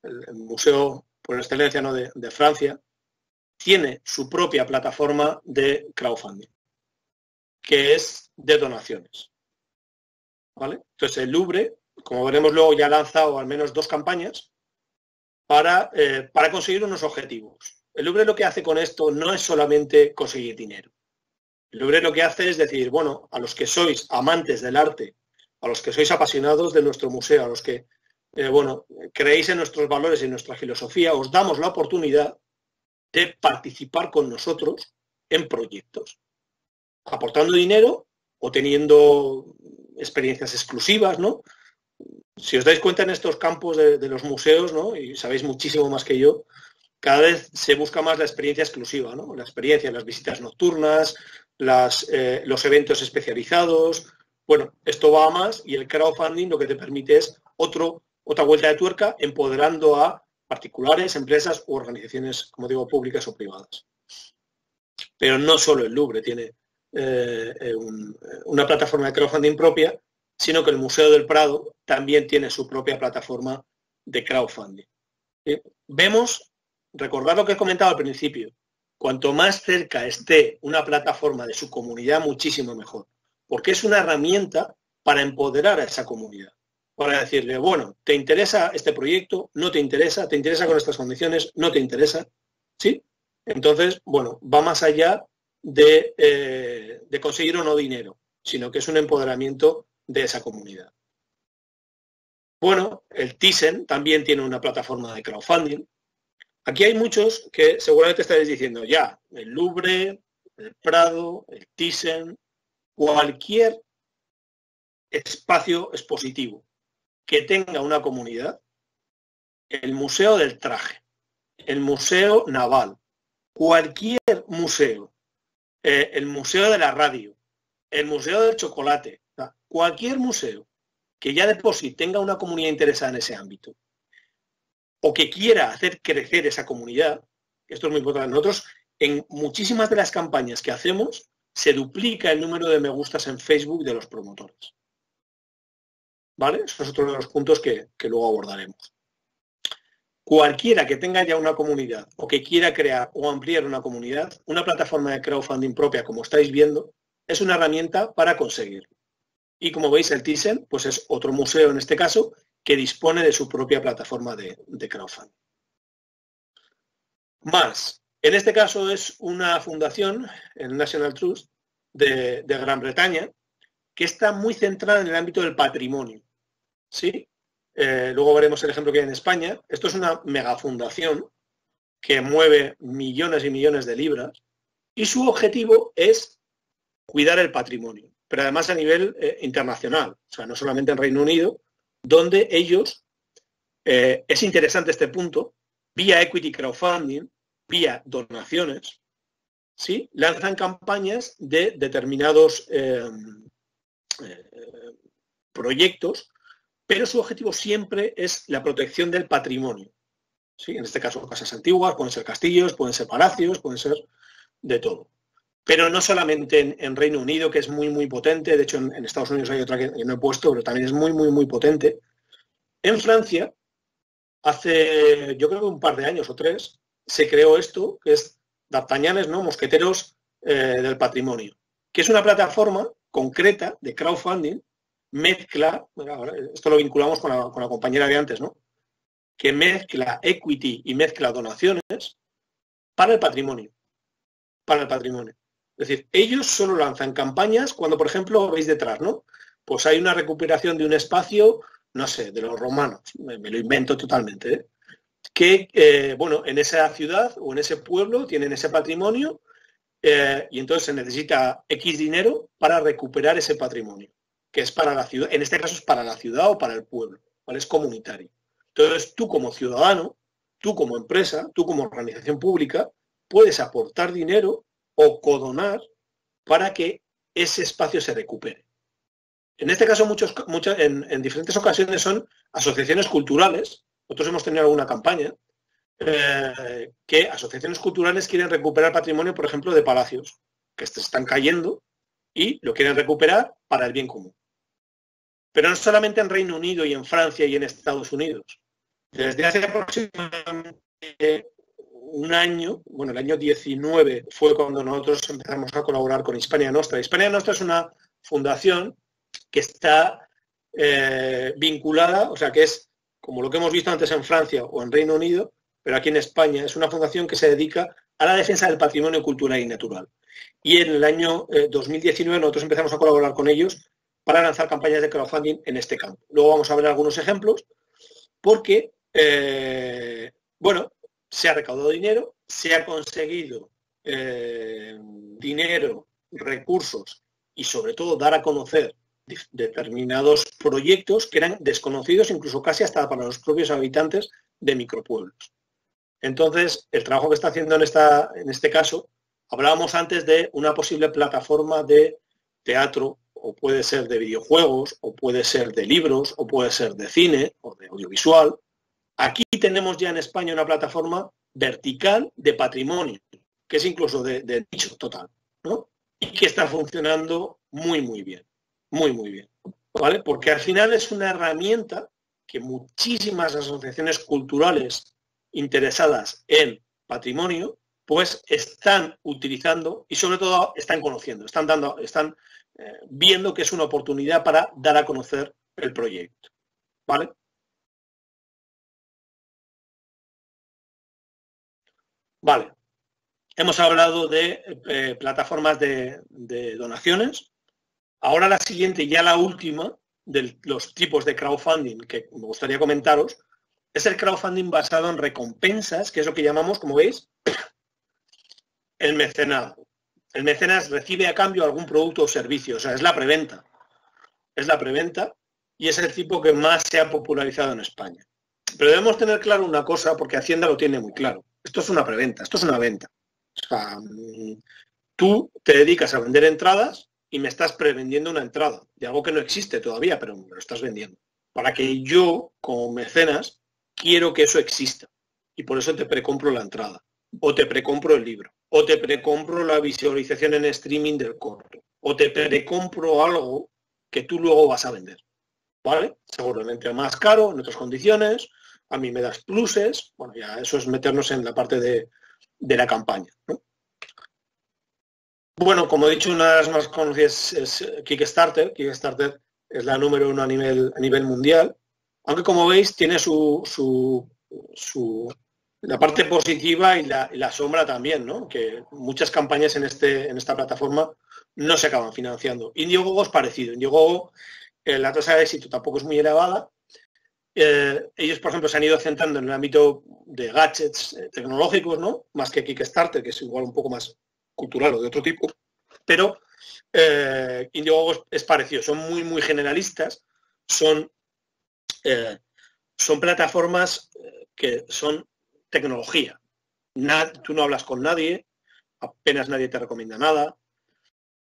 el, el museo por excelencia, ¿no?, de, de Francia, tiene su propia plataforma de crowdfunding, que es de donaciones. ¿Vale? Entonces, el Louvre, como veremos luego, ya ha lanzado al menos dos campañas para, eh, para conseguir unos objetivos. El Louvre lo que hace con esto no es solamente conseguir dinero. El Louvre lo que hace es decir, bueno, a los que sois amantes del arte, a los que sois apasionados de nuestro museo, a los que Eh, bueno, creéis en nuestros valores y en nuestra filosofía, os damos la oportunidad de participar con nosotros en proyectos, aportando dinero o teniendo experiencias exclusivas, ¿no? Si os dais cuenta en estos campos de, de los museos, ¿no?, y sabéis muchísimo más que yo, cada vez se busca más la experiencia exclusiva, ¿no? La experiencia, las visitas nocturnas, las, eh, los eventos especializados. Bueno, esto va a más y el crowdfunding lo que te permite es otro Otra vuelta de tuerca, empoderando a particulares, empresas u organizaciones, como digo, públicas o privadas. Pero no solo el Louvre tiene eh, un, una plataforma de crowdfunding propia, sino que el Museo del Prado también tiene su propia plataforma de crowdfunding. Eh, vemos, recordad lo que he comentado al principio, cuanto más cerca esté una plataforma de su comunidad, muchísimo mejor, porque es una herramienta para empoderar a esa comunidad. Para decirle, bueno, ¿te interesa este proyecto? ¿No te interesa? ¿Te interesa con estas condiciones? ¿No te interesa? ¿Sí? Entonces, bueno, va más allá de, eh, de conseguir o no dinero, sino que es un empoderamiento de esa comunidad. Bueno, el TISEL también tiene una plataforma de crowdfunding. Aquí hay muchos que seguramente estaréis diciendo, ya, el Louvre, el Prado, el TISEL, cualquier espacio expositivo que tenga una comunidad, el Museo del Traje, el Museo Naval, cualquier museo, eh, el Museo de la Radio, el Museo del Chocolate, o sea, cualquier museo que ya de por sí tenga una comunidad interesada en ese ámbito o que quiera hacer crecer esa comunidad, esto es muy importante. Nosotros, en muchísimas de las campañas que hacemos, se duplica el número de me gustas en Facebook de los promotores. ¿Vale? Esos son otros de los puntos que, que luego abordaremos. Cualquiera que tenga ya una comunidad o que quiera crear o ampliar una comunidad, una plataforma de crowdfunding propia, como estáis viendo, es una herramienta para conseguirlo. Y como veis, el TISEL, pues es otro museo en este caso, que dispone de su propia plataforma de, de crowdfunding. Más, en este caso es una fundación, el National Trust, de, de Gran Bretaña, que está muy centrada en el ámbito del patrimonio. ¿Sí? Eh, luego veremos el ejemplo que hay en España. Esto es una megafundación que mueve millones y millones de libras y su objetivo es cuidar el patrimonio, pero además a nivel eh, internacional, o sea, no solamente en Reino Unido, donde ellos, eh, es interesante este punto, vía equity crowdfunding, vía donaciones, ¿sí? Lanzan campañas de determinados eh, eh, proyectos, pero su objetivo siempre es la protección del patrimonio, ¿sí? En este caso, casas antiguas, pueden ser castillos, pueden ser palacios, pueden ser de todo. Pero no solamente en, en Reino Unido, que es muy, muy potente. De hecho, en, en Estados Unidos hay otra que no he puesto, pero también es muy, muy, muy potente. En Francia, hace yo creo que un par de años o tres, se creó esto, que es D'Artagnanes, ¿no? Mosqueteros eh, del Patrimonio, que es una plataforma concreta de crowdfunding, mezcla, esto lo vinculamos con la, con la compañera de antes, ¿no? Que mezcla equity y mezcla donaciones para el patrimonio, para el patrimonio. Es decir, ellos solo lanzan campañas cuando, por ejemplo, veis detrás, ¿no? Pues hay una recuperación de un espacio, no sé, de los romanos, me, me lo invento totalmente, ¿eh? Que, eh, bueno, en esa ciudad o en ese pueblo tienen ese patrimonio eh, y entonces se necesita X dinero para recuperar ese patrimonio, que es para la ciudad, en este caso es para la ciudad o para el pueblo, ¿vale? Es comunitario. Entonces, tú como ciudadano, tú como empresa, tú como organización pública, puedes aportar dinero o codonar para que ese espacio se recupere. En este caso, muchos, muchas, en, en diferentes ocasiones son asociaciones culturales. Nosotros hemos tenido alguna campaña eh, que asociaciones culturales quieren recuperar patrimonio, por ejemplo, de palacios, que se están cayendo y lo quieren recuperar para el bien común. Pero no solamente en Reino Unido y en Francia y en Estados Unidos. Desde hace aproximadamente un año, bueno, el año diecinueve fue cuando nosotros empezamos a colaborar con Hispania Nostra. Hispania Nostra es una fundación que está eh, vinculada, o sea, que es como lo que hemos visto antes en Francia o en Reino Unido, pero aquí en España es una fundación que se dedica a la defensa del patrimonio cultural y natural. Y en el año eh, dos mil diecinueve nosotros empezamos a colaborar con ellos para lanzar campañas de crowdfunding en este campo. Luego vamos a ver algunos ejemplos porque, eh, bueno, se ha recaudado dinero, se ha conseguido eh, dinero, recursos y sobre todo dar a conocer determinados proyectos que eran desconocidos incluso casi hasta para los propios habitantes de micropueblos. Entonces, el trabajo que está haciendo en, esta, en este caso, hablábamos antes de una posible plataforma de teatro, o puede ser de videojuegos, o puede ser de libros, o puede ser de cine, o de audiovisual. Aquí tenemos ya en España una plataforma vertical de patrimonio, que es incluso de, de nicho total, ¿no? Y que está funcionando muy, muy bien, muy, muy bien, ¿vale? Porque al final es una herramienta que muchísimas asociaciones culturales interesadas en patrimonio, pues están utilizando y sobre todo están conociendo, están, dando, están eh, viendo que es una oportunidad para dar a conocer el proyecto, ¿vale? Vale, Hemos hablado de eh, plataformas de, de donaciones. Ahora la siguiente, ya la última, de los tipos de crowdfunding que me gustaría comentaros, es el crowdfunding basado en recompensas, que es lo que llamamos, como veis, el mecenazgo. El mecenas recibe a cambio algún producto o servicio, o sea, es la preventa. Es la preventa y es el tipo que más se ha popularizado en España. Pero debemos tener claro una cosa, porque Hacienda lo tiene muy claro. Esto es una preventa, esto es una venta. O sea, tú te dedicas a vender entradas y me estás prevendiendo una entrada de algo que no existe todavía, pero me lo estás vendiendo. Para que yo, como mecenas, quiero que eso exista. Y por eso te precompro la entrada, o te precompro el libro, o te precompro la visualización en streaming del corto, o te precompro algo que tú luego vas a vender, ¿vale? Seguramente más caro, en otras condiciones, a mí me das pluses, bueno, ya eso es meternos en la parte de, de la campaña, ¿no? Bueno, como he dicho, una de las más conocidas es Kickstarter. Kickstarter es la número uno a nivel, a nivel mundial, aunque como veis tiene su... su, su la parte positiva y la, y la sombra también, ¿no? Que muchas campañas en, este, en esta plataforma no se acaban financiando. Indiegogo es parecido. Indiegogo, eh, la tasa de éxito tampoco es muy elevada. Eh, ellos, por ejemplo, se han ido centrando en el ámbito de gadgets eh, tecnológicos, ¿no? Más que Kickstarter, que es igual un poco más cultural o de otro tipo. Pero eh, Indiegogo es, es parecido. Son muy, muy generalistas. Son, eh, son plataformas que son... tecnología. Nad, tú no hablas con nadie, apenas nadie te recomienda nada.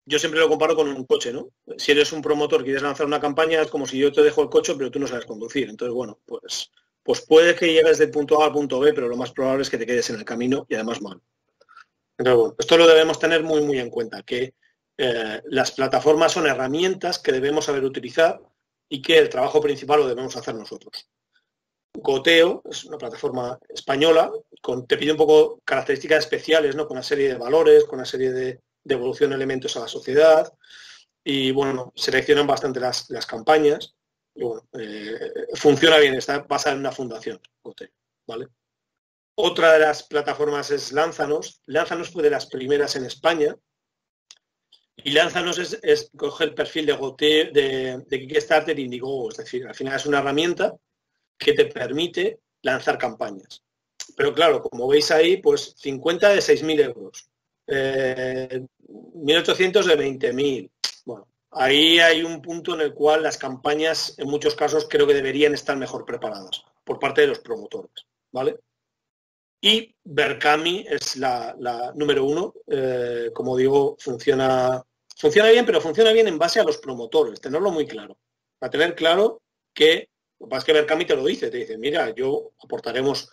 Yo siempre lo comparo con un coche, ¿no? Si eres un promotor y quieres lanzar una campaña, es como si yo te dejo el coche, pero tú no sabes conducir. Entonces, bueno, pues, pues puede que llegues del punto A al punto B, pero lo más probable es que te quedes en el camino y además mal. Entonces, bueno, esto lo debemos tener muy, muy en cuenta, que eh, las plataformas son herramientas que debemos saber utilizar y que el trabajo principal lo debemos hacer nosotros. Goteo es una plataforma española, con, te pide un poco características especiales, ¿no? Con una serie de valores, con una serie de devolución de elementos a la sociedad y, bueno, seleccionan bastante las, las campañas y, bueno, eh, funciona bien, está basada en una fundación, Goteo, ¿vale? Otra de las plataformas es Lanzanos. Lanzanos fue de las primeras en España y Lanzanos es, es coge el perfil de Goteo, de, de Kickstarter y Indiegogo, es decir, al final es una herramienta que te permite lanzar campañas. Pero claro, como veis ahí, pues cincuenta de seis mil euros, eh, mil ochocientos de veinte mil. Bueno, ahí hay un punto en el cual las campañas, en muchos casos, creo que deberían estar mejor preparadas por parte de los promotores, ¿vale? Y Verkami es la, la número uno. Eh, como digo, funciona, funciona bien, pero funciona bien en base a los promotores, tenerlo muy claro. Para tener claro que... Lo que pasa es que Verkami te lo dice, te dice, mira, yo aportaremos,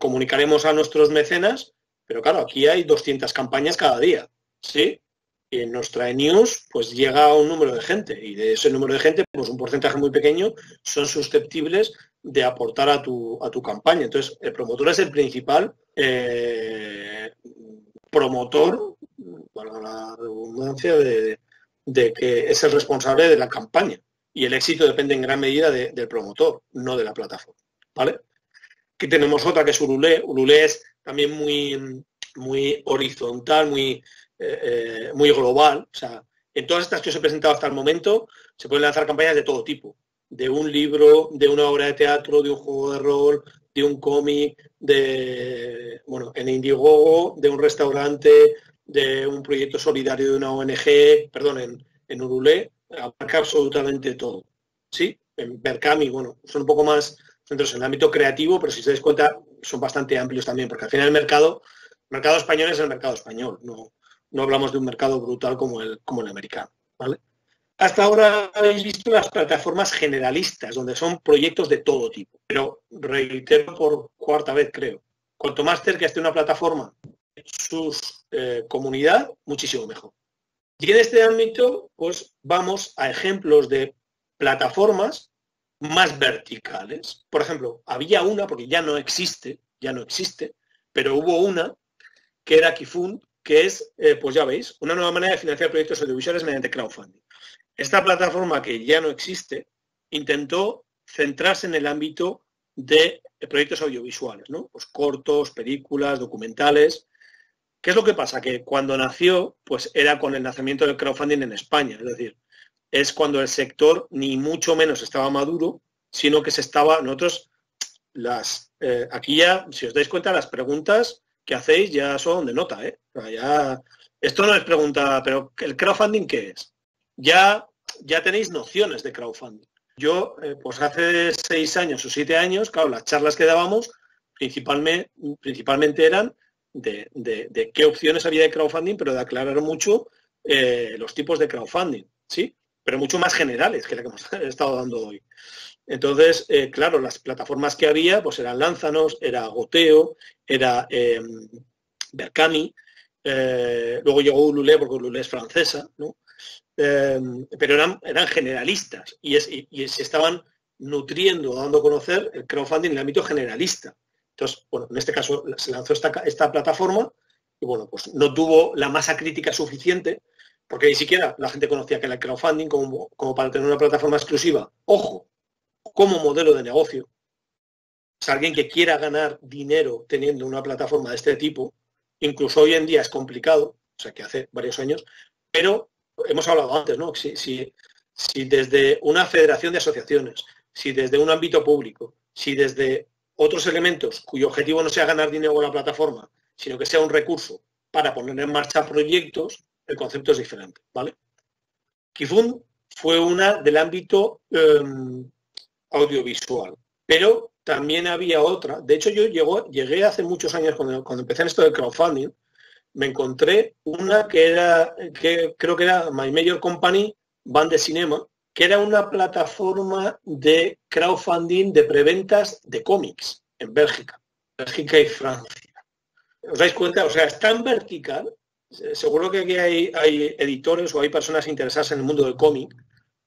comunicaremos a nuestros mecenas, pero claro, aquí hay doscientas campañas cada día, ¿sí? Y en nuestra e-news, pues llega un número de gente, y de ese número de gente, pues un porcentaje muy pequeño, son susceptibles de aportar a tu, a tu campaña. Entonces, el promotor es el principal eh, promotor, para la redundancia, de, de que es el responsable de la campaña. Y el éxito depende en gran medida de, del promotor, no de la plataforma, ¿vale? Aquí tenemos otra que es Urulé. Urulé es también muy, muy horizontal, muy, eh, muy global. O sea, en todas estas que os he presentado hasta el momento, se pueden lanzar campañas de todo tipo. De un libro, de una obra de teatro, de un juego de rol, de un cómic, de, bueno, en Indiegogo, de un restaurante, de un proyecto solidario de una O N G, perdón, en, en Urulé. Abarca absolutamente todo, ¿sí? En Verkami, bueno, son un poco más centros en el ámbito creativo, pero si os dais cuenta, son bastante amplios también, porque al final el mercado, el mercado español es el mercado español, no, no hablamos de un mercado brutal como el, como el americano, ¿vale? Hasta ahora habéis visto las plataformas generalistas, donde son proyectos de todo tipo, pero reitero por cuarta vez, creo, cuanto más cerca esté una plataforma en su eh, comunidad, muchísimo mejor. Y en este ámbito, pues vamos a ejemplos de plataformas más verticales. Por ejemplo, había una, porque ya no existe, ya no existe, pero hubo una que era Kifund, que es, eh, pues ya veis, una nueva manera de financiar proyectos audiovisuales mediante crowdfunding. Esta plataforma que ya no existe intentó centrarse en el ámbito de proyectos audiovisuales, ¿no? Pues cortos, películas, documentales. ¿Qué es lo que pasa? Que cuando nació, pues era con el nacimiento del crowdfunding en España. Es decir, es cuando el sector ni mucho menos estaba maduro, sino que se estaba... Nosotros, las eh, aquí ya, si os dais cuenta, las preguntas que hacéis ya son de nota, ¿eh? O sea, ya, esto no es pregunta, pero ¿el crowdfunding qué es? Ya, ya tenéis nociones de crowdfunding. Yo, eh, pues hace seis años o siete años, claro, las charlas que dábamos principalmente, principalmente eran de, de, de qué opciones había de crowdfunding, pero de aclarar mucho eh, los tipos de crowdfunding, ¿sí? Pero mucho más generales que la que hemos estado dando hoy. Entonces, eh, claro, las plataformas que había, pues eran Lanzanos, era Goteo, era eh, Verkami, eh, luego llegó Ulule, porque Ulule es francesa, ¿no? Eh, pero eran, eran generalistas y, es, y, y se estaban nutriendo, dando a conocer el crowdfunding en el ámbito generalista. Entonces, bueno, en este caso se lanzó esta, esta plataforma y, bueno, pues no tuvo la masa crítica suficiente porque ni siquiera la gente conocía que era el crowdfunding como, como para tener una plataforma exclusiva. Ojo, como modelo de negocio. Es alguien que quiera ganar dinero teniendo una plataforma de este tipo. Incluso hoy en día es complicado, o sea, que hace varios años, pero hemos hablado antes, ¿no? Si, si, si desde una federación de asociaciones, si desde un ámbito público, si desde otros elementos cuyo objetivo no sea ganar dinero con la plataforma, sino que sea un recurso para poner en marcha proyectos, el concepto es diferente, ¿vale? Kifun fue una del ámbito eh, audiovisual, pero también había otra. De hecho, yo llegó, llegué hace muchos años, cuando, cuando empecé en esto del crowdfunding, me encontré una que era, que creo que era My Major Company, Band de Cinema, que era una plataforma de crowdfunding de preventas de cómics en Bélgica, Bélgica y Francia. ¿Os dais cuenta? O sea, es tan vertical. Seguro que aquí hay, hay editores o hay personas interesadas en el mundo del cómic.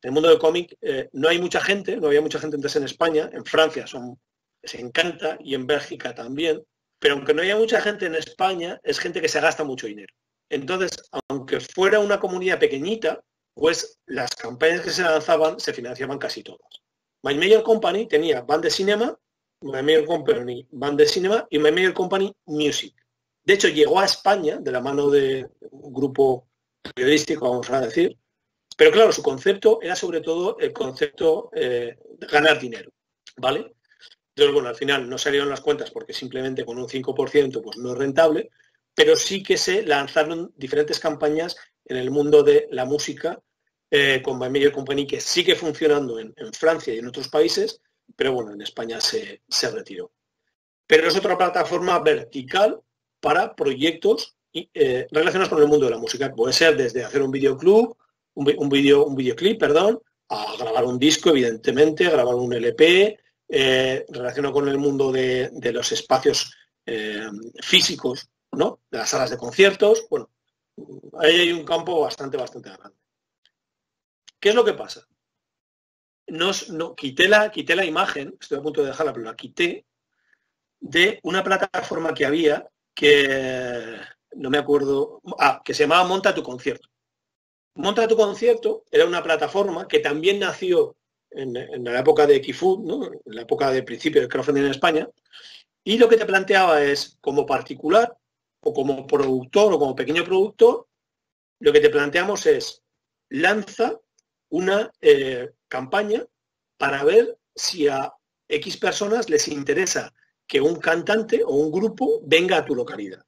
En el mundo del cómic eh, no hay mucha gente, no había mucha gente antes en España, en Francia son, se encanta y en Bélgica también. Pero aunque no haya mucha gente en España, es gente que se gasta mucho dinero. Entonces, aunque fuera una comunidad pequeñita, pues las campañas que se lanzaban se financiaban casi todas. My Major Company tenía Band de Cinema, My Major Company Band de Cinema y My Major Company Music. De hecho, llegó a España de la mano de un grupo periodístico, vamos a decir. Pero claro, su concepto era sobre todo el concepto eh, de ganar dinero, ¿vale? Entonces, bueno, al final no salieron las cuentas porque simplemente con un cinco por ciento pues no es rentable, pero sí que se lanzaron diferentes campañas en el mundo de la música eh, con My Major Company, que sigue funcionando en, en Francia y en otros países, pero bueno, en España se, se retiró. Pero es otra plataforma vertical para proyectos y, eh, relacionados con el mundo de la música, que puede ser desde hacer un videoclub, un, un, video, un videoclip, perdón, a grabar un disco, evidentemente, a grabar un L P... Eh, relacionado con el mundo de, de los espacios eh, físicos, ¿no? De las salas de conciertos. Bueno, ahí hay un campo bastante, bastante grande. ¿Qué es lo que pasa? Nos, no, quité, la, quité la imagen, estoy a punto de dejarla, pero la quité, de una plataforma que había que, no me acuerdo, ah, que se llamaba Monta tu Concierto. Monta tu Concierto era una plataforma que también nació En, en la época de Kifood, ¿no? En la época de principio del crowdfunding en España, y lo que te planteaba es, como particular, o como productor, o como pequeño productor, lo que te planteamos es, lanza una eh, campaña para ver si a X personas les interesa que un cantante o un grupo venga a tu localidad.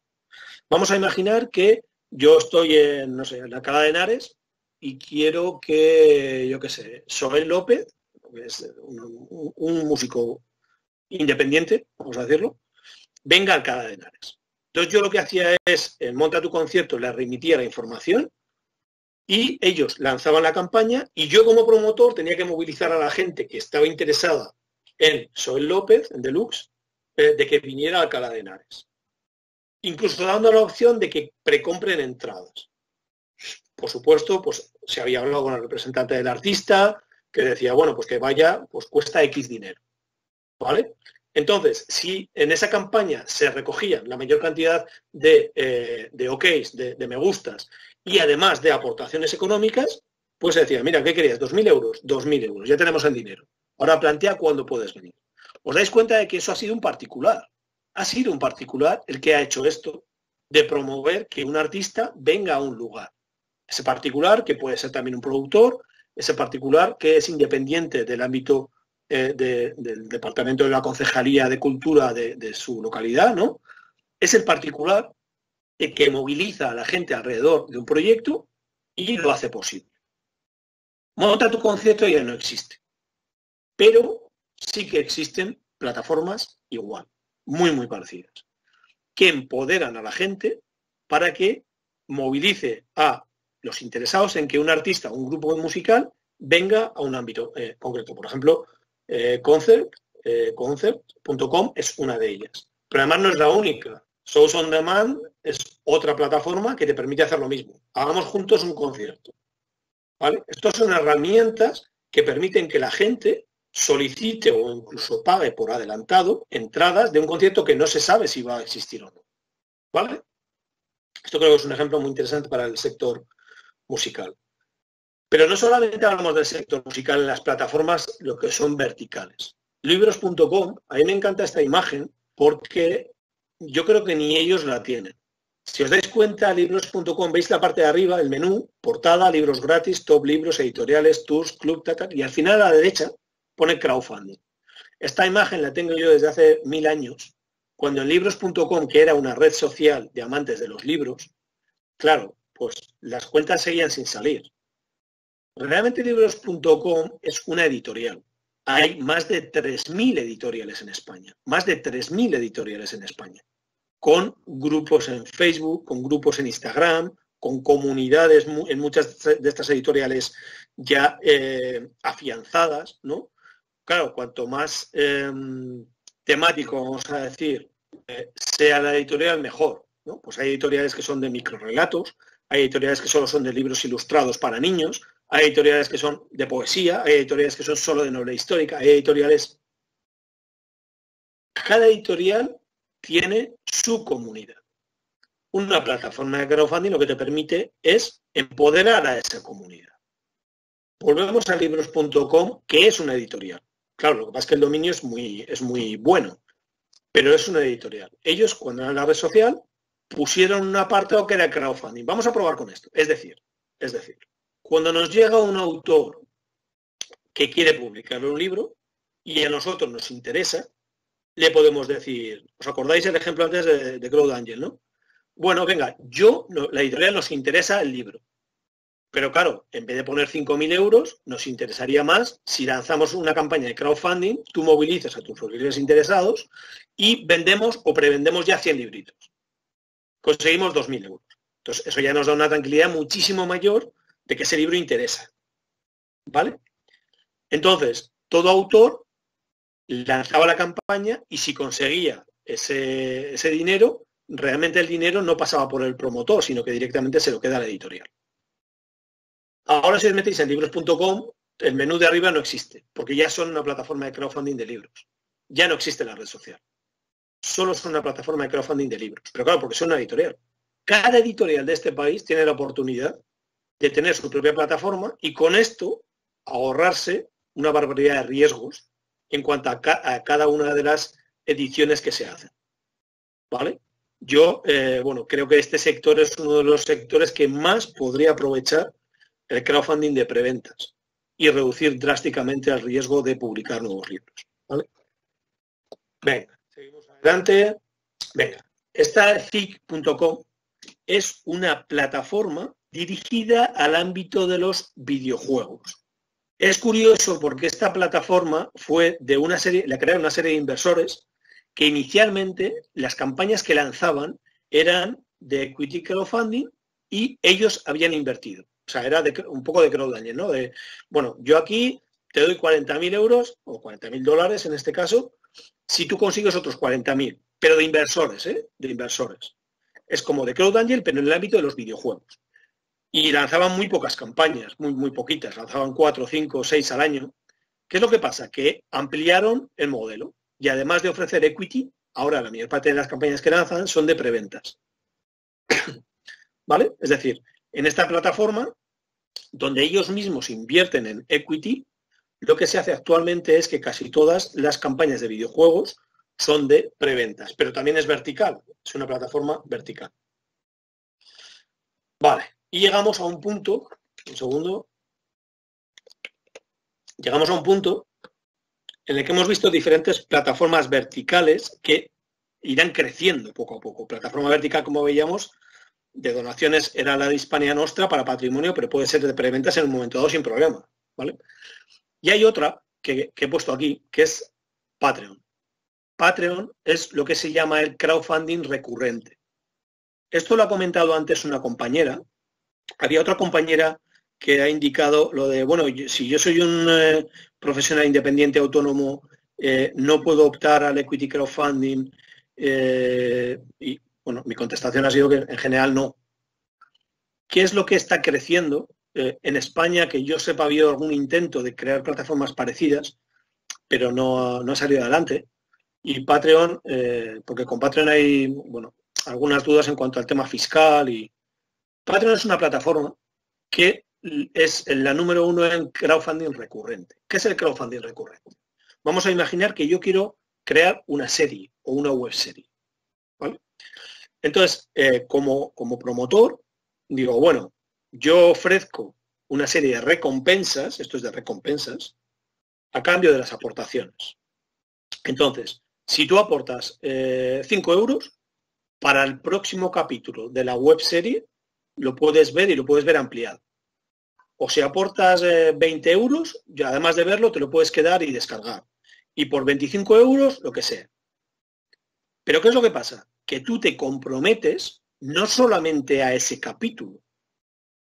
Vamos a imaginar que yo estoy en, no sé, en la Alcalá de Henares, y quiero que, yo qué sé, Soel López, que es un, un, un músico independiente, vamos a decirlo, venga al Alcalá de Henares. Entonces yo lo que hacía es, en Monta tu Concierto, le remitía la información y ellos lanzaban la campaña y yo como promotor tenía que movilizar a la gente que estaba interesada en Soel López, en Deluxe, eh, de que viniera al Alcalá de Henares. Incluso dando la opción de que precompren entradas. Por supuesto, pues se había hablado con el representante del artista, que decía, bueno, pues que vaya, pues cuesta X dinero, ¿vale? Entonces, si en esa campaña se recogían la mayor cantidad de, eh, de ok's, de, de me gustas, y además de aportaciones económicas, pues se decía, mira, ¿qué querías? ¿dos mil euros? dos mil euros, ya tenemos el dinero. Ahora plantea cuándo puedes venir. ¿Os dais cuenta de que eso ha sido un particular? Ha sido un particular el que ha hecho esto de promover que un artista venga a un lugar. Ese particular, que puede ser también un productor, ese particular que es independiente del ámbito eh, de, del departamento de la Concejalía de Cultura de, de su localidad, ¿no? Es el particular el que moviliza a la gente alrededor de un proyecto y lo hace posible. Monta tu Concierto ya no existe, pero sí que existen plataformas igual, muy, muy parecidas, que empoderan a la gente para que movilice a los interesados en que un artista o un grupo musical venga a un ámbito eh, concreto. Por ejemplo, eh, Concert, eh, concert punto com es una de ellas. Pero además no es la única. Shows on Demand es otra plataforma que te permite hacer lo mismo. Hagamos juntos un concierto, ¿vale? Estas son herramientas que permiten que la gente solicite o incluso pague por adelantado entradas de un concierto que no se sabe si va a existir o no, ¿vale? Esto creo que es un ejemplo muy interesante para el sector musical. Pero no solamente hablamos del sector musical en las plataformas, lo que son verticales. Libros punto com, a mí me encanta esta imagen porque yo creo que ni ellos la tienen. Si os dais cuenta, libros punto com, veis la parte de arriba, el menú, portada, libros gratis, top libros, editoriales, tours, club, tal, tal, y al final a la derecha pone crowdfunding. Esta imagen la tengo yo desde hace mil años, cuando en libros punto com, que era una red social de amantes de los libros, claro, pues las cuentas seguían sin salir. Realmente libros punto com es una editorial. Hay más de tres mil editoriales en España, más de tres mil editoriales en España, con grupos en Facebook, con grupos en Instagram, con comunidades en muchas de estas editoriales ya eh, afianzadas, ¿no? Claro, cuanto más eh, temático, vamos a decir, eh, sea la editorial, mejor, ¿no? Pues hay editoriales que son de microrelatos, hay editoriales que solo son de libros ilustrados para niños, hay editoriales que son de poesía, hay editoriales que son solo de novela histórica, hay editoriales... Cada editorial tiene su comunidad. Una plataforma de crowdfunding lo que te permite es empoderar a esa comunidad. Volvemos a libros punto com, que es una editorial. Claro, lo que pasa es que el dominio es muy, es muy bueno, pero es una editorial. Ellos, cuando eran la red social, pusieron un apartado que era crowdfunding. Vamos a probar con esto. Es decir, es decir, cuando nos llega un autor que quiere publicar un libro y a nosotros nos interesa, le podemos decir, ¿os acordáis el ejemplo antes de, de Crowd Angel, no? Bueno, venga, yo, no, la editorial nos interesa el libro. Pero claro, en vez de poner cinco mil euros, nos interesaría más si lanzamos una campaña de crowdfunding, tú movilizas a tus suscriptores interesados y vendemos o prevendemos ya cien libritos. Conseguimos dos mil euros. Entonces, eso ya nos da una tranquilidad muchísimo mayor de que ese libro interesa, ¿vale? Entonces, todo autor lanzaba la campaña y si conseguía ese, ese dinero, realmente el dinero no pasaba por el promotor, sino que directamente se lo queda a la editorial. Ahora, si os metéis en libros punto com, el menú de arriba no existe, porque ya son una plataforma de crowdfunding de libros. Ya no existe la red social. Solo son una plataforma de crowdfunding de libros. Pero claro, porque son una editorial. Cada editorial de este país tiene la oportunidad de tener su propia plataforma y con esto ahorrarse una barbaridad de riesgos en cuanto a, ca a cada una de las ediciones que se hacen, ¿vale? Yo, eh, bueno, creo que este sector es uno de los sectores que más podría aprovechar el crowdfunding de preventas y reducir drásticamente el riesgo de publicar nuevos libros, ¿vale? Venga, seguimos adelante. Venga, esta Zic punto com es una plataforma dirigida al ámbito de los videojuegos. Es curioso porque esta plataforma fue de una serie, la crearon una serie de inversores que inicialmente las campañas que lanzaban eran de equity crowdfunding y ellos habían invertido. O sea, era de, un poco de crowdfunding, ¿no? De, bueno, yo aquí te doy cuarenta mil euros o cuarenta mil dólares en este caso, si tú consigues otros cuarenta mil, pero de inversores, ¿eh? De inversores. Es como de Crowd Angel, pero en el ámbito de los videojuegos. Y lanzaban muy pocas campañas, muy, muy poquitas, lanzaban cuatro, cinco, seis al año. ¿Qué es lo que pasa? Que ampliaron el modelo y además de ofrecer equity, ahora la mayor parte de las campañas que lanzan son de preventas. ¿Vale? Es decir, en esta plataforma, donde ellos mismos invierten en equity, lo que se hace actualmente es que casi todas las campañas de videojuegos son de preventas, pero también es vertical, es una plataforma vertical. Vale, y llegamos a un punto, un segundo, llegamos a un punto en el que hemos visto diferentes plataformas verticales que irán creciendo poco a poco. Plataforma vertical, como veíamos, de donaciones era la de Hispania Nostra para patrimonio, pero puede ser de preventas en un momento dado sin problema, ¿vale? Y hay otra que, que he puesto aquí, que es Patreon. Patreon es lo que se llama el crowdfunding recurrente. Esto lo ha comentado antes una compañera. Había otra compañera que ha indicado lo de, bueno, si yo soy un eh, profesional independiente autónomo, eh, no puedo optar al equity crowdfunding. Eh, y, bueno, mi contestación ha sido que en general no. ¿Qué es lo que está creciendo? Eh, en España, que yo sepa, ha habido algún intento de crear plataformas parecidas, pero no, no ha salido adelante. Y Patreon, eh, porque con Patreon hay, bueno, algunas dudas en cuanto al tema fiscal. Y Patreon es una plataforma que es la número uno en crowdfunding recurrente. ¿Qué es el crowdfunding recurrente? Vamos a imaginar que yo quiero crear una serie o una web serie, ¿vale? Entonces, eh, como, como promotor, digo, bueno, yo ofrezco una serie de recompensas, esto es de recompensas, a cambio de las aportaciones. Entonces, si tú aportas eh, cinco euros, para el próximo capítulo de la web serie lo puedes ver y lo puedes ver ampliado. O si aportas eh, veinte euros, ya además de verlo, te lo puedes quedar y descargar. Y por veinticinco euros, lo que sea. Pero ¿qué es lo que pasa? Que tú te comprometes no solamente a ese capítulo,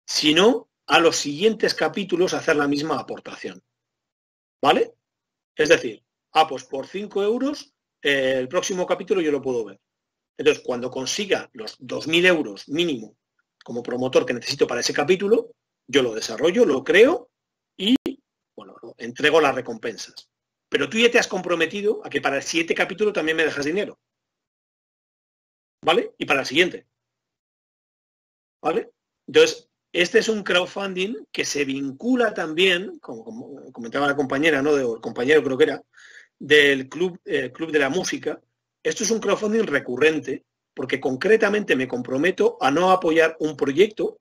sino a los siguientes capítulos a hacer la misma aportación, ¿vale? Es decir, ah, pues por cinco euros eh, el próximo capítulo yo lo puedo ver. Entonces, cuando consiga los dos mil euros mínimo como promotor que necesito para ese capítulo, yo lo desarrollo, lo creo y, bueno, entrego las recompensas. Pero tú ya te has comprometido a que para el siguiente capítulo también me dejas dinero, ¿vale? Y para el siguiente, ¿vale? Entonces, este es un crowdfunding que se vincula también, como, como comentaba la compañera, ¿no? De, o el compañero creo que era, del club, eh, club de la música. Esto es un crowdfunding recurrente porque concretamente me comprometo a no apoyar un proyecto,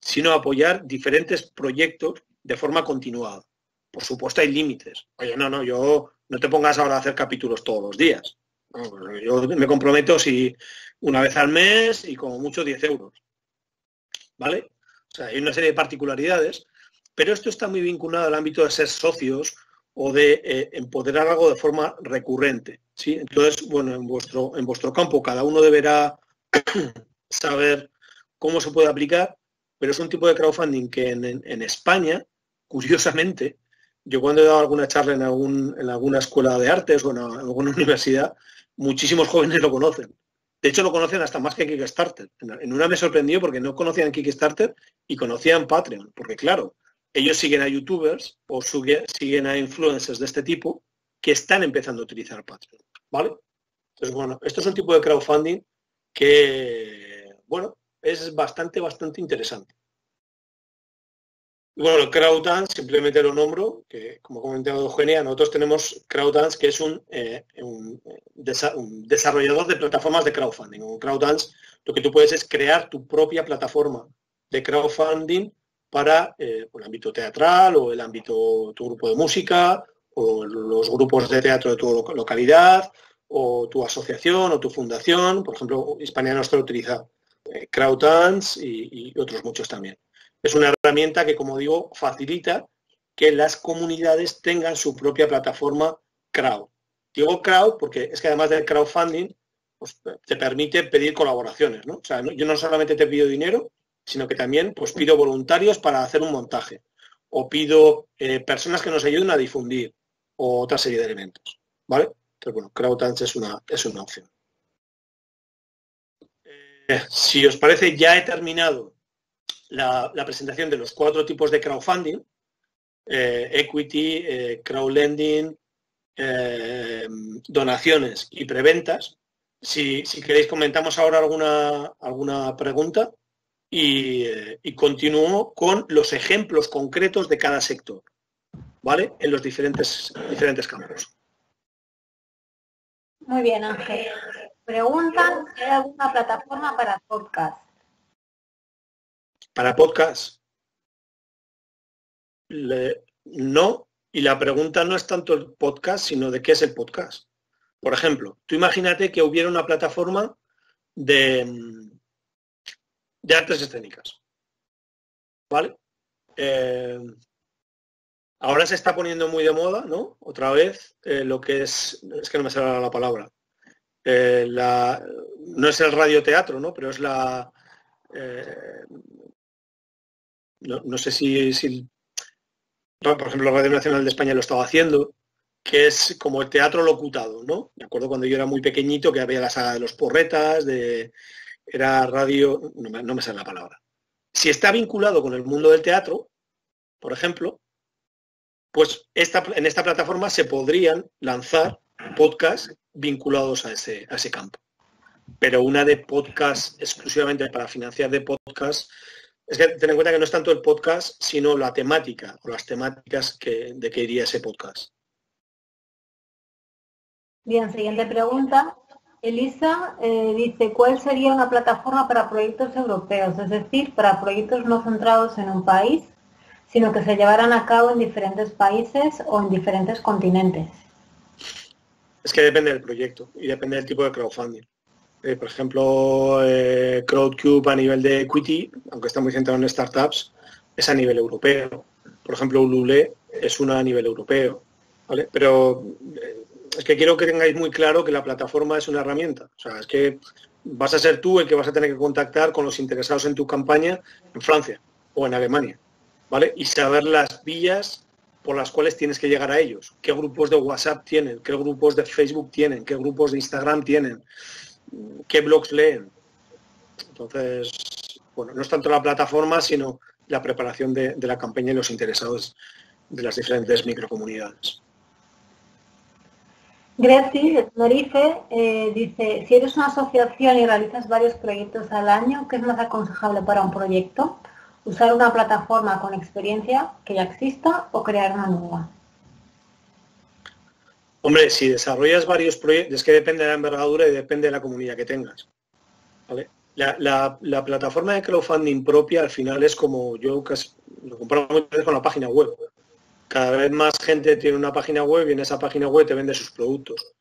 sino a apoyar diferentes proyectos de forma continuada. Por supuesto hay límites. Oye, no, no, yo no te pongas ahora a hacer capítulos todos los días. No, yo me comprometo si una vez al mes y como mucho diez euros, ¿vale? O sea, hay una serie de particularidades, pero esto está muy vinculado al ámbito de ser socios o de eh, empoderar algo de forma recurrente, ¿sí? Entonces, bueno, en vuestro, en vuestro campo cada uno deberá saber cómo se puede aplicar, pero es un tipo de crowdfunding que en, en, en España, curiosamente, yo cuando he dado alguna charla en, algún, en alguna escuela de artes o en alguna universidad, muchísimos jóvenes lo conocen. De hecho, lo conocen hasta más que Kickstarter. En una me sorprendió porque no conocían Kickstarter y conocían Patreon. Porque, claro, ellos siguen a youtubers o suge, siguen a influencers de este tipo que están empezando a utilizar Patreon, ¿vale? Entonces, bueno, esto es un tipo de crowdfunding que, bueno, es bastante, bastante interesante. Y bueno, el Crowdance, simplemente lo nombro, que como comentaba Eugenia, nosotros tenemos Crowdance, que es un, eh, un, desa un desarrollador de plataformas de crowdfunding. En Crowdance lo que tú puedes es crear tu propia plataforma de crowdfunding para eh, el ámbito teatral o el ámbito, tu grupo de música o los grupos de teatro de tu localidad o tu asociación o tu fundación. Por ejemplo, Hispania Nostra utiliza eh, Crowdance y, y otros muchos también. Es una herramienta que, como digo, facilita que las comunidades tengan su propia plataforma crowd. Digo crowd porque es que además del crowdfunding, pues, te permite pedir colaboraciones, ¿no? O sea, yo no solamente te pido dinero, sino que también pues, pido voluntarios para hacer un montaje. O pido eh, personas que nos ayuden a difundir o otra serie de elementos, ¿vale? Entonces, bueno, Crowdance es una, es una opción. Eh, si os parece, ya he terminado La, la presentación de los cuatro tipos de crowdfunding, eh, equity, eh, crowdlending, eh, donaciones y preventas. Si, si queréis comentamos ahora alguna, alguna pregunta y, eh, y continúo con los ejemplos concretos de cada sector, ¿vale? En los diferentes, diferentes campos. Muy bien, Ángel. Preguntan si hay alguna plataforma para podcast. Para podcast, le, no. Y la pregunta no es tanto el podcast, sino de qué es el podcast. Por ejemplo, tú imagínate que hubiera una plataforma de, de artes escénicas, ¿vale? Eh, ahora se está poniendo muy de moda, ¿no? Otra vez, eh, lo que es, es que no me sale la palabra, eh, la, no es el radioteatro, ¿no? Pero es la, eh, no, no sé si... si por ejemplo, la Radio Nacional de España lo estaba haciendo, que es como el teatro locutado, ¿no? Me acuerdo cuando yo era muy pequeñito que había la saga de los porretas, de era radio... No me, no me sale la palabra. Si está vinculado con el mundo del teatro, por ejemplo, pues esta, en esta plataforma se podrían lanzar podcasts vinculados a ese, a ese campo. Pero una de podcast exclusivamente para financiar de podcast... Es que ten en cuenta que no es tanto el podcast, sino la temática o las temáticas que, de que iría ese podcast. Bien, siguiente pregunta. Elisa eh, dice, ¿cuál sería una plataforma para proyectos europeos? Es decir, para proyectos no centrados en un país, sino que se llevaran a cabo en diferentes países o en diferentes continentes. Es que depende del proyecto y depende del tipo de crowdfunding. Eh, por ejemplo, eh, CrowdCube a nivel de equity, aunque está muy centrado en startups, es a nivel europeo. Por ejemplo, Ulule es una a nivel europeo, ¿vale? Pero eh, es que quiero que tengáis muy claro que la plataforma es una herramienta. O sea, es que vas a ser tú el que vas a tener que contactar con los interesados en tu campaña en Francia o en Alemania, ¿vale? Y saber las vías por las cuales tienes que llegar a ellos. ¿Qué grupos de WhatsApp tienen? ¿Qué grupos de Facebook tienen? ¿Qué grupos de Instagram tienen? ¿Qué blogs leen? Entonces, bueno, no es tanto la plataforma, sino la preparación de, de la campaña y los interesados de las diferentes microcomunidades. Grecia Norife eh, dice, si eres una asociación y realizas varios proyectos al año, ¿qué es más aconsejable para un proyecto? ¿Usar una plataforma con experiencia que ya exista o crear una nueva? Hombre, si desarrollas varios proyectos, es que depende de la envergadura y depende de la comunidad que tengas, ¿vale? La, la, la plataforma de crowdfunding propia al final es como yo casi, lo comparo muchas veces con la página web. Cada vez más gente tiene una página web y en esa página web te vende sus productos.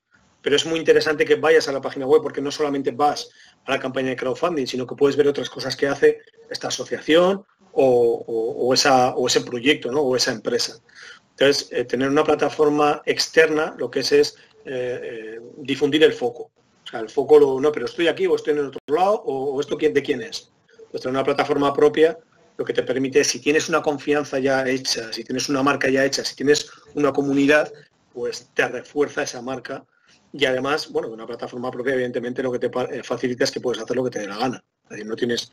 Pero es muy interesante que vayas a la página web porque no solamente vas a la campaña de crowdfunding, sino que puedes ver otras cosas que hace esta asociación o, o, o, esa, o ese proyecto, ¿no? O esa empresa. Entonces, eh, tener una plataforma externa lo que es es eh, eh, difundir el foco. O sea, el foco, lo, no, pero estoy aquí o estoy en el otro lado o, o esto de quién es. Entonces, tener una plataforma propia lo que te permite, si tienes una confianza ya hecha, si tienes una marca ya hecha, si tienes una comunidad, pues te refuerza esa marca. Y además, bueno, de una plataforma propia, evidentemente, lo que te facilita es que puedes hacer lo que te dé la gana. Es decir, no tienes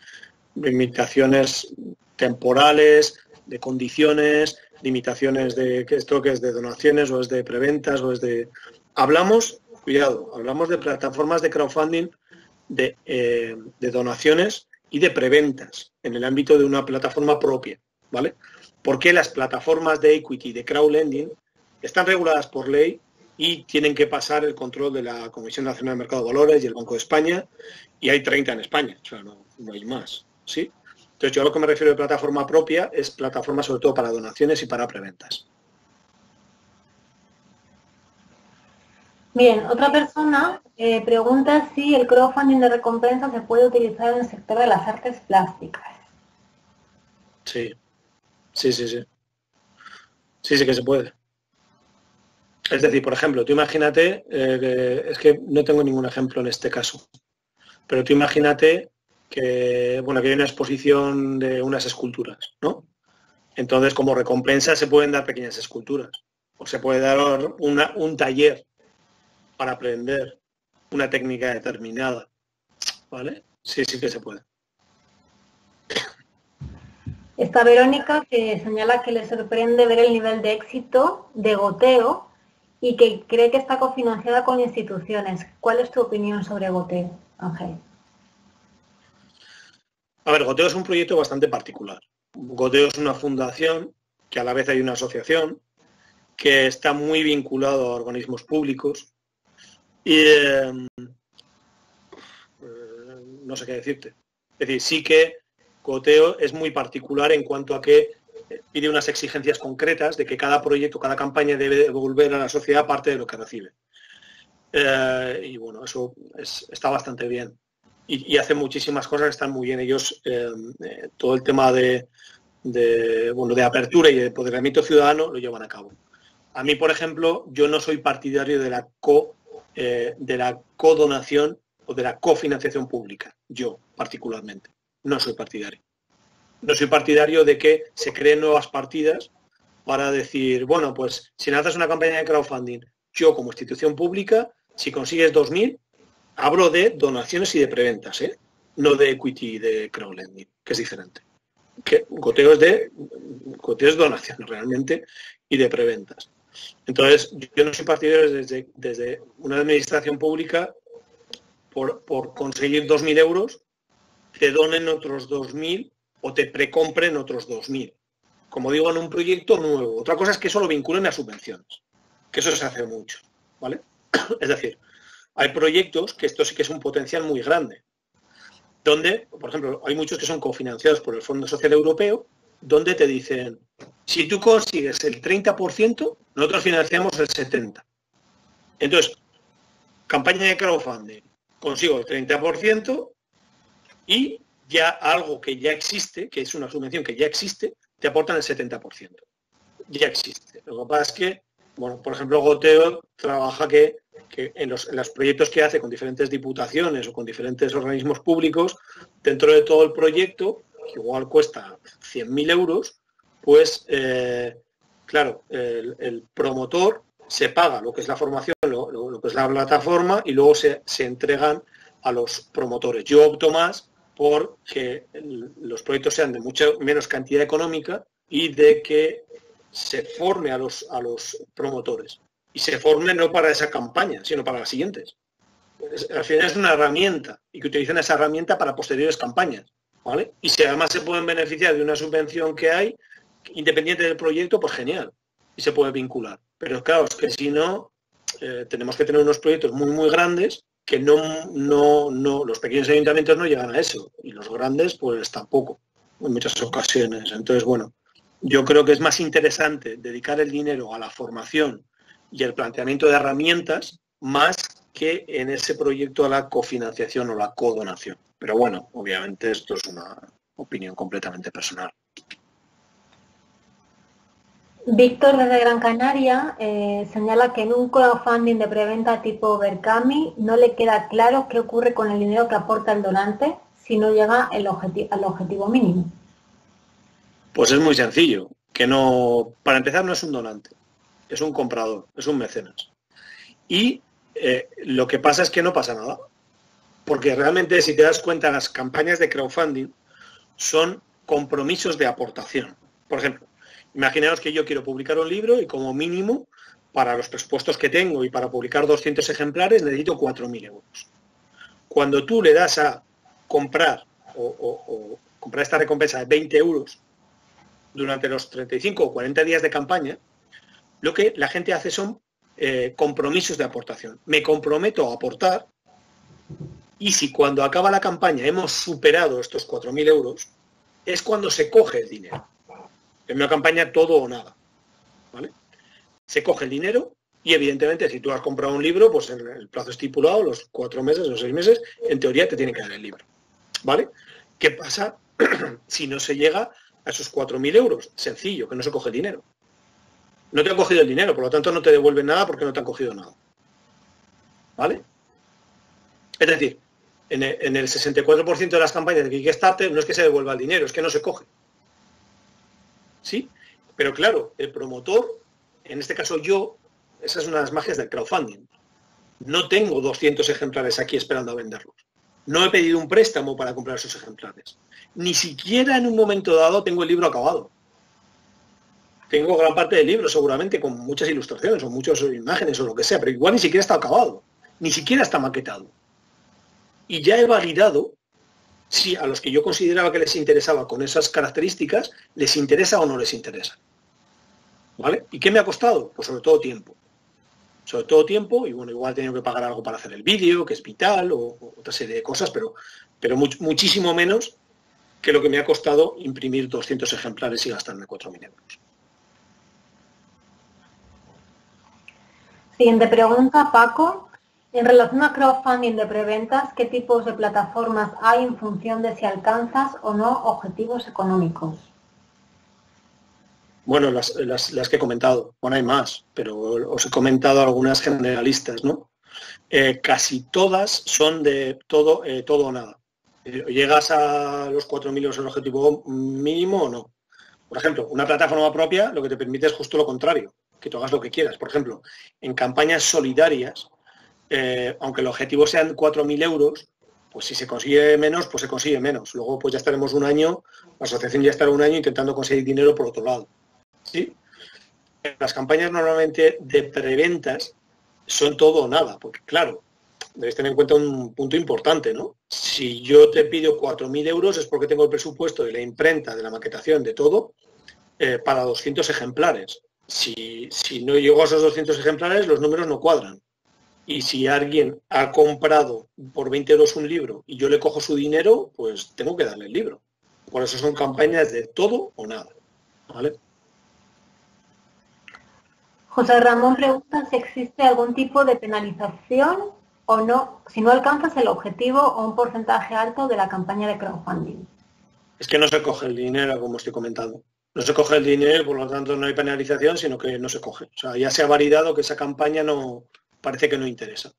limitaciones temporales, de condiciones... limitaciones de esto que es de donaciones o es de preventas o es de... Hablamos, cuidado, hablamos de plataformas de crowdfunding, de, eh, de donaciones y de preventas en el ámbito de una plataforma propia, ¿vale? Porque las plataformas de equity, de crowdlending, están reguladas por ley y tienen que pasar el control de la Comisión Nacional de Mercado de Valores y el Banco de España, y hay treinta en España, o sea, no, no hay más, ¿sí? Entonces, yo a lo que me refiero de plataforma propia es plataforma sobre todo para donaciones y para preventas. Bien, otra persona eh, pregunta si el crowdfunding de recompensa se puede utilizar en el sector de las artes plásticas. Sí, sí, sí, sí. Sí, sí que se puede. Es decir, por ejemplo, tú imagínate, eh, que, es que no tengo ningún ejemplo en este caso, pero tú imagínate... que bueno, que hay una exposición de unas esculturas, ¿no? Entonces, como recompensa se pueden dar pequeñas esculturas, o se puede dar una, un taller para aprender una técnica determinada, ¿vale? Sí, sí que se puede. Está Verónica que señala que le sorprende ver el nivel de éxito de Goteo y que cree que está cofinanciada con instituciones. ¿Cuál es tu opinión sobre Goteo, Ángel? A ver, Goteo es un proyecto bastante particular. Goteo es una fundación, que a la vez hay una asociación, que está muy vinculado a organismos públicos y eh, no sé qué decirte. Es decir, sí que Goteo es muy particular en cuanto a que pide unas exigencias concretas de que cada proyecto, cada campaña debe devolver a la sociedad parte de lo que recibe. Eh, y bueno, eso es, está bastante bien. Y, y hacen muchísimas cosas que están muy bien. Ellos, eh, eh, todo el tema de, de, bueno, de apertura y de empoderamiento ciudadano lo llevan a cabo. A mí, por ejemplo, yo no soy partidario de la co, eh, de la codonación o de la cofinanciación pública. Yo, particularmente, no soy partidario. No soy partidario de que se creen nuevas partidas para decir, bueno, pues si lanzas una campaña de crowdfunding, yo como institución pública, si consigues dos mil, hablo de donaciones y de preventas, ¿eh? No de equity y de crowdlending, que es diferente. Que Goteo es de, Goteo es donación realmente y de preventas. Entonces, yo no soy partidario desde, desde una administración pública por, por conseguir dos mil euros, te donen otros dos mil o te precompren otros dos mil. Como digo, en un proyecto nuevo. Otra cosa es que eso lo vinculen a subvenciones, que eso se hace mucho, ¿vale? Es decir, hay proyectos que esto sí que es un potencial muy grande, donde, por ejemplo, hay muchos que son cofinanciados por el Fondo Social Europeo, donde te dicen, si tú consigues el treinta por ciento, nosotros financiamos el setenta por ciento. Entonces, campaña de crowdfunding, consigo el treinta por ciento y ya algo que ya existe, que es una subvención que ya existe, te aportan el setenta por ciento. Ya existe. Lo que pasa es que, bueno, por ejemplo, Goteo trabaja que, que en, los, en los proyectos que hace con diferentes diputaciones o con diferentes organismos públicos, dentro de todo el proyecto, que igual cuesta cien mil euros, pues, eh, claro, el, el promotor se paga lo que es la formación, lo, lo, lo que es la plataforma, y luego se, se entregan a los promotores. Yo opto más por que los proyectos sean de mucha menos cantidad económica y de que se forme a los, a los promotores. Y se forme no para esa campaña, sino para las siguientes. Es, al final es una herramienta y que utilizan esa herramienta para posteriores campañas, ¿vale? Y si además se pueden beneficiar de una subvención que hay, independiente del proyecto, pues genial. Y se puede vincular. Pero claro, es que si no, eh, tenemos que tener unos proyectos muy, muy grandes que no, no, no, los pequeños ayuntamientos no llegan a eso, y los grandes pues tampoco, en muchas ocasiones. Entonces, bueno, yo creo que es más interesante dedicar el dinero a la formación y el planteamiento de herramientas, más que en ese proyecto a la cofinanciación o la codonación. Pero bueno, obviamente esto es una opinión completamente personal. Víctor, desde Gran Canaria, eh, señala que en un crowdfunding de preventa tipo Verkami no le queda claro qué ocurre con el dinero que aporta el donante si no llega el objeti- al objetivo mínimo. Pues es muy sencillo, que no, para empezar no es un donante, es un comprador, es un mecenas. Y eh, lo que pasa es que no pasa nada, porque realmente si te das cuenta las campañas de crowdfunding son compromisos de aportación. Por ejemplo, imaginaos que yo quiero publicar un libro y como mínimo, para los presupuestos que tengo y para publicar doscientos ejemplares, necesito cuatro mil euros. Cuando tú le das a comprar o, o, o comprar esta recompensa de veinte euros durante los treinta y cinco o cuarenta días de campaña, lo que la gente hace son eh, compromisos de aportación. Me comprometo a aportar y si cuando acaba la campaña hemos superado estos cuatro mil euros, es cuando se coge el dinero. En una campaña todo o nada, ¿vale? Se coge el dinero y, evidentemente, si tú has comprado un libro, pues en el plazo estipulado, los cuatro meses o seis meses, en teoría te tiene que dar el libro, ¿vale? ¿Qué pasa si no se llega a esos cuatro mil euros? Sencillo, que no se coge el dinero. No te han cogido el dinero, por lo tanto no te devuelven nada porque no te han cogido nada, ¿vale? Es decir, en el sesenta y cuatro por ciento de las campañas de Kickstarter no es que se devuelva el dinero, es que no se coge. Sí, pero claro, el promotor, en este caso yo, esa es una de las magias del crowdfunding. No tengo doscientos ejemplares aquí esperando a venderlos. No he pedido un préstamo para comprar esos ejemplares. Ni siquiera en un momento dado tengo el libro acabado. Tengo gran parte del libro, seguramente, con muchas ilustraciones o muchas imágenes o lo que sea, pero igual ni siquiera está acabado, ni siquiera está maquetado. Y ya he validado si a los que yo consideraba que les interesaba con esas características, les interesa o no les interesa, ¿vale? ¿Y qué me ha costado? Pues sobre todo tiempo. Sobre todo tiempo, y bueno, igual he tenido que pagar algo para hacer el vídeo, que es vital, o, o otra serie de cosas, pero, pero much, muchísimo menos que lo que me ha costado imprimir doscientos ejemplares y gastarme cuatro mil euros. Siguiente pregunta, Paco. En relación a crowdfunding de preventas, ¿qué tipos de plataformas hay en función de si alcanzas o no objetivos económicos? Bueno, las, las, las que he comentado. Bueno, hay más, pero os he comentado algunas generalistas, ¿no? Eh, casi todas son de todo, eh, todo o nada. ¿Llegas a los cuatro mil euros el objetivo mínimo o no? Por ejemplo, una plataforma propia lo que te permite es justo lo contrario, que tú hagas lo que quieras. Por ejemplo, en campañas solidarias, eh, aunque el objetivo sean cuatro mil euros, pues si se consigue menos, pues se consigue menos. Luego pues ya estaremos un año, la asociación ya estará un año intentando conseguir dinero por otro lado, ¿sí? Las campañas normalmente de preventas son todo o nada, porque claro, debéis tener en cuenta un punto importante, ¿no? Si yo te pido cuatro mil euros es porque tengo el presupuesto de la imprenta, de la maquetación, de todo, eh, para doscientos ejemplares. Si, si no llego a esos doscientos ejemplares, los números no cuadran. Y si alguien ha comprado por veinte euros un libro y yo le cojo su dinero, pues tengo que darle el libro. Por eso son campañas de todo o nada, ¿vale? José Ramón pregunta si existe algún tipo de penalización o no, si no alcanzas el objetivo o un porcentaje alto de la campaña de crowdfunding. Es que no se coge el dinero, como estoy comentando. No se coge el dinero, por lo tanto no hay penalización, sino que no se coge. O sea, ya se ha validado que esa campaña no parece que no interesa.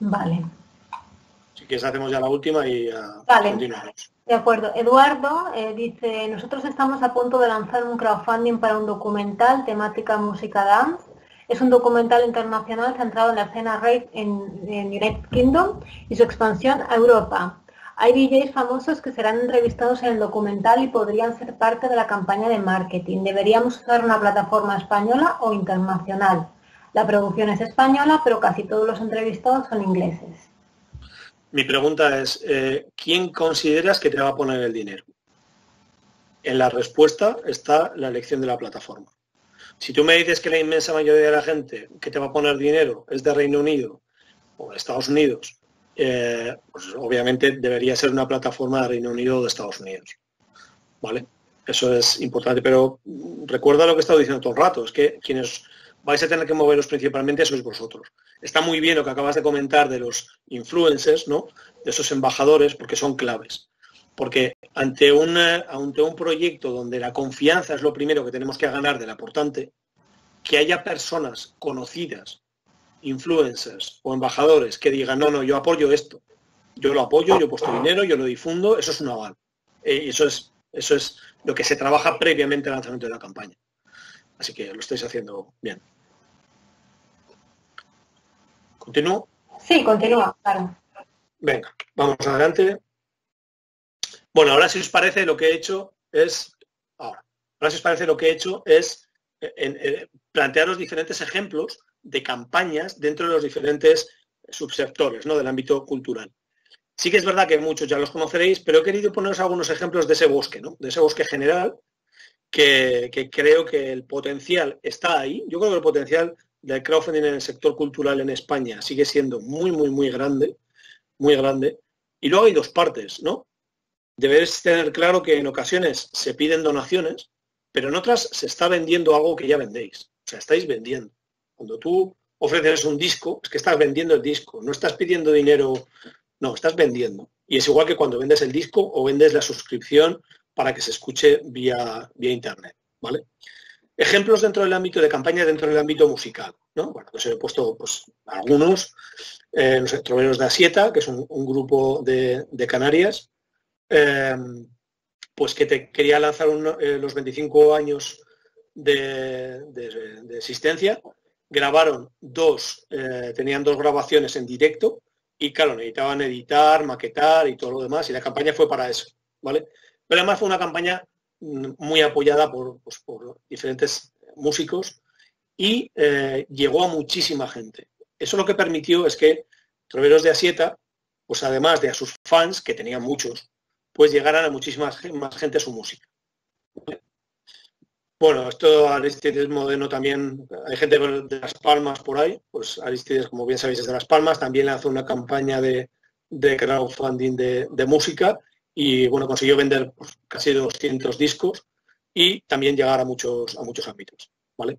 Vale. Si quieres hacemos ya la última y ya vale. Continuamos. De acuerdo. Eduardo eh, dice, nosotros estamos a punto de lanzar un crowdfunding para un documental, temática música dance. Es un documental internacional centrado en la escena rave en, en United Kingdom y su expansión a Europa. Hay D Js famosos que serán entrevistados en el documental y podrían ser parte de la campaña de marketing. ¿Deberíamos usar una plataforma española o internacional? La producción es española, pero casi todos los entrevistados son ingleses. Mi pregunta es, eh, ¿quién consideras que te va a poner el dinero? En la respuesta está la elección de la plataforma. Si tú me dices que la inmensa mayoría de la gente que te va a poner dinero es de Reino Unido o de Estados Unidos, eh, pues obviamente debería ser una plataforma de Reino Unido o de Estados Unidos, ¿vale? Eso es importante, pero recuerda lo que he estado diciendo todo el rato, es que quienes vais a tener que moveros principalmente sois vosotros. Está muy bien lo que acabas de comentar de los influencers, ¿no? De esos embajadores, porque son claves. Porque ante un, ante un proyecto donde la confianza es lo primero que tenemos que ganar del aportante, que haya personas conocidas, influencers o embajadores que digan, no, no, yo apoyo esto, yo lo apoyo, yo he puesto dinero, yo lo difundo, eso es un aval. Eso es, eso es lo que se trabaja previamente al lanzamiento de la campaña. Así que lo estáis haciendo bien. ¿Continúo? Sí, continúa, claro. Venga, vamos adelante. Bueno, ahora si os parece lo que he hecho es, ahora, ahora si os parece lo que he hecho es en, en, plantearos diferentes ejemplos de campañas dentro de los diferentes subsectores, ¿no? Del ámbito cultural. Sí que es verdad que muchos ya los conoceréis, pero he querido poneros algunos ejemplos de ese bosque, ¿no? De ese bosque general, que, que creo que el potencial está ahí. Yo creo que el potencial del crowdfunding en el sector cultural en España sigue siendo muy, muy, muy grande, muy grande. Y luego hay dos partes, ¿no? Debéis tener claro que en ocasiones se piden donaciones, pero en otras se está vendiendo algo que ya vendéis. O sea, estáis vendiendo. Cuando tú ofreces un disco, es que estás vendiendo el disco. No estás pidiendo dinero, no, estás vendiendo. Y es igual que cuando vendes el disco o vendes la suscripción para que se escuche vía, vía internet, ¿vale? Ejemplos dentro del ámbito de campaña, dentro del ámbito musical, ¿no? Bueno, pues he puesto pues, algunos, eh, los Troveros de Asieta, que es un, un grupo de, de Canarias, Eh, pues que te quería lanzar un, eh, los veinticinco años de, de, de existencia, grabaron dos, eh, tenían dos grabaciones en directo y claro, necesitaban editar, maquetar y todo lo demás y la campaña fue para eso, ¿vale? Pero además fue una campaña muy apoyada por, pues, por diferentes músicos y eh, llegó a muchísima gente. Eso lo que permitió es que Troveros de Asieta, pues además de a sus fans, que tenían muchos, pues llegaran a muchísima más gente su música. Bueno, esto Aristides Modeno también, hay gente de Las Palmas por ahí, pues Aristides, como bien sabéis, es de Las Palmas, también lanzó una campaña de, de crowdfunding de, de música y, bueno, consiguió vender pues, casi doscientos discos y también llegar a muchos, a muchos ámbitos, ¿vale?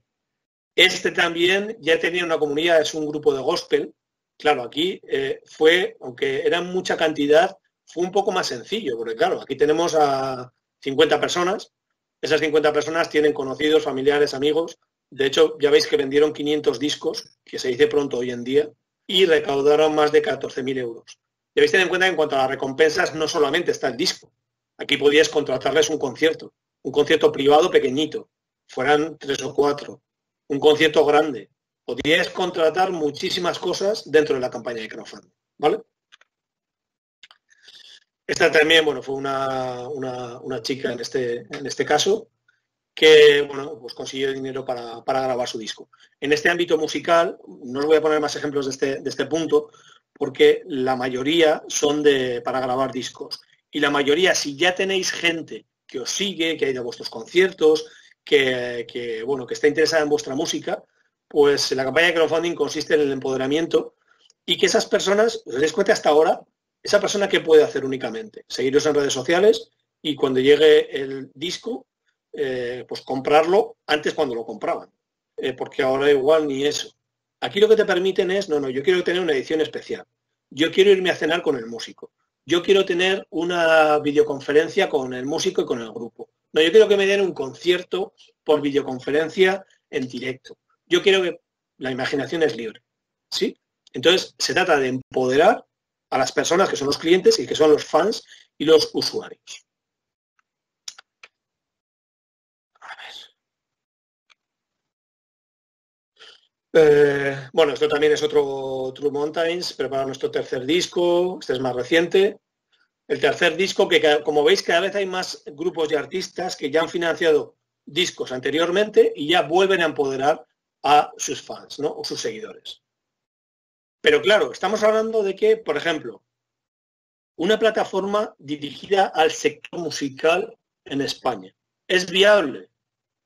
Este también ya tenía una comunidad, es un grupo de gospel. Claro, aquí eh, fue, aunque era mucha cantidad, fue un poco más sencillo, porque claro, aquí tenemos a cincuenta personas, esas cincuenta personas tienen conocidos, familiares, amigos. De hecho, ya veis que vendieron quinientos discos, que se dice pronto hoy en día, y recaudaron más de catorce mil euros. Debéis tener en cuenta que en cuanto a las recompensas no solamente está el disco. Aquí podíais contratarles un concierto, un concierto privado pequeñito, fueran tres o cuatro, un concierto grande. Podíais contratar muchísimas cosas dentro de la campaña de crowdfunding, ¿vale? Esta también, bueno, fue una, una, una chica en este, en este caso, que, bueno, pues consiguió dinero para, para grabar su disco. En este ámbito musical, no os voy a poner más ejemplos de este, de este punto, porque la mayoría son de, para grabar discos. Y la mayoría, si ya tenéis gente que os sigue, que ha ido a vuestros conciertos, que, que, bueno, que está interesada en vuestra música, pues la campaña de crowdfunding consiste en el empoderamiento y que esas personas, os dais cuenta hasta ahora, esa persona que puede hacer únicamente, seguiros en redes sociales y cuando llegue el disco, eh, pues comprarlo antes cuando lo compraban, eh, porque ahora igual ni eso. Aquí lo que te permiten es, no, no, yo quiero tener una edición especial, yo quiero irme a cenar con el músico, yo quiero tener una videoconferencia con el músico y con el grupo, no, yo quiero que me den un concierto por videoconferencia en directo, yo quiero que la imaginación es libre, ¿sí? Entonces se trata de empoderar a las personas que son los clientes y que son los fans y los usuarios. A ver. Eh, bueno, esto también es otro True Mountains, prepara nuestro tercer disco, este es más reciente. El tercer disco que, como veis, cada vez hay más grupos de artistas que ya han financiado discos anteriormente y ya vuelven a empoderar a sus fans, ¿no? O sus seguidores. Pero claro, estamos hablando de que, por ejemplo, una plataforma dirigida al sector musical en España, ¿es viable?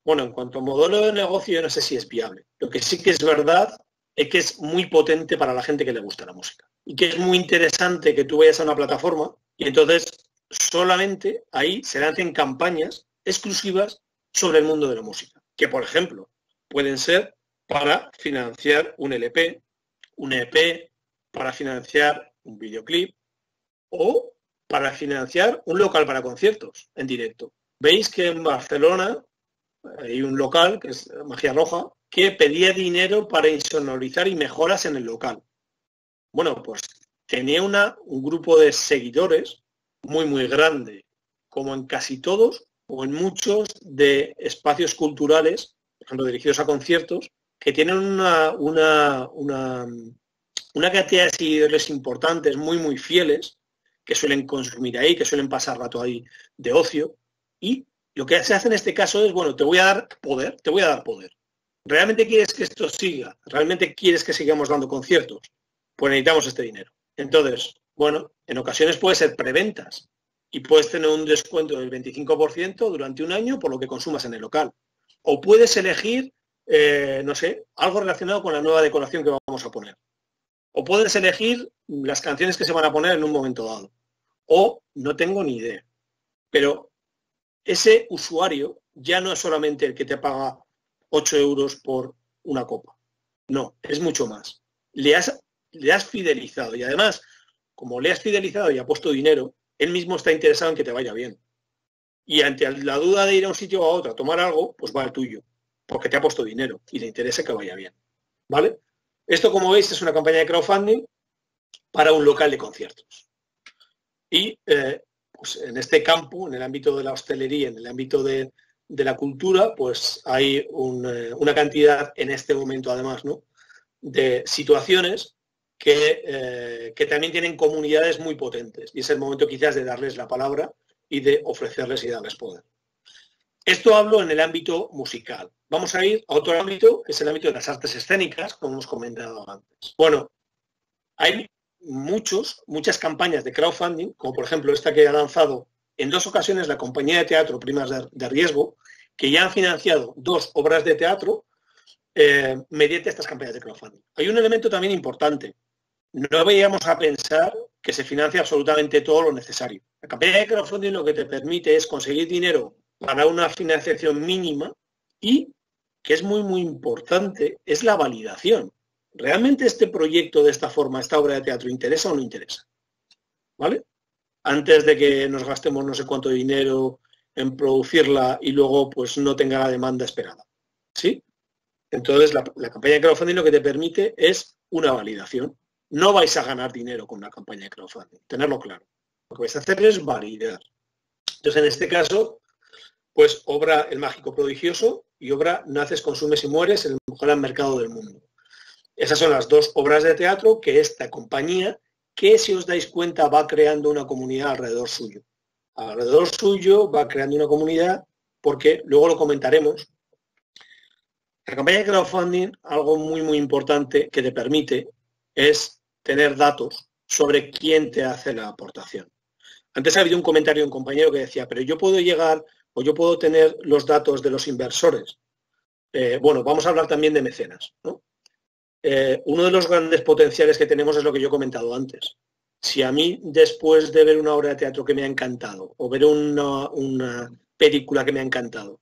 Bueno, en cuanto a modelo de negocio, yo no sé si es viable. Lo que sí que es verdad es que es muy potente para la gente que le gusta la música. Y que es muy interesante que tú vayas a una plataforma y entonces solamente ahí se hacen campañas exclusivas sobre el mundo de la música. Que, por ejemplo, pueden ser para financiar un L P, un E P, para financiar un videoclip o para financiar un local para conciertos en directo. Veis que en Barcelona hay un local, que es Magia Roja, que pedía dinero para insonorizar y mejoras en el local. Bueno, pues tenía una, un grupo de seguidores muy, muy grande, como en casi todos o en muchos de espacios culturales, por ejemplo, dirigidos a conciertos, que tienen una, una, una, una cantidad de seguidores importantes, muy, muy fieles, que suelen consumir ahí, que suelen pasar rato ahí de ocio. Y lo que se hace en este caso es, bueno, te voy a dar poder, te voy a dar poder. ¿Realmente quieres que esto siga? ¿Realmente quieres que sigamos dando conciertos? Pues necesitamos este dinero. Entonces, bueno, en ocasiones puede ser preventas y puedes tener un descuento del veinticinco por ciento durante un año por lo que consumas en el local. O puedes elegir... Eh, no sé, algo relacionado con la nueva decoración que vamos a poner. O puedes elegir las canciones que se van a poner en un momento dado. O no tengo ni idea. Pero ese usuario ya no es solamente el que te paga ocho euros por una copa. No, es mucho más. Le has, le has fidelizado. Y además, como le has fidelizado y ha puesto dinero, él mismo está interesado en que te vaya bien. Y ante la duda de ir a un sitio o a otro a tomar algo, pues va al tuyo, porque te ha puesto dinero y le interesa que vaya bien, ¿vale? Esto, como veis, es una campaña de crowdfunding para un local de conciertos. Y eh, pues en este campo, en el ámbito de la hostelería, en el ámbito de, de la cultura, pues hay un, eh, una cantidad en este momento, además, ¿no?, de situaciones que, eh, que también tienen comunidades muy potentes. Y es el momento quizás de darles la palabra y de ofrecerles y darles poder. Esto hablo en el ámbito musical. Vamos a ir a otro ámbito, que es el ámbito de las artes escénicas, como hemos comentado antes. Bueno, hay muchos, muchas campañas de crowdfunding, como por ejemplo esta que ha lanzado en dos ocasiones la compañía de teatro Primas de, de Riesgo, que ya han financiado dos obras de teatro eh, mediante estas campañas de crowdfunding. Hay un elemento también importante, no veíamos a pensar que se financia absolutamente todo lo necesario. La campaña de crowdfunding lo que te permite es conseguir dinero para una financiación mínima y, que es muy, muy importante, es la validación. ¿Realmente este proyecto de esta forma, esta obra de teatro, interesa o no interesa? ¿Vale? Antes de que nos gastemos no sé cuánto dinero en producirla y luego pues no tenga la demanda esperada. ¿Sí? Entonces, la, la campaña de crowdfunding lo que te permite es una validación. No vais a ganar dinero con una campaña de crowdfunding, tenerlo claro. Lo que vais a hacer es validar. Entonces, en este caso, pues obra El Mágico Prodigioso y obra Naces, Consumes y Mueres, el gran mercado del mundo. Esas son las dos obras de teatro que esta compañía, que si os dais cuenta va creando una comunidad alrededor suyo. Alrededor suyo va creando una comunidad porque, luego lo comentaremos, la campaña de crowdfunding, algo muy muy importante que te permite es tener datos sobre quién te hace la aportación. Antes ha habido un comentario de un compañero que decía, pero yo puedo llegar o yo puedo tener los datos de los inversores. Eh, bueno, vamos a hablar también de mecenas, ¿no? Eh, uno de los grandes potenciales que tenemos es lo que yo he comentado antes. Si a mí, después de ver una obra de teatro que me ha encantado o ver una, una película que me ha encantado,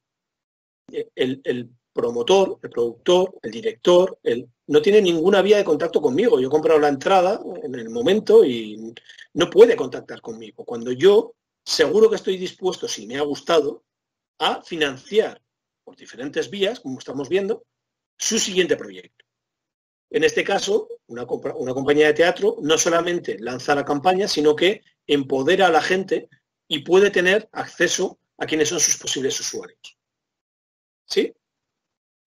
el, el promotor, el productor, el director, el, no tiene ninguna vía de contacto conmigo. Yo he comprado la entrada en el momento y no puede contactar conmigo. Cuando yo seguro que estoy dispuesto, si me ha gustado, a financiar por diferentes vías, como estamos viendo, su siguiente proyecto. En este caso, una, una compañía de teatro no solamente lanza la campaña, sino que empodera a la gente y puede tener acceso a quienes son sus posibles usuarios. ¿Sí?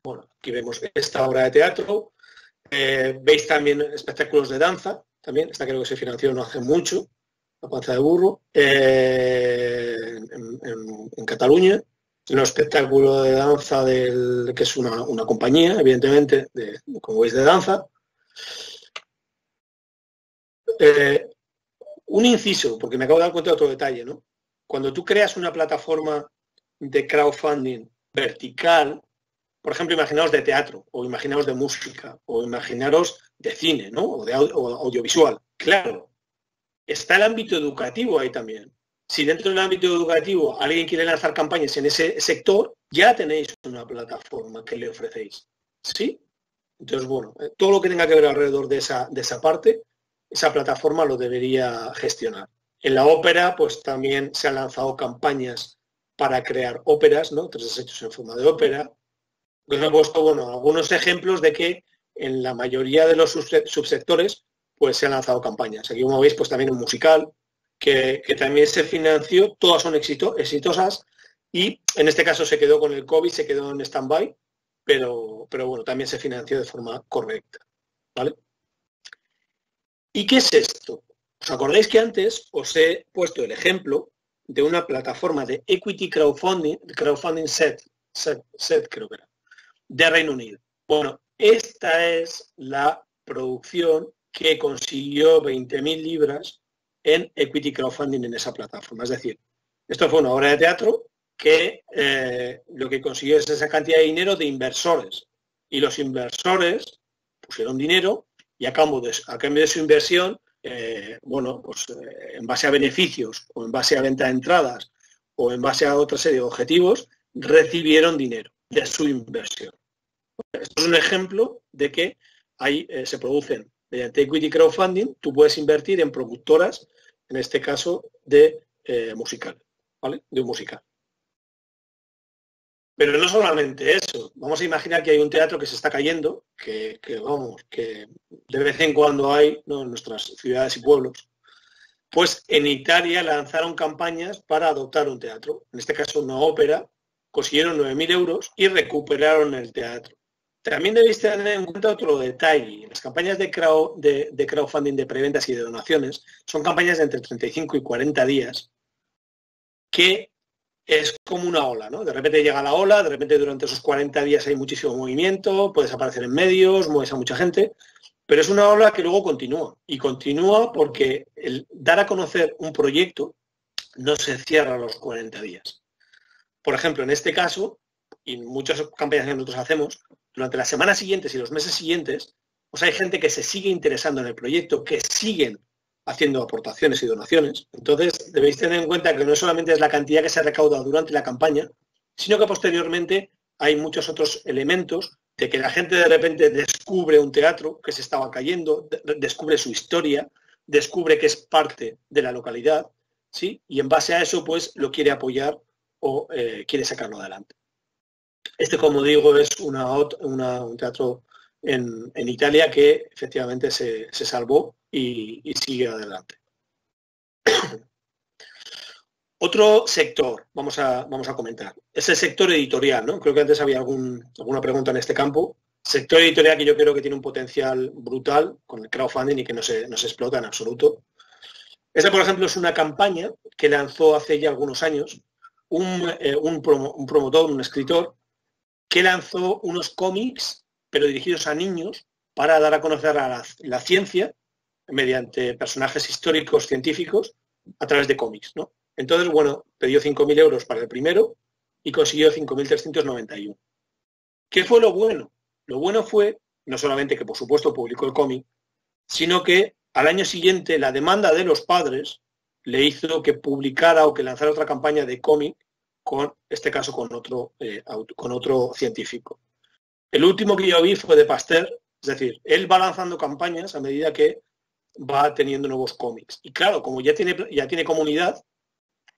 Bueno, aquí vemos esta obra de teatro. Eh, veis también espectáculos de danza, también, esta creo que se financió no hace mucho, La Panza de Burro, eh, en, en, en Cataluña, un espectáculo de danza del, que es una, una compañía, evidentemente, de, como veis, de danza. Eh, un inciso, porque me acabo de dar cuenta de otro detalle, ¿no? Cuando tú creas una plataforma de crowdfunding vertical, por ejemplo, imaginaos de teatro, o imaginaos de música, o imaginaros de cine, ¿no? O de audio, o audiovisual. Claro, está el ámbito educativo ahí también. Si dentro del ámbito educativo alguien quiere lanzar campañas en ese sector, ya tenéis una plataforma que le ofrecéis. ¿Sí? Entonces, bueno, todo lo que tenga que ver alrededor de esa, de esa parte, esa plataforma lo debería gestionar. En la ópera, pues también se han lanzado campañas para crear óperas, ¿no? Tres hechos en forma de ópera. Os he puesto, bueno, algunos ejemplos de que en la mayoría de los subsectores pues se han lanzado campañas. Aquí, como veis, pues también un musical que, que también se financió. Todas son exito, exitosas y en este caso se quedó con el COVID, se quedó en stand-by, pero, pero bueno, también se financió de forma correcta. ¿Vale? ¿Y qué es esto? ¿Os acordáis que antes os he puesto el ejemplo de una plataforma de equity crowdfunding, crowdfunding set, set, set creo que era, de Reino Unido? Bueno, esta es la producción que consiguió veinte mil libras en equity crowdfunding en esa plataforma. Es decir, esto fue una obra de teatro que eh, lo que consiguió es esa cantidad de dinero de inversores. Y los inversores pusieron dinero y a cambio de, a cambio de su inversión, eh, bueno, pues eh, en base a beneficios o en base a venta de entradas o en base a otra serie de objetivos, recibieron dinero de su inversión. Esto es un ejemplo de que ahí eh, se producen mediante equity crowdfunding, tú puedes invertir en productoras, en este caso de eh, musical, ¿vale? De un musical. Pero no solamente eso. Vamos a imaginar que hay un teatro que se está cayendo, que, que vamos, que de vez en cuando hay, ¿no? En nuestras ciudades y pueblos. Pues en Italia lanzaron campañas para adoptar un teatro, en este caso una ópera, consiguieron nueve mil euros y recuperaron el teatro. También debéis tener en cuenta otro detalle. Las campañas de, crowd, de, de crowdfunding de preventas y de donaciones son campañas de entre treinta y cinco y cuarenta días, que es como una ola, ¿no? De repente llega la ola, de repente durante esos cuarenta días hay muchísimo movimiento, puedes aparecer en medios, mueves a mucha gente, pero es una ola que luego continúa. Y continúa porque el dar a conocer un proyecto no se cierra a los cuarenta días. Por ejemplo, en este caso, y en muchas campañas que nosotros hacemos, durante las semanas siguientes y los meses siguientes, O sea, hay gente que se sigue interesando en el proyecto, que siguen haciendo aportaciones y donaciones. Entonces, debéis tener en cuenta que no solamente es la cantidad que se ha recaudado durante la campaña, sino que posteriormente hay muchos otros elementos de que la gente de repente descubre un teatro que se estaba cayendo, descubre su historia, descubre que es parte de la localidad, ¿sí? Y en base a eso, pues, lo quiere apoyar o eh, quiere sacarlo adelante. Este, como digo, es una, una, un teatro en, en Italia que efectivamente se, se salvó y, y sigue adelante. Otro sector, vamos a, vamos a comentar, es el sector editorial, ¿no? Creo que antes había algún, alguna pregunta en este campo. Sector editorial que yo creo que tiene un potencial brutal con el crowdfunding y que no se, no se explota en absoluto. Esta, por ejemplo, es una campaña que lanzó hace ya algunos años un, eh, un, promo, un promotor, un escritor, que lanzó unos cómics, pero dirigidos a niños, para dar a conocer a la, la ciencia mediante personajes históricos científicos a través de cómics, ¿no? Entonces, bueno, pidió cinco mil euros para el primero y consiguió cinco mil trescientos noventa y uno. ¿Qué fue lo bueno? Lo bueno fue, no solamente que, por supuesto, publicó el cómic, sino que al año siguiente la demanda de los padres le hizo que publicara o que lanzara otra campaña de cómic, con este caso con otro, eh, con otro científico. El último que yo vi fue de Pasteur, es decir, él va lanzando campañas a medida que va teniendo nuevos cómics. Y claro, como ya tiene, ya tiene comunidad,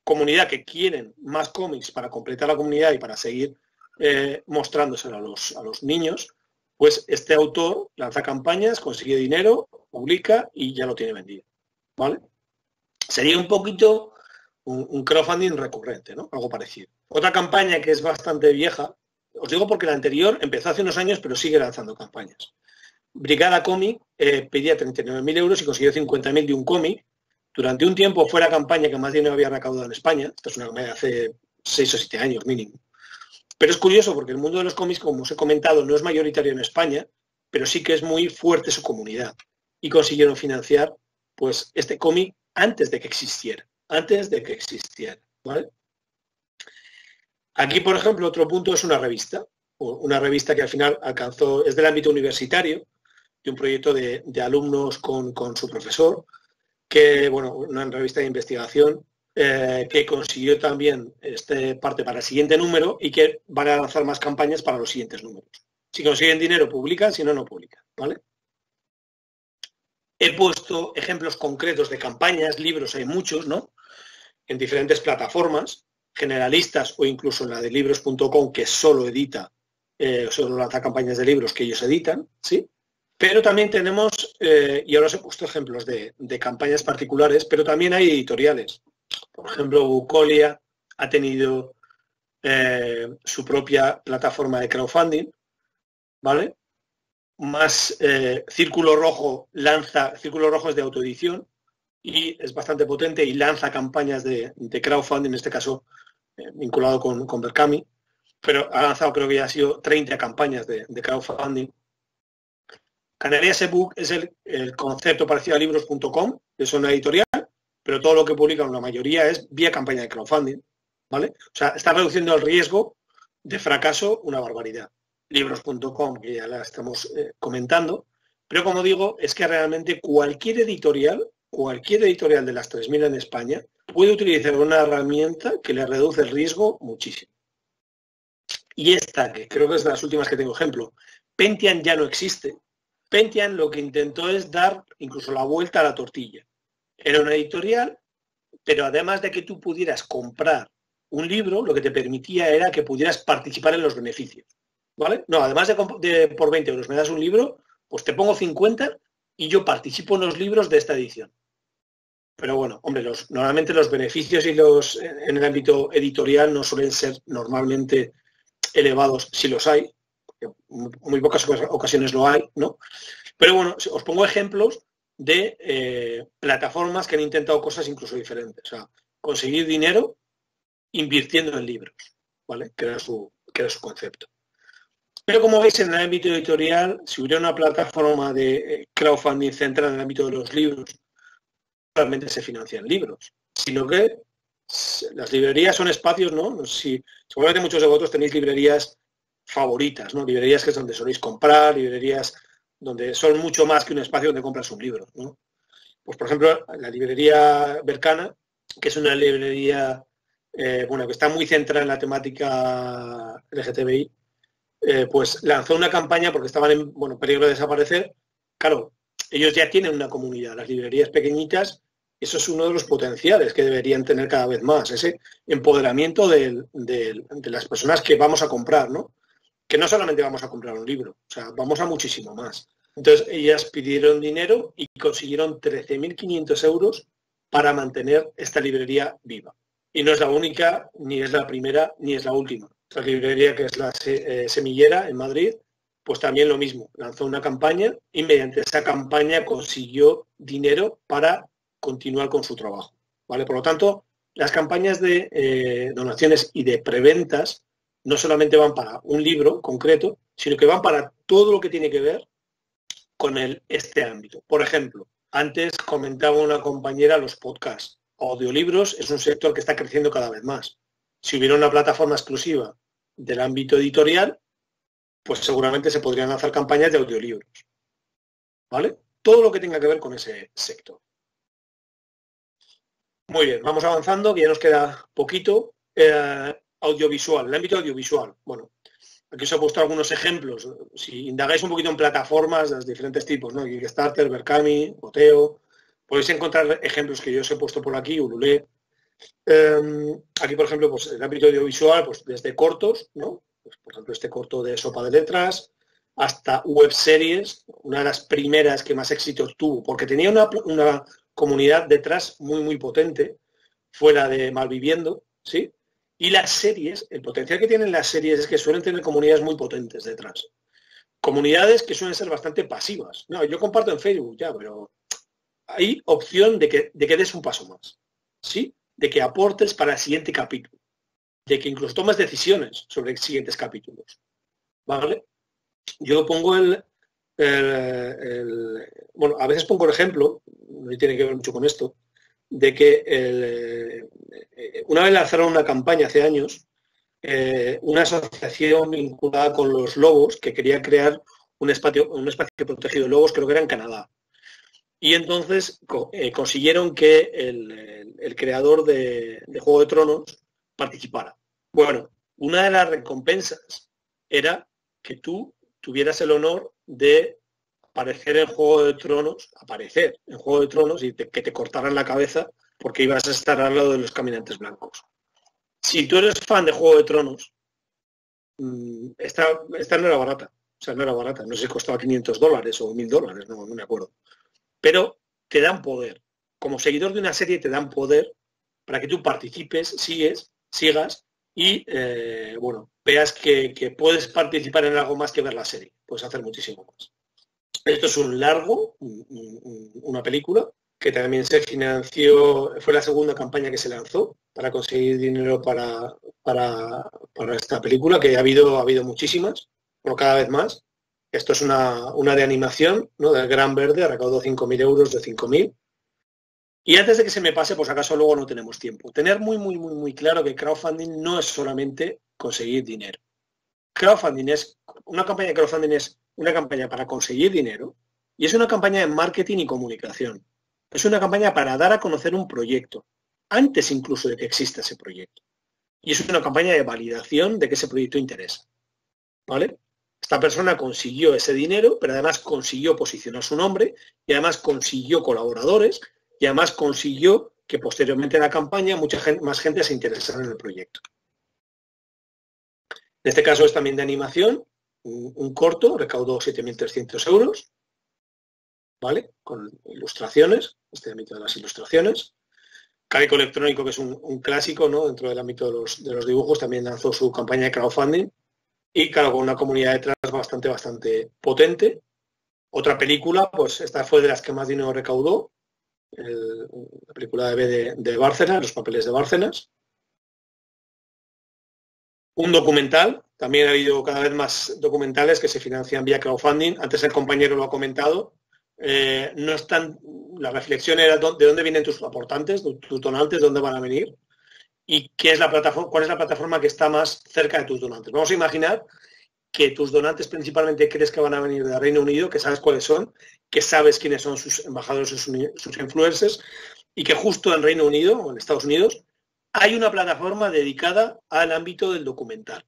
comunidad que quieren más cómics para completar la comunidad y para seguir eh, mostrándoselo a los, a los niños, pues este autor lanza campañas, consigue dinero, publica y ya lo tiene vendido, ¿vale? Sería un poquito un, un crowdfunding recurrente, ¿no? Algo parecido. Otra campaña que es bastante vieja, os digo porque la anterior empezó hace unos años, pero sigue lanzando campañas. Brigada Cómic eh, pedía treinta y nueve mil euros y consiguió cincuenta mil de un cómic. Durante un tiempo fue la campaña que más dinero había recaudado en España. Esta es una campaña de hace seis o siete años mínimo. Pero es curioso porque el mundo de los cómics, como os he comentado, no es mayoritario en España, pero sí que es muy fuerte su comunidad. Y consiguieron financiar, pues, este cómic antes de que existiera. Antes de que existiera, ¿vale? Aquí, por ejemplo, otro punto es una revista. Una revista que al final alcanzó, es del ámbito universitario, de un proyecto de, de alumnos con, con su profesor, que, bueno, una revista de investigación eh, que consiguió también este parte para el siguiente número y que van a lanzar más campañas para los siguientes números. Si consiguen dinero, publican, si no, no publican, ¿vale? He puesto ejemplos concretos de campañas, libros, hay muchos, ¿no? En diferentes plataformas, generalistas o incluso en la de libros punto com, que solo edita, eh, solo lanza campañas de libros que ellos editan, ¿sí? Pero también tenemos, eh, y ahora os he puesto ejemplos de, de campañas particulares, pero también hay editoriales. Por ejemplo, Bucolia ha tenido eh, su propia plataforma de crowdfunding, ¿vale? Más eh, Círculo Rojo lanza, Círculo Rojo es de autoedición y es bastante potente y lanza campañas de, de crowdfunding, en este caso eh, vinculado con, con Verkami, pero ha lanzado, creo que ya ha sido treinta campañas de, de crowdfunding. Canarias eBook es el, el concepto parecido a libros punto com, es una editorial, pero todo lo que publican la mayoría es vía campaña de crowdfunding, ¿vale? O sea, está reduciendo el riesgo de fracaso una barbaridad. Libros punto com, que ya la estamos eh, comentando, pero como digo, es que realmente cualquier editorial, cualquier editorial de las tres mil en España, puede utilizar una herramienta que le reduce el riesgo muchísimo. Y esta, que creo que es de las últimas que tengo ejemplo, Pentian ya no existe. Pentian lo que intentó es dar incluso la vuelta a la tortilla. Era una editorial, pero además de que tú pudieras comprar un libro, lo que te permitía era que pudieras participar en los beneficios, ¿vale? No, además de, de por veinte euros me das un libro, pues te pongo cincuenta y yo participo en los libros de esta edición. Pero bueno, hombre, los, normalmente los beneficios y los en el ámbito editorial no suelen ser normalmente elevados, si los hay. Muy pocas ocasiones lo hay, ¿no? Pero bueno, os pongo ejemplos de eh, plataformas que han intentado cosas incluso diferentes. O sea, conseguir dinero invirtiendo en libros, ¿vale? Que era su, que era su concepto. Pero como veis, en el ámbito editorial, si hubiera una plataforma de crowdfunding centrada en el ámbito de los libros, realmente se financian libros, sino que las librerías son espacios, ¿no? No sé si, seguramente muchos de vosotros tenéis librerías favoritas, ¿no? Librerías que es donde soléis comprar, librerías donde son mucho más que un espacio donde compras un libro, ¿no? Pues, por ejemplo, la librería Verkami, que es una librería eh, bueno, que está muy centrada en la temática L G T B I, eh, pues lanzó una campaña porque estaban en bueno, peligro de desaparecer. Claro, ellos ya tienen una comunidad, las librerías pequeñitas, eso es uno de los potenciales que deberían tener cada vez más, ese empoderamiento del, del, de las personas que vamos a comprar, ¿no? Que no solamente vamos a comprar un libro, o sea, vamos a muchísimo más. Entonces, ellas pidieron dinero y consiguieron trece mil quinientos euros para mantener esta librería viva. Y no es la única, ni es la primera, ni es la última. Esta librería, que es la eh, Semillera, en Madrid, pues también lo mismo. Lanzó una campaña y mediante esa campaña consiguió dinero para continuar con su trabajo, ¿vale? Por lo tanto, las campañas de eh, donaciones y de preventas no solamente van para un libro concreto, sino que van para todo lo que tiene que ver con el, este ámbito. Por ejemplo, antes comentaba una compañera los podcasts. Audiolibros es un sector que está creciendo cada vez más. Si hubiera una plataforma exclusiva del ámbito editorial, pues seguramente se podrían lanzar campañas de audiolibros, ¿vale? Todo lo que tenga que ver con ese sector. Muy bien, vamos avanzando, que ya nos queda poquito. Eh, audiovisual, el ámbito audiovisual. Bueno, aquí os he puesto algunos ejemplos. Si indagáis un poquito en plataformas de los diferentes tipos, ¿no? Kickstarter, Verkami, Goteo, podéis encontrar ejemplos que yo os he puesto por aquí, Urulé. Eh, aquí, por ejemplo, pues el ámbito audiovisual, pues desde cortos, ¿no? Pues, por ejemplo, este corto de Sopa de Letras, hasta web series, una de las primeras que más éxito tuvo, porque tenía una, una comunidad detrás muy, muy potente, fue la de Malviviendo, ¿sí? Y las series, el potencial que tienen las series es que suelen tener comunidades muy potentes detrás. Comunidades que suelen ser bastante pasivas. No, yo comparto en Facebook ya, pero hay opción de que, de que des un paso más, ¿sí? De que aportes para el siguiente capítulo, de que incluso tomes decisiones sobre siguientes capítulos, ¿vale? Yo pongo el, el, el... Bueno, a veces pongo el ejemplo, no tiene que ver mucho con esto, de que el, una vez lanzaron una campaña hace años, eh, una asociación vinculada con los lobos que quería crear un espacio, un espacio protegido de lobos, creo que era en Canadá. Y entonces eh, consiguieron que el, el, el creador de, de Juego de Tronos participara. Bueno, una de las recompensas era que tú tuvieras el honor de aparecer en Juego de Tronos, aparecer en Juego de Tronos y te, que te cortaran la cabeza porque ibas a estar al lado de los caminantes blancos. Si tú eres fan de Juego de Tronos, esta, esta no era barata, o sea, no era barata, no sé si costaba quinientos dólares o mil dólares, no, no me acuerdo. Pero te dan poder. Como seguidor de una serie te dan poder para que tú participes, sigues, sigas y eh, bueno, veas que, que puedes participar en algo más que ver la serie. Puedes hacer muchísimo más. Esto es un largo, un, un, una película, que también se financió, fue la segunda campaña que se lanzó para conseguir dinero para, para, para esta película, que ha habido, ha habido muchísimas, pero cada vez más. Esto es una, una de animación, ¿no? Del Gran Verde, recaudó cinco mil euros de cinco mil. Y antes de que se me pase, pues acaso luego no tenemos tiempo. Tener muy, muy, muy, muy claro que crowdfunding no es solamente conseguir dinero. Crowdfunding es, una campaña de crowdfunding es una campaña para conseguir dinero y es una campaña de marketing y comunicación. Es una campaña para dar a conocer un proyecto, antes incluso de que exista ese proyecto. Y es una campaña de validación de que ese proyecto interesa, ¿vale? Esta persona consiguió ese dinero, pero además consiguió posicionar su nombre y además consiguió colaboradores y además consiguió que posteriormente a la campaña mucha gente, más gente se interesara en el proyecto. En este caso es también de animación, un, un corto, recaudó siete mil trescientos euros, ¿vale? Con ilustraciones, este ámbito de las ilustraciones. Carico Electrónico, que es un, un clásico, ¿no? Dentro del ámbito de los, de los dibujos, también lanzó su campaña de crowdfunding. Y claro, con una comunidad detrás bastante, bastante potente. Otra película, pues esta fue de las que más dinero recaudó. El, la película de B de, de Bárcenas, los papeles de Bárcenas. Un documental. También ha habido cada vez más documentales que se financian vía crowdfunding. Antes el compañero lo ha comentado. Eh, no están, la reflexión era dónde, de dónde vienen tus aportantes, tus donantes, dónde van a venir y qué es la plataforma, cuál es la plataforma que está más cerca de tus donantes. Vamos a imaginar que tus donantes principalmente crees que van a venir de Reino Unido, que sabes cuáles son, que sabes quiénes son sus embajadores, sus, sus influencers, y que justo en Reino Unido o en Estados Unidos hay una plataforma dedicada al ámbito del documental.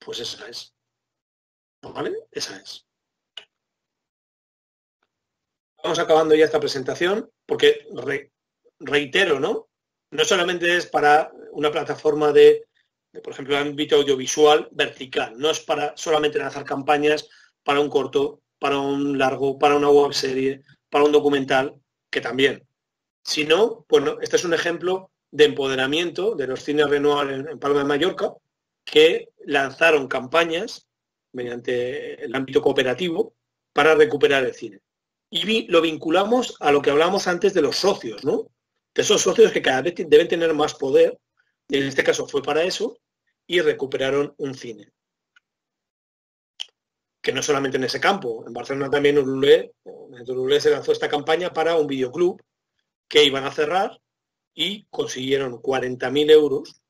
Pues esa es. ¿Vale? Esa es. Vamos acabando ya esta presentación, porque re, reitero, ¿no? No solamente es para una plataforma de, de, por ejemplo, ámbito audiovisual vertical. No es para solamente lanzar campañas para un corto, para un largo, para una web serie, para un documental, que también. Sino, bueno, este es un ejemplo de empoderamiento de los cines Renoir en, en Palma de Mallorca, que lanzaron campañas mediante el ámbito cooperativo para recuperar el cine. Y vi, lo vinculamos a lo que hablamos antes de los socios, ¿no? De esos socios que cada vez deben tener más poder, y en este caso fue para eso, y recuperaron un cine. Que no solamente en ese campo, en Barcelona también Urulé, en Urulé se lanzó esta campaña para un videoclub que iban a cerrar y consiguieron cuarenta mil euros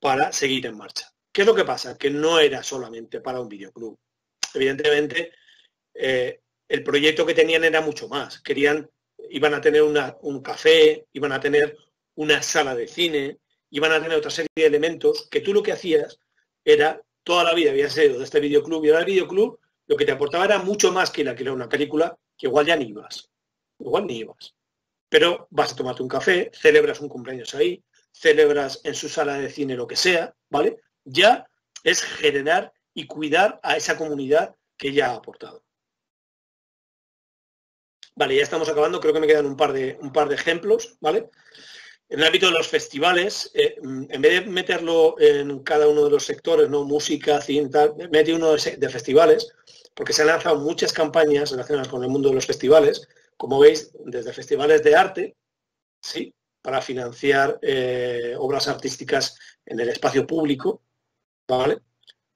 para seguir en marcha. ¿Qué es lo que pasa? Que no era solamente para un videoclub. Evidentemente, eh, el proyecto que tenían era mucho más. Querían, iban a tener una, un café, iban a tener una sala de cine, iban a tener otra serie de elementos que tú lo que hacías era, toda la vida había sido de este videoclub, y ahora el videoclub lo que te aportaba era mucho más que la que era una película, que igual ya ni ibas. Igual ni ibas. Pero vas a tomarte un café, celebras un cumpleaños ahí, celebras en su sala de cine lo que sea, ¿vale? Ya es generar y cuidar a esa comunidad que ya ha aportado. Vale, ya estamos acabando, creo que me quedan un par de, un par de ejemplos, ¿vale? En el ámbito de los festivales, eh, en vez de meterlo en cada uno de los sectores, ¿no? Música, cine, tal, mete uno de, de festivales, porque se han lanzado muchas campañas relacionadas con el mundo de los festivales, como veis, desde festivales de arte, ¿sí?, para financiar eh, obras artísticas en el espacio público, ¿vale?,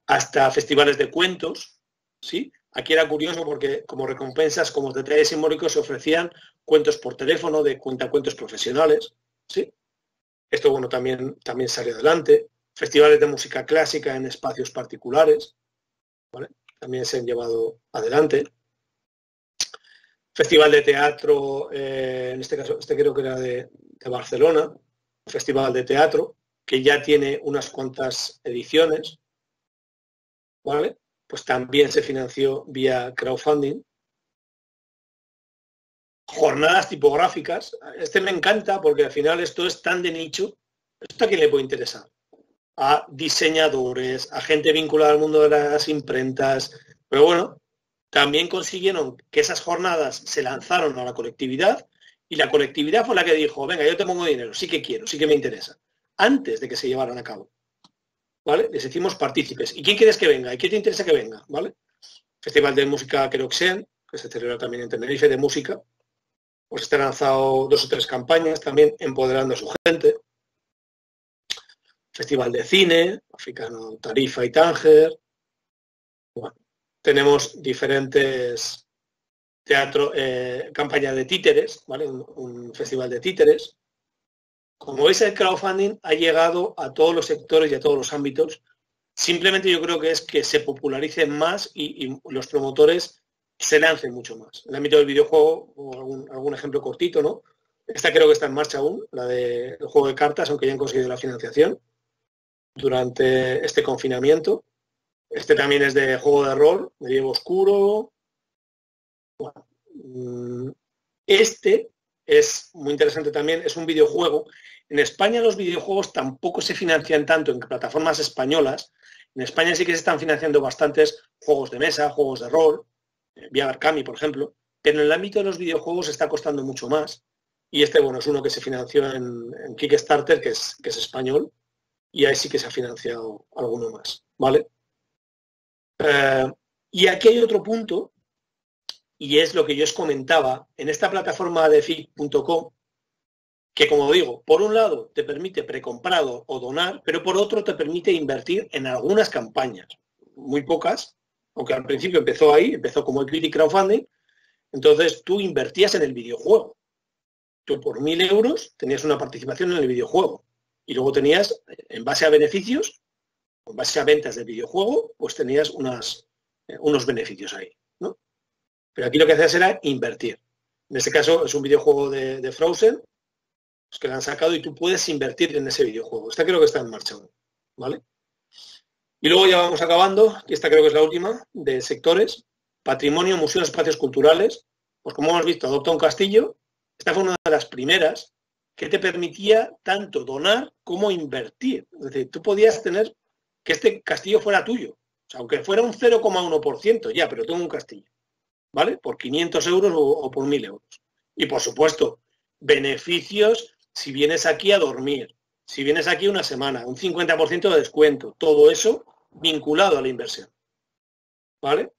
hasta festivales de cuentos, ¿sí? Aquí era curioso porque como recompensas, como detalles simbólicos, se ofrecían cuentos por teléfono de cuentacuentos profesionales, ¿sí? Esto, bueno, también, también salió adelante. Festivales de música clásica en espacios particulares, ¿vale?, también se han llevado adelante. Festival de teatro, eh, en este caso, este creo que era de, de Barcelona, Festival de Teatro, que ya tiene unas cuantas ediciones, ¿vale? Pues también se financió vía crowdfunding. Jornadas tipográficas. Este me encanta porque al final esto es tan de nicho. ¿Esto a quién le puede interesar? A diseñadores, a gente vinculada al mundo de las imprentas, pero bueno. También consiguieron que esas jornadas se lanzaron a la colectividad y la colectividad fue la que dijo, venga, yo te pongo dinero, sí que quiero, sí que me interesa, antes de que se llevaran a cabo, ¿vale? Les hicimos partícipes. ¿Y quién quieres que venga? ¿Y quién te interesa que venga? ¿Vale? Festival de Música Queroxén, que se celebra también en Tenerife, de música, pues se han lanzado dos o tres campañas también empoderando a su gente. Festival de Cine, Africano, Tarifa y Tánger. Bueno. Tenemos diferentes teatro, eh, campañas de títeres, ¿vale? Un, un festival de títeres. Como veis, el crowdfunding ha llegado a todos los sectores y a todos los ámbitos. Simplemente yo creo que es que se popularicen más y, y los promotores se lancen mucho más. El ámbito del videojuego, o algún, algún ejemplo cortito, ¿no? Esta creo que está en marcha aún, la del juego de cartas, aunque ya han conseguido la financiación durante este confinamiento. Este también es de juego de rol, medievo oscuro. Bueno, este es muy interesante también, es un videojuego. En España los videojuegos tampoco se financian tanto en plataformas españolas. En España sí que se están financiando bastantes juegos de mesa, juegos de rol, vía Verkami, por ejemplo. Pero en el ámbito de los videojuegos está costando mucho más. Y este, bueno, es uno que se financió en, en Kickstarter, que es, que es español. Y ahí sí que se ha financiado alguno más, ¿vale? Uh, y aquí hay otro punto, y es lo que yo os comentaba, en esta plataforma de fic punto com, que como digo, por un lado te permite precomprado o donar, pero por otro te permite invertir en algunas campañas, muy pocas, aunque al principio empezó ahí, empezó como equity crowdfunding, entonces tú invertías en el videojuego. Tú por mil euros tenías una participación en el videojuego, y luego tenías, en base a beneficios, base a ventas de videojuego, pues tenías unas, eh, unos beneficios ahí, ¿no? Pero aquí lo que hacías era invertir. En este caso es un videojuego de, de Frozen, pues que lo han sacado y tú puedes invertir en ese videojuego. Esta creo que está en marcha aún, ¿vale? Y luego ya vamos acabando, que esta creo que es la última, de sectores, patrimonio, museos, espacios culturales. Pues como hemos visto, Adopta un Castillo. Esta fue una de las primeras que te permitía tanto donar como invertir. Es decir, tú podías tener que este castillo fuera tuyo. O sea, aunque fuera un cero coma uno por ciento, ya, pero tengo un castillo, ¿vale? Por quinientos euros o, o por mil euros. Y, por supuesto, beneficios si vienes aquí a dormir, si vienes aquí una semana, un cincuenta por ciento de descuento. Todo eso vinculado a la inversión, ¿vale?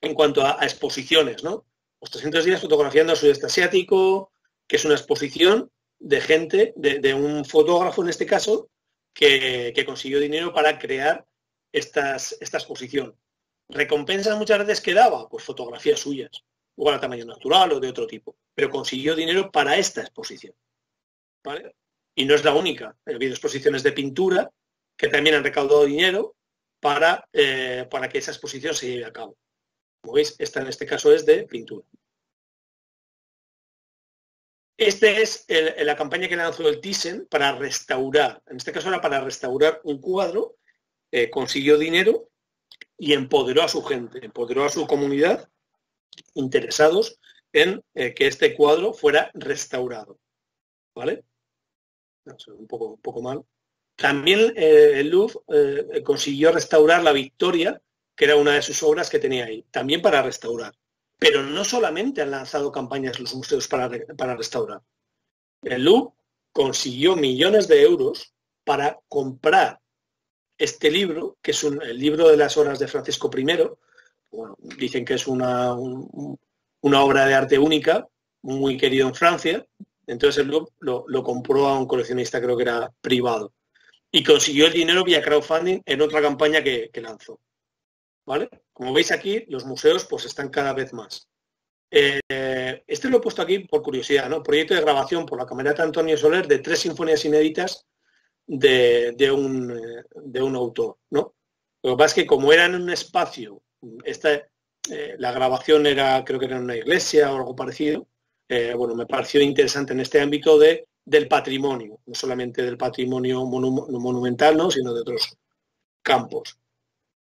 En cuanto a, a exposiciones, ¿no? Los trescientos días fotografiando al sudeste asiático, que es una exposición de gente, de, de un fotógrafo en este caso, que, que consiguió dinero para crear estas, esta exposición. Recompensas muchas veces que daba, pues fotografías suyas, igual a tamaño natural o de otro tipo, pero consiguió dinero para esta exposición, ¿vale? Y no es la única. Ha habido exposiciones de pintura que también han recaudado dinero para, eh, para que esa exposición se lleve a cabo. Como veis, esta en este caso es de pintura. Esta es el, la campaña que lanzó el TISEL para restaurar. En este caso era para restaurar un cuadro, eh, consiguió dinero y empoderó a su gente, empoderó a su comunidad interesados en eh, que este cuadro fuera restaurado, ¿vale? Un poco, un poco mal. También eh, el Louvre eh, consiguió restaurar la Victoria, que era una de sus obras que tenía ahí, también para restaurar. Pero no solamente han lanzado campañas los museos para, para restaurar. El Louvre consiguió millones de euros para comprar este libro, que es un, el libro de las obras de Francisco primero. Bueno, dicen que es una, un, una obra de arte única, muy querido en Francia. Entonces el Louvre lo, lo compró a un coleccionista, creo que era privado. Y consiguió el dinero vía crowdfunding en otra campaña que, que lanzó, ¿vale? Como veis aquí, los museos pues están cada vez más. Eh, este lo he puesto aquí por curiosidad, ¿no? Proyecto de grabación por la Camerata Antonio Soler de tres sinfonías inéditas de, de, un, de un autor, ¿no? Lo que pasa es que como era en un espacio, esta, eh, la grabación era, creo que era en una iglesia o algo parecido, eh, bueno, me pareció interesante en este ámbito de, del patrimonio, no solamente del patrimonio monu monumental, ¿no? Sino de otros campos.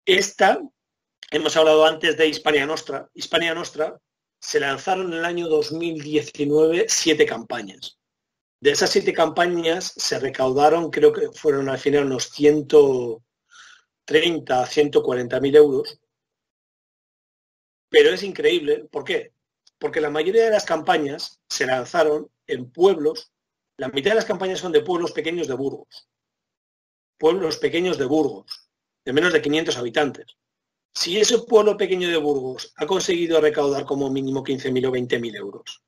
Esta... Hemos hablado antes de Hispania Nostra. Hispania Nostra se lanzaron en el año dos mil diecinueve siete campañas. De esas siete campañas se recaudaron, creo que fueron al final unos ciento treinta a ciento cuarenta mil euros. Pero es increíble. ¿Por qué? Porque la mayoría de las campañas se lanzaron en pueblos. La mitad de las campañas son de pueblos pequeños de Burgos. Pueblos pequeños de Burgos, de menos de quinientos habitantes. Si ese pueblo pequeño de Burgos ha conseguido recaudar como mínimo quince mil o veinte mil euros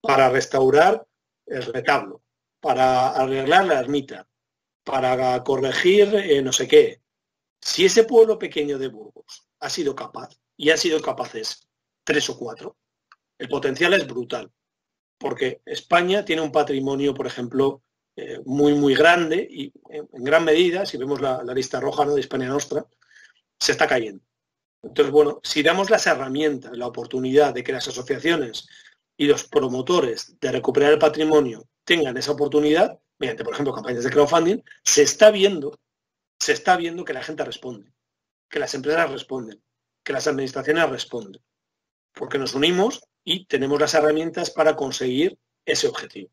para restaurar el retablo, para arreglar la ermita, para corregir eh, no sé qué, si ese pueblo pequeño de Burgos ha sido capaz, y han sido capaces tres o cuatro, el potencial es brutal, porque España tiene un patrimonio, por ejemplo, eh, muy, muy grande y en gran medida, si vemos la, la lista roja, ¿no?, de Hispania Nostra, se está cayendo. Entonces, bueno, si damos las herramientas, la oportunidad de que las asociaciones y los promotores de recuperar el patrimonio tengan esa oportunidad, mediante, por ejemplo, campañas de crowdfunding, se está viendo, se está viendo que la gente responde, que las empresas responden, que las administraciones responden, porque nos unimos y tenemos las herramientas para conseguir ese objetivo.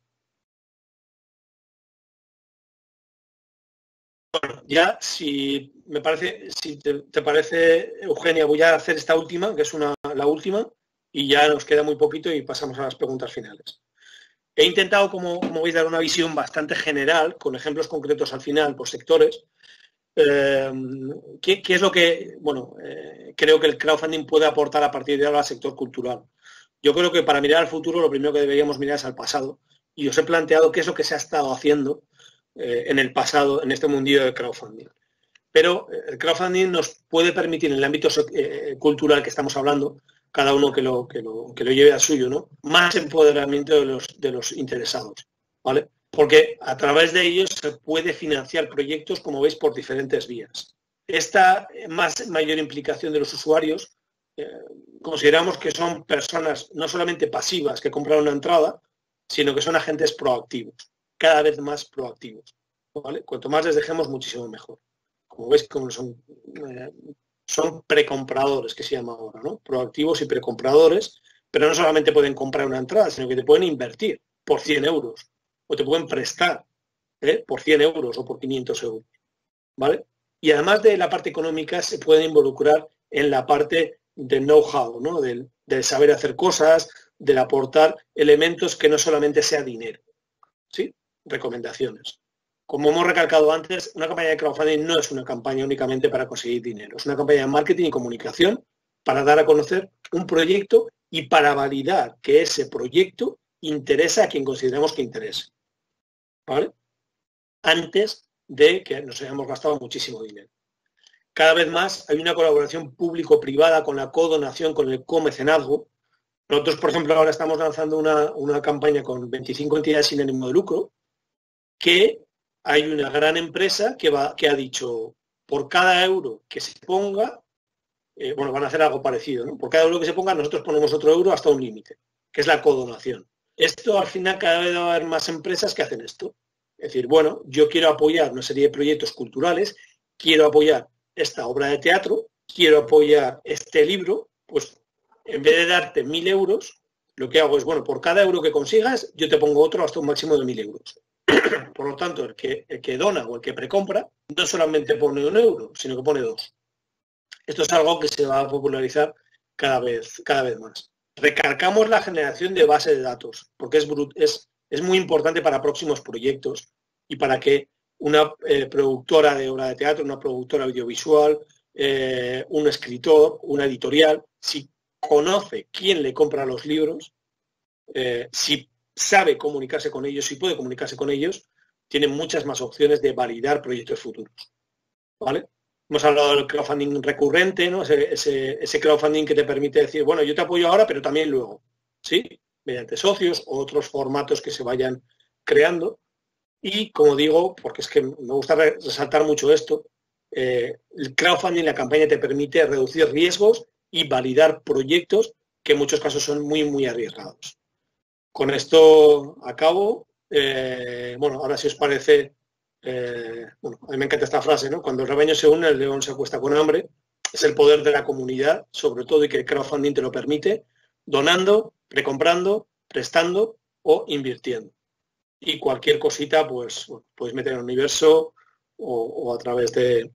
Bueno, ya si me parece, si te, te parece, Eugenia, voy a hacer esta última, que es una, la última, y ya nos queda muy poquito y pasamos a las preguntas finales. He intentado, como, como veis, dar una visión bastante general, con ejemplos concretos al final, por sectores. Eh, ¿qué, qué es lo que, bueno, eh, creo que el crowdfunding puede aportar a partir de ahora al sector cultural? Yo creo que para mirar al futuro lo primero que deberíamos mirar es al pasado, y os he planteado qué es lo que se ha estado haciendo en el pasado, en este mundillo del crowdfunding. Pero el crowdfunding nos puede permitir, en el ámbito eh, cultural que estamos hablando, cada uno que lo, que lo, que lo lleve al suyo, ¿no?, más empoderamiento de los, de los interesados, ¿vale? Porque a través de ellos se puede financiar proyectos, como veis, por diferentes vías. esta más, mayor implicación de los usuarios, eh, consideramos que son personas no solamente pasivas que compraron una entrada, sino que son agentes proactivos, cada vez más proactivos, ¿vale? Cuanto más les dejemos, muchísimo mejor. Como veis, como son, eh, son precompradores, que se llama ahora, ¿no? Proactivos y precompradores, pero no solamente pueden comprar una entrada, sino que te pueden invertir por cien euros, o te pueden prestar ¿eh? por cien euros o por quinientos euros, ¿vale? Y además de la parte económica, se pueden involucrar en la parte de know-how, ¿no? Del, del saber hacer cosas, del aportar elementos que no solamente sea dinero, ¿sí? Recomendaciones. Como hemos recalcado antes, una campaña de crowdfunding no es una campaña únicamente para conseguir dinero, es una campaña de marketing y comunicación para dar a conocer un proyecto y para validar que ese proyecto interesa a quien consideramos que interese, ¿vale? Antes de que nos hayamos gastado muchísimo dinero. Cada vez más hay una colaboración público-privada con la codonación, con el comecenazgo. Nosotros, por ejemplo, ahora estamos lanzando una, una campaña con veinticinco entidades sin ánimo de lucro, que hay una gran empresa que, va, que ha dicho, por cada euro que se ponga, eh, bueno, van a hacer algo parecido, ¿no? Por cada euro que se ponga, nosotros ponemos otro euro hasta un límite, que es la codonación. Esto, al final, cada vez va a haber más empresas que hacen esto. Es decir, bueno, yo quiero apoyar una serie de proyectos culturales, quiero apoyar esta obra de teatro, quiero apoyar este libro, pues en vez de darte mil euros, lo que hago es, bueno, por cada euro que consigas, yo te pongo otro hasta un máximo de mil euros. Por lo tanto, el que, el que dona o el que precompra no solamente pone un euro, sino que pone dos. Esto es algo que se va a popularizar cada vez, cada vez más. Recargamos la generación de base de datos, porque es, es, es muy importante para próximos proyectos y para que una eh, productora de obra de teatro, una productora audiovisual, eh, un escritor, una editorial, si conoce quién le compra los libros, eh, si sabe comunicarse con ellos, si puede comunicarse con ellos, tiene muchas más opciones de validar proyectos futuros, ¿vale? Hemos hablado del crowdfunding recurrente, ¿no? Ese, ese, ese crowdfunding que te permite decir, bueno, yo te apoyo ahora, pero también luego, ¿sí? Mediante socios o otros formatos que se vayan creando. Y, como digo, porque es que me gusta resaltar mucho esto, eh, el crowdfunding, la campaña, te permite reducir riesgos y validar proyectos que en muchos casos son muy, muy arriesgados. Con esto acabo. Eh, bueno, ahora si os parece, eh, bueno, a mí me encanta esta frase, ¿no? Cuando el rebaño se une, el león se acuesta con hambre. Es el poder de la comunidad, sobre todo, y que el crowdfunding te lo permite, donando, precomprando, prestando o invirtiendo. Y cualquier cosita, pues, bueno, podéis meter en el universo o, o a través de,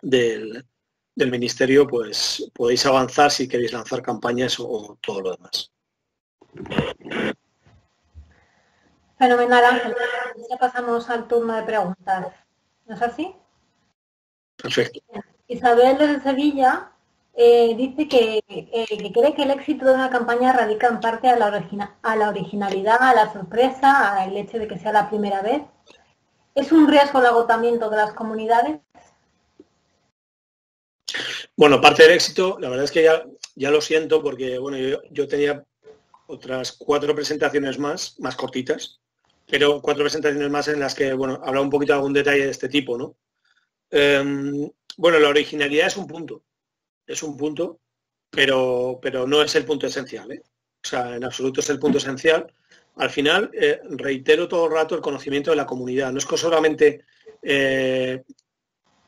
del, del ministerio, pues podéis avanzar si queréis lanzar campañas o, o todo lo demás. Fenomenal, Ángel. Ya pasamos al turno de preguntas. ¿No es así? Perfecto. Isabel desde Sevilla eh, dice que, eh, que cree que el éxito de una campaña radica en parte a la, origina a la originalidad, a la sorpresa, al hecho de que sea la primera vez. ¿Es un riesgo el agotamiento de las comunidades? Bueno, parte del éxito, la verdad es que ya, ya lo siento porque, bueno, yo, yo tenía otras cuatro presentaciones más, más cortitas, pero cuatro presentaciones más en las que, bueno, habrá un poquito de algún detalle de este tipo, ¿no? Eh, bueno, la originalidad es un punto, es un punto, pero, pero no es el punto esencial, ¿eh? O sea, en absoluto es el punto esencial. Al final, eh, reitero todo el rato el conocimiento de la comunidad. No es que solamente eh,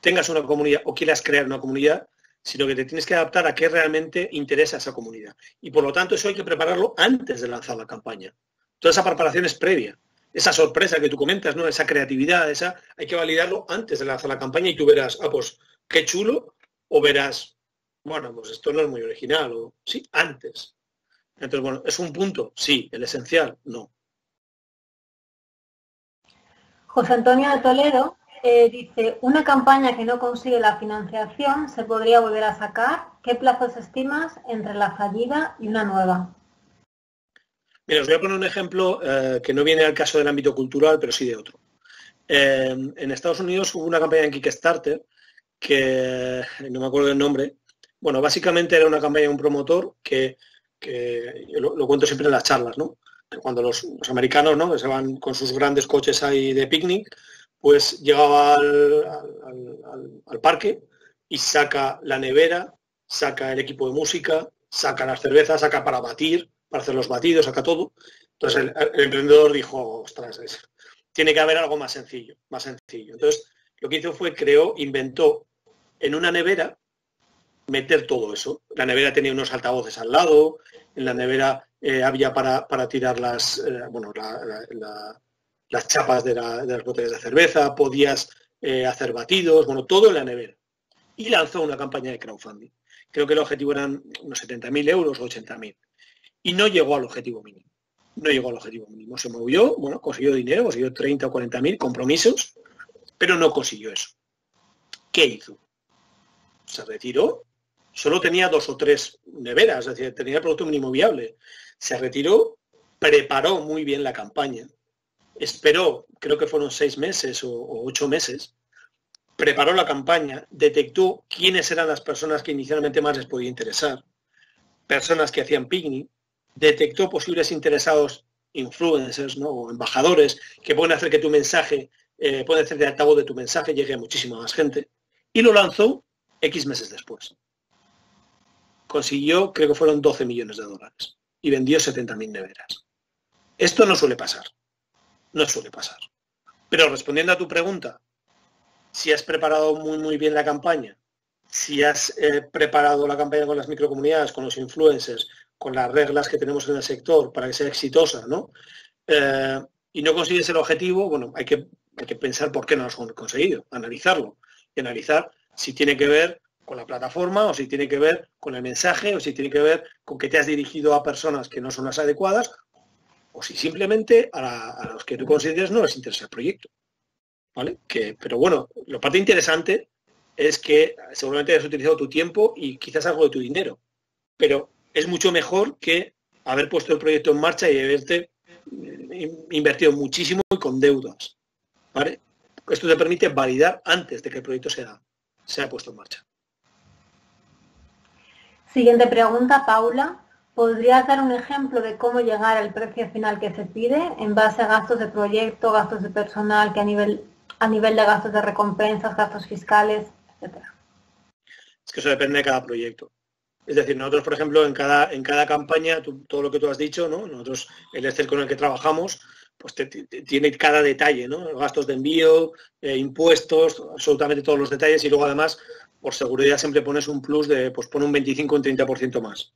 tengas una comunidad o quieras crear una comunidad, sino que te tienes que adaptar a qué realmente interesa a esa comunidad. Y por lo tanto, eso hay que prepararlo antes de lanzar la campaña. Toda esa preparación es previa. Esa sorpresa que tú comentas, ¿no? Esa creatividad, esa, hay que validarlo antes de lanzar la campaña y tú verás, ah, pues, qué chulo, o verás, bueno, pues esto no es muy original, o sí, antes. Entonces, bueno, ¿es un punto? Sí. ¿El esencial? No. José Antonio de Toledo Eh, dice, una campaña que no consigue la financiación se podría volver a sacar. ¿Qué plazos estimas entre la fallida y una nueva? Mira, os voy a poner un ejemplo eh, que no viene al caso del ámbito cultural, pero sí de otro. Eh, en Estados Unidos hubo una campaña en Kickstarter que, no me acuerdo el nombre, bueno, básicamente era una campaña de un promotor que, que yo lo, lo cuento siempre en las charlas, ¿no? Que cuando los, los americanos, ¿no? Que se van con sus grandes coches ahí de picnic, pues llegaba al, al, al, al parque y saca la nevera, saca el equipo de música, saca las cervezas, saca para batir, para hacer los batidos, saca todo. Entonces el, el emprendedor dijo, ostras, es, tiene que haber algo más sencillo, más sencillo. Entonces lo que hizo fue creó, inventó en una nevera meter todo eso. La nevera tenía unos altavoces al lado, en la nevera eh, había para, para tirar las, eh, bueno, la, la, la, las chapas de, la, de las botellas de cerveza, podías eh, hacer batidos, bueno, todo en la nevera. Y lanzó una campaña de crowdfunding. Creo que el objetivo eran unos setenta mil euros o ochenta mil. Y no llegó al objetivo mínimo. No llegó al objetivo mínimo. Se movió, bueno, consiguió dinero, consiguió treinta o cuarenta mil compromisos, pero no consiguió eso. ¿Qué hizo? Se retiró. Solo tenía dos o tres neveras, es decir, tenía el producto mínimo viable. Se retiró, preparó muy bien la campaña, esperó, creo que fueron seis meses o, o ocho meses, preparó la campaña, detectó quiénes eran las personas que inicialmente más les podía interesar, personas que hacían picnic, detectó posibles interesados, influencers, ¿no?, o embajadores, que pueden hacer que tu mensaje, eh, pueden hacer de altavoz de tu mensaje, llegue a muchísima más gente, y lo lanzó X meses después. Consiguió, creo que fueron doce millones de dólares y vendió setenta mil neveras. Esto no suele pasar, no suele pasar. Pero respondiendo a tu pregunta, si has preparado muy, muy bien la campaña, si has eh, preparado la campaña con las microcomunidades, con los influencers, con las reglas que tenemos en el sector para que sea exitosa, ¿no? Eh, y no consigues el objetivo, bueno, hay que, hay que pensar por qué no lo has conseguido, analizarlo y analizar si tiene que ver con la plataforma, o si tiene que ver con el mensaje, o si tiene que ver con que te has dirigido a personas que no son las adecuadas, o si simplemente a, la, a los que tú consideres no les interesa el proyecto, ¿vale? Que, pero bueno, la parte interesante es que seguramente has utilizado tu tiempo y quizás algo de tu dinero, pero es mucho mejor que haber puesto el proyecto en marcha y haberte invertido muchísimo y con deudas, ¿vale? Esto te permite validar antes de que el proyecto sea, sea puesto en marcha. Siguiente pregunta, Paula. ¿Podrías dar un ejemplo de cómo llegar al precio final que se pide en base a gastos de proyecto, gastos de personal, que a nivel a nivel de gastos de recompensas, gastos fiscales, etcétera? Es que eso depende de cada proyecto. Es decir, nosotros, por ejemplo, en cada en cada campaña, tú, todo lo que tú has dicho, ¿no? Nosotros, el Excel con el que trabajamos, pues te, te, tiene cada detalle, ¿no? Los gastos de envío, eh, impuestos, absolutamente todos los detalles, y luego además, por seguridad siempre pones un plus de, pues pone un veinticinco o un treinta por ciento más,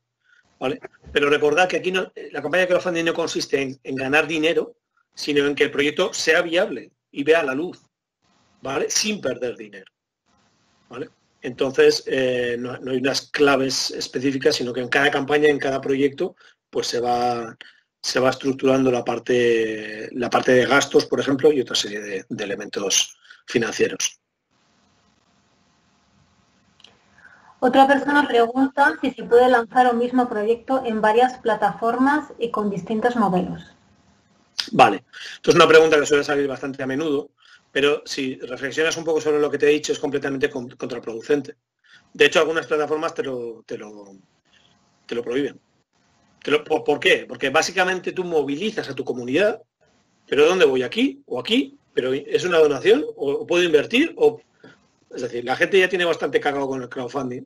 ¿vale? Pero recordad que aquí no, la campaña de crowdfunding no consiste en, en ganar dinero, sino en que el proyecto sea viable y vea la luz, ¿vale? Sin perder dinero, ¿vale? Entonces, eh, no, no hay unas claves específicas, sino que en cada campaña, en cada proyecto, pues se va, se va estructurando la parte, la parte de gastos, por ejemplo, y otra serie de, de elementos financieros. Otra persona pregunta si se puede lanzar un mismo proyecto en varias plataformas y con distintos modelos. Vale, esto es una pregunta que suele salir bastante a menudo, pero si reflexionas un poco sobre lo que te he dicho, es completamente contraproducente. De hecho, algunas plataformas te lo, te lo, te lo prohíben. Te lo, ¿Por qué? Porque básicamente tú movilizas a tu comunidad, pero ¿dónde voy? ¿Aquí o aquí? ¿Pero es una donación? ¿O puedo invertir? ¿O...? Es decir, la gente ya tiene bastante cagado con el crowdfunding.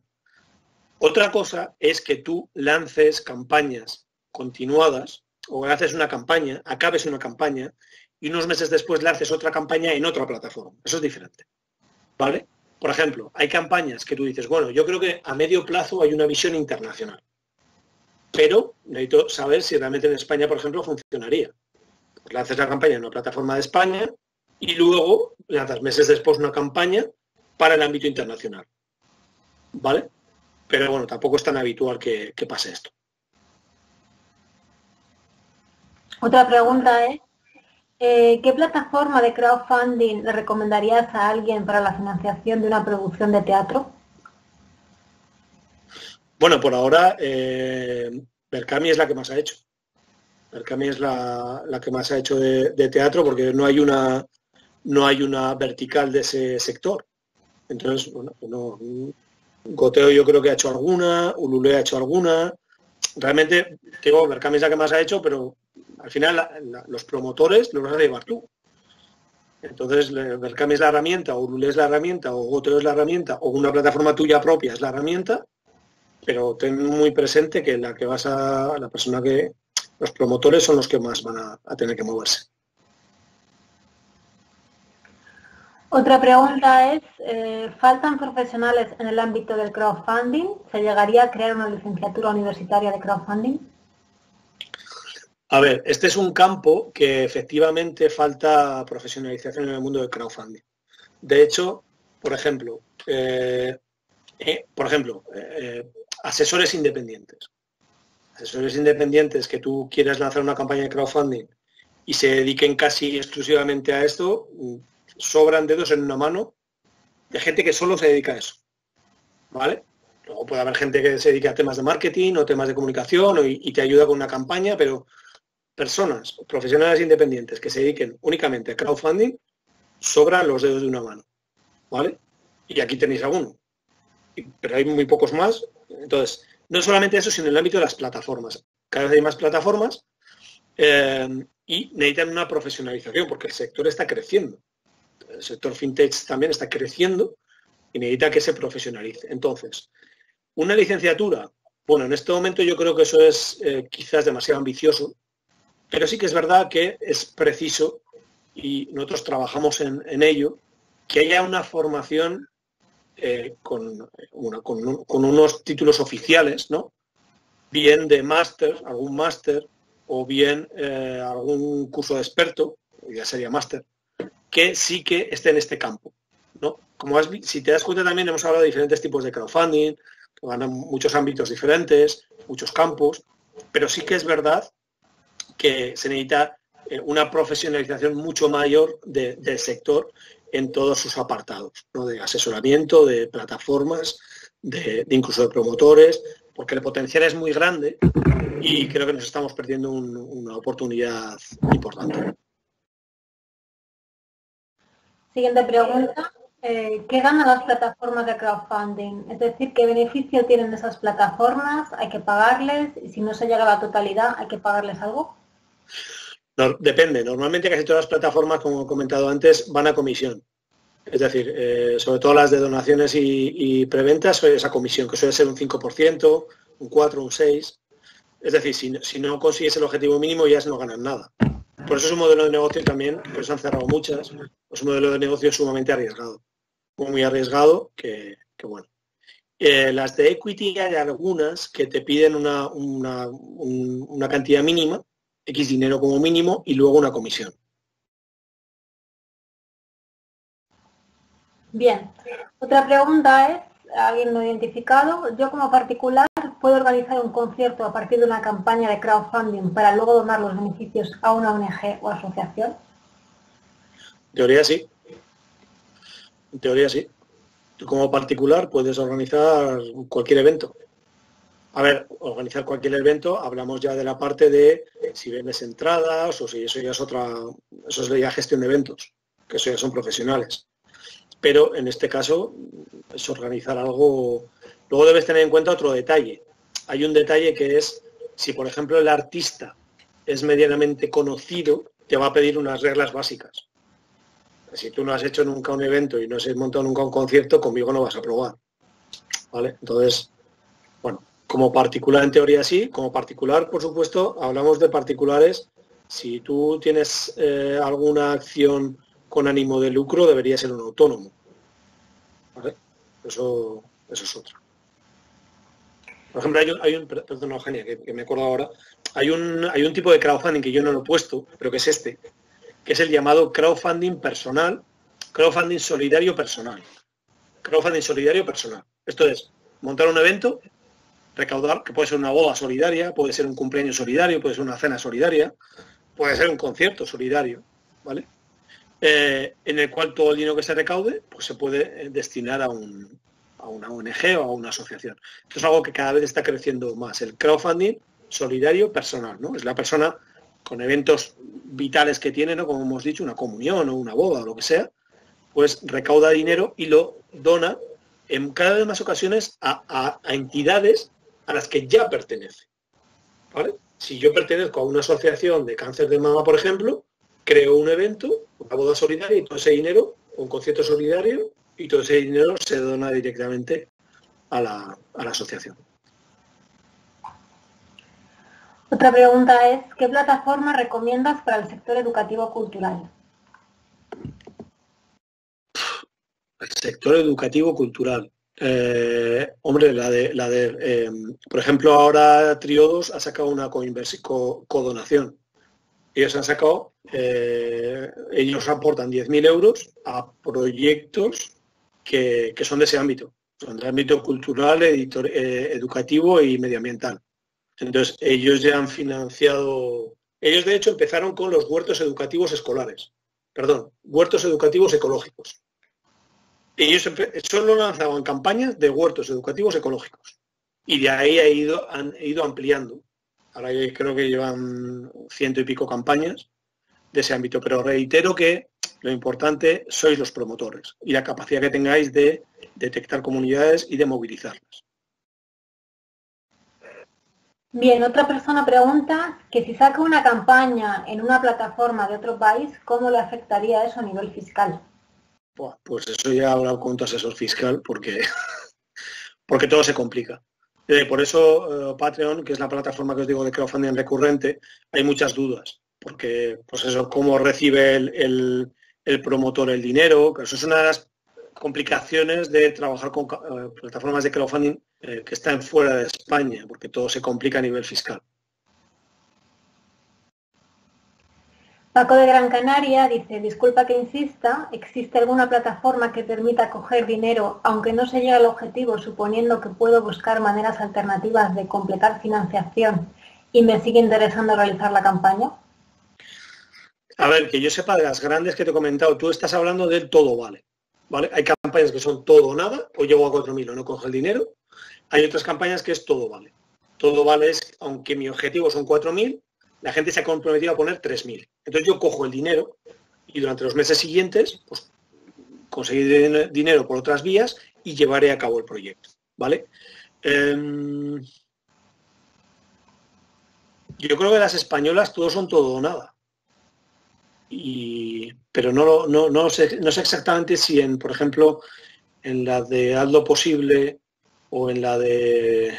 Otra cosa es que tú lances campañas continuadas, o haces una campaña, acabes una campaña, y unos meses después lances otra campaña en otra plataforma. Eso es diferente, ¿vale? Por ejemplo, hay campañas que tú dices, bueno, yo creo que a medio plazo hay una visión internacional, pero necesito saber si realmente en España, por ejemplo, funcionaría. Pues lances la campaña en una plataforma de España y luego lanzas meses después una campaña para el ámbito internacional, ¿vale? Pero bueno, tampoco es tan habitual que, que pase esto. Otra pregunta es, ¿eh? ¿qué plataforma de crowdfunding le recomendarías a alguien para la financiación de una producción de teatro? Bueno, por ahora, eh, Verkami es la que más ha hecho. Verkami es la, la que más ha hecho de, de teatro, porque no hay una, no hay una vertical de ese sector. Entonces, bueno, no, Goteo yo creo que ha hecho alguna, Ulule ha hecho alguna. Realmente, digo, Verkami es la que más ha hecho, pero al final la, la, los promotores los vas a llevar tú. Entonces, Verkami es la herramienta, o Urulé es la herramienta, o Goteo es la herramienta, o una plataforma tuya propia es la herramienta, pero ten muy presente que la que vas a, la persona que, los promotores son los que más van a, a tener que moverse. Otra pregunta es, eh, ¿faltan profesionales en el ámbito del crowdfunding? ¿Se llegaría a crear una licenciatura universitaria de crowdfunding? A ver, este es un campo que efectivamente falta profesionalización en el mundo del crowdfunding. De hecho, por ejemplo, eh, eh, por ejemplo eh, asesores independientes. Asesores independientes que tú quieras lanzar una campaña de crowdfunding y se dediquen casi exclusivamente a esto, sobran dedos en una mano de gente que solo se dedica a eso, ¿vale? Luego puede haber gente que se dedica a temas de marketing o temas de comunicación o y, y te ayuda con una campaña, pero personas, profesionales independientes que se dediquen únicamente a crowdfunding, sobran los dedos de una mano, ¿vale? Y aquí tenéis alguno, pero hay muy pocos más. Entonces, no solamente eso, sino en el ámbito de las plataformas. Cada vez hay más plataformas eh, y necesitan una profesionalización porque el sector está creciendo. El sector fintech también está creciendo y necesita que se profesionalice. Entonces, una licenciatura, bueno, en este momento yo creo que eso es eh, quizás demasiado ambicioso, pero sí que es verdad que es preciso, y nosotros trabajamos en, en ello, que haya una formación eh, con, una, con, un, con unos títulos oficiales, ¿no? Bien de máster, algún máster, o bien eh, algún curso de experto, ya sería máster, que sí que esté en este campo, ¿no? Como has, si te das cuenta también hemos hablado de diferentes tipos de crowdfunding, que van a muchos ámbitos diferentes, muchos campos, pero sí que es verdad que se necesita una profesionalización mucho mayor de, del sector en todos sus apartados, ¿no? De asesoramiento, de plataformas, de, de incluso de promotores, porque el potencial es muy grande y creo que nos estamos perdiendo un, una oportunidad importante. Siguiente pregunta, eh, ¿qué ganan las plataformas de crowdfunding? Es decir, ¿qué beneficio tienen esas plataformas? ¿Hay que pagarles? Y si no se llega a la totalidad, ¿hay que pagarles algo? No, depende. Normalmente casi todas las plataformas, como he comentado antes, van a comisión. Es decir, eh, sobre todo las de donaciones y, y preventas, suele esa comisión, que suele ser un cinco por ciento, un cuatro por ciento, un seis por ciento. Es decir, si, si no consigues el objetivo mínimo, ya no ganan nada. Por eso es un modelo de negocio también, por eso han cerrado muchas, es un modelo de negocio sumamente arriesgado, muy arriesgado, que, que bueno. Eh, las de equity hay algunas que te piden una, una, un, una cantidad mínima, X dinero como mínimo y luego una comisión. Bien, otra pregunta es, alguien no identificado, yo como particular, ¿puedo organizar un concierto a partir de una campaña de crowdfunding para luego donar los beneficios a una O N G o asociación? En teoría sí. En teoría sí. Tú como particular puedes organizar cualquier evento. A ver, organizar cualquier evento, hablamos ya de la parte de si vendes entradas o si eso ya es otra, eso es la gestión de eventos, que eso ya son profesionales. Pero en este caso es organizar algo. Luego debes tener en cuenta otro detalle. Hay un detalle que es, si por ejemplo el artista es medianamente conocido, te va a pedir unas reglas básicas. Si tú no has hecho nunca un evento y no has montado nunca un concierto, conmigo no vas a probar, ¿vale? Entonces, bueno, como particular en teoría sí, como particular, por supuesto, hablamos de particulares. Si tú tienes eh, alguna acción con ánimo de lucro, debería ser un autónomo, ¿vale? Eso, eso es otro. Por ejemplo, hay un, hay un perdón, Eugenia, que, que me acuerdo ahora, hay un, hay un tipo de crowdfunding que yo no lo he puesto, pero que es este, que es el llamado crowdfunding personal, crowdfunding solidario personal. Crowdfunding solidario personal. Esto es, montar un evento, recaudar, que puede ser una boda solidaria, puede ser un cumpleaños solidario, puede ser una cena solidaria, puede ser un concierto solidario, ¿vale? Eh, en el cual todo el dinero que se recaude, pues se puede destinar a un... a una O N G o a una asociación. Esto es algo que cada vez está creciendo más, el crowdfunding solidario personal, ¿no? Es la persona con eventos vitales que tiene, ¿no? Como hemos dicho, una comunión o una boda o lo que sea, pues recauda dinero y lo dona en cada vez más ocasiones a, a, a entidades a las que ya pertenece, ¿vale? Si yo pertenezco a una asociación de cáncer de mama, por ejemplo, creó un evento, una boda solidaria, y todo ese dinero, un concierto solidario, y todo ese dinero se dona directamente a la, a la asociación. Otra pregunta es, ¿qué plataforma recomiendas para el sector educativo cultural? El sector educativo cultural. Eh, hombre, la de, la de eh, por ejemplo, ahora Triodos ha sacado una codonación. Ellos han sacado, eh, ellos aportan diez mil euros a proyectos que, que son de ese ámbito. Son de ámbito cultural, editor, eh, educativo y medioambiental. Entonces, ellos ya han financiado... Ellos, de hecho, empezaron con los huertos educativos escolares. Perdón, huertos educativos ecológicos. Ellos solo lanzaban campañas de huertos educativos ecológicos. Y de ahí ha ido, han ido ampliando. Ahora creo que llevan ciento y pico campañas de ese ámbito. Pero reitero que lo importante sois los promotores y la capacidad que tengáis de detectar comunidades y de movilizarlas. Bien, otra persona pregunta que si saca una campaña en una plataforma de otro país, ¿cómo le afectaría eso a nivel fiscal? Pues eso ya he hablado con tu asesor fiscal porque, porque todo se complica. Por eso Patreon, que es la plataforma que os digo de crowdfunding recurrente, hay muchas dudas. Porque, pues eso, cómo recibe el, el, el promotor el dinero, que eso es una de las complicaciones de trabajar con eh, plataformas de crowdfunding eh, que están fuera de España, porque todo se complica a nivel fiscal. Paco de Gran Canaria dice, disculpa que insista, ¿existe alguna plataforma que permita coger dinero aunque no se llegue al objetivo, suponiendo que puedo buscar maneras alternativas de completar financiación y me sigue interesando realizar la campaña? A ver, que yo sepa de las grandes que te he comentado, tú estás hablando del todo vale. ¿Vale? Hay campañas que son todo o nada, o llevo a cuatro mil o no cojo el dinero. Hay otras campañas que es todo vale. Todo vale es, aunque mi objetivo son cuatro mil, la gente se ha comprometido a poner tres mil. Entonces yo cojo el dinero y durante los meses siguientes, pues, conseguiré dinero por otras vías y llevaré a cabo el proyecto. ¿Vale? Eh, yo creo que las españolas todos son todo o nada. Y, pero no, no, no, sé, no sé exactamente si en, por ejemplo, en la de Haz lo Posible o en la de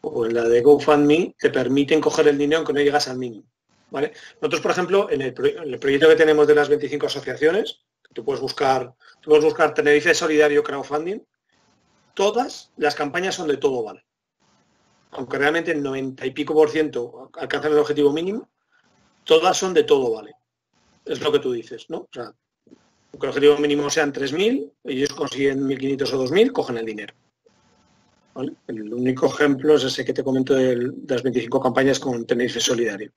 o en la de GoFundMe te permiten coger el dinero aunque no llegas al mínimo. ¿Vale? Nosotros, por ejemplo, en el, en el proyecto que tenemos de las veinticinco asociaciones, tú puedes buscar, tú puedes buscar Tenerife Solidario Crowdfunding, todas las campañas son de todo vale. Aunque realmente el noventa y pico por ciento alcanzan el objetivo mínimo, todas son de todo vale. Es lo que tú dices, ¿no? O sea, que el objetivo mínimo sean tres mil, ellos consiguen mil quinientos o dos mil, cogen el dinero. ¿Vale? El único ejemplo es ese que te comento de las veinticinco campañas con Tenerife Solidario.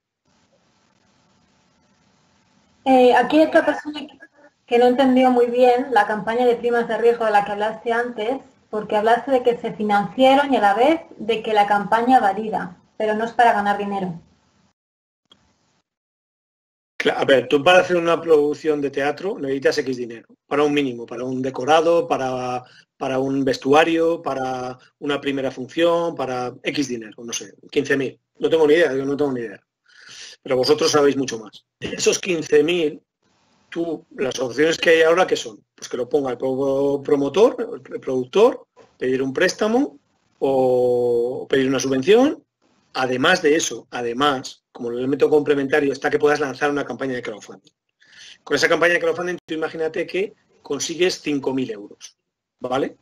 Eh, aquí hay otra persona que no entendió muy bien la campaña de primas de riesgo de la que hablaste antes, porque hablaste de que se financiaron y a la vez de que la campaña valida, pero no es para ganar dinero. A ver, tú para hacer una producción de teatro necesitas X dinero, para un mínimo, para un decorado, para, para un vestuario, para una primera función, para X dinero, no sé, quince mil. No tengo ni idea, yo no tengo ni idea. Pero vosotros sabéis mucho más. De esos quince mil, tú, las opciones que hay ahora, ¿qué son? Pues que lo ponga el promotor, el productor, pedir un préstamo o pedir una subvención. Además de eso, además, como el elemento complementario está que puedas lanzar una campaña de crowdfunding. Con esa campaña de crowdfunding, tú imagínate que consigues cinco mil euros, ¿vale?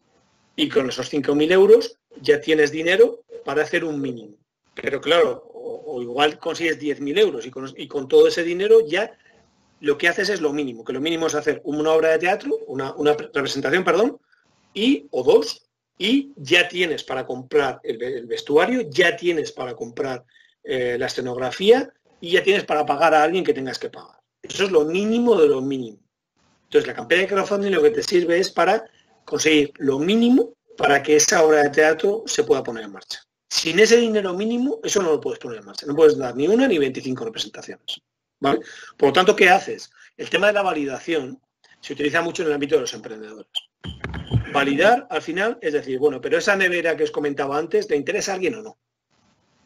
Y con esos cinco mil euros ya tienes dinero para hacer un mínimo. Pero claro, o, o igual consigues diez mil euros y con, y con todo ese dinero ya lo que haces es lo mínimo, que lo mínimo es hacer una obra de teatro, una, una representación, perdón, y o dos, y ya tienes para comprar el vestuario, ya tienes para comprar eh, la escenografía y ya tienes para pagar a alguien que tengas que pagar. Eso es lo mínimo de lo mínimo. Entonces, la campaña de crowdfunding lo que te sirve es para conseguir lo mínimo para que esa obra de teatro se pueda poner en marcha. Sin ese dinero mínimo, eso no lo puedes poner en marcha. No puedes dar ni una ni veinticinco representaciones. ¿Vale? Por lo tanto, ¿qué haces? El tema de la validación se utiliza mucho en el ámbito de los emprendedores. Validar, al final, es decir, bueno, pero esa nevera que os comentaba antes, ¿te interesa a alguien o no?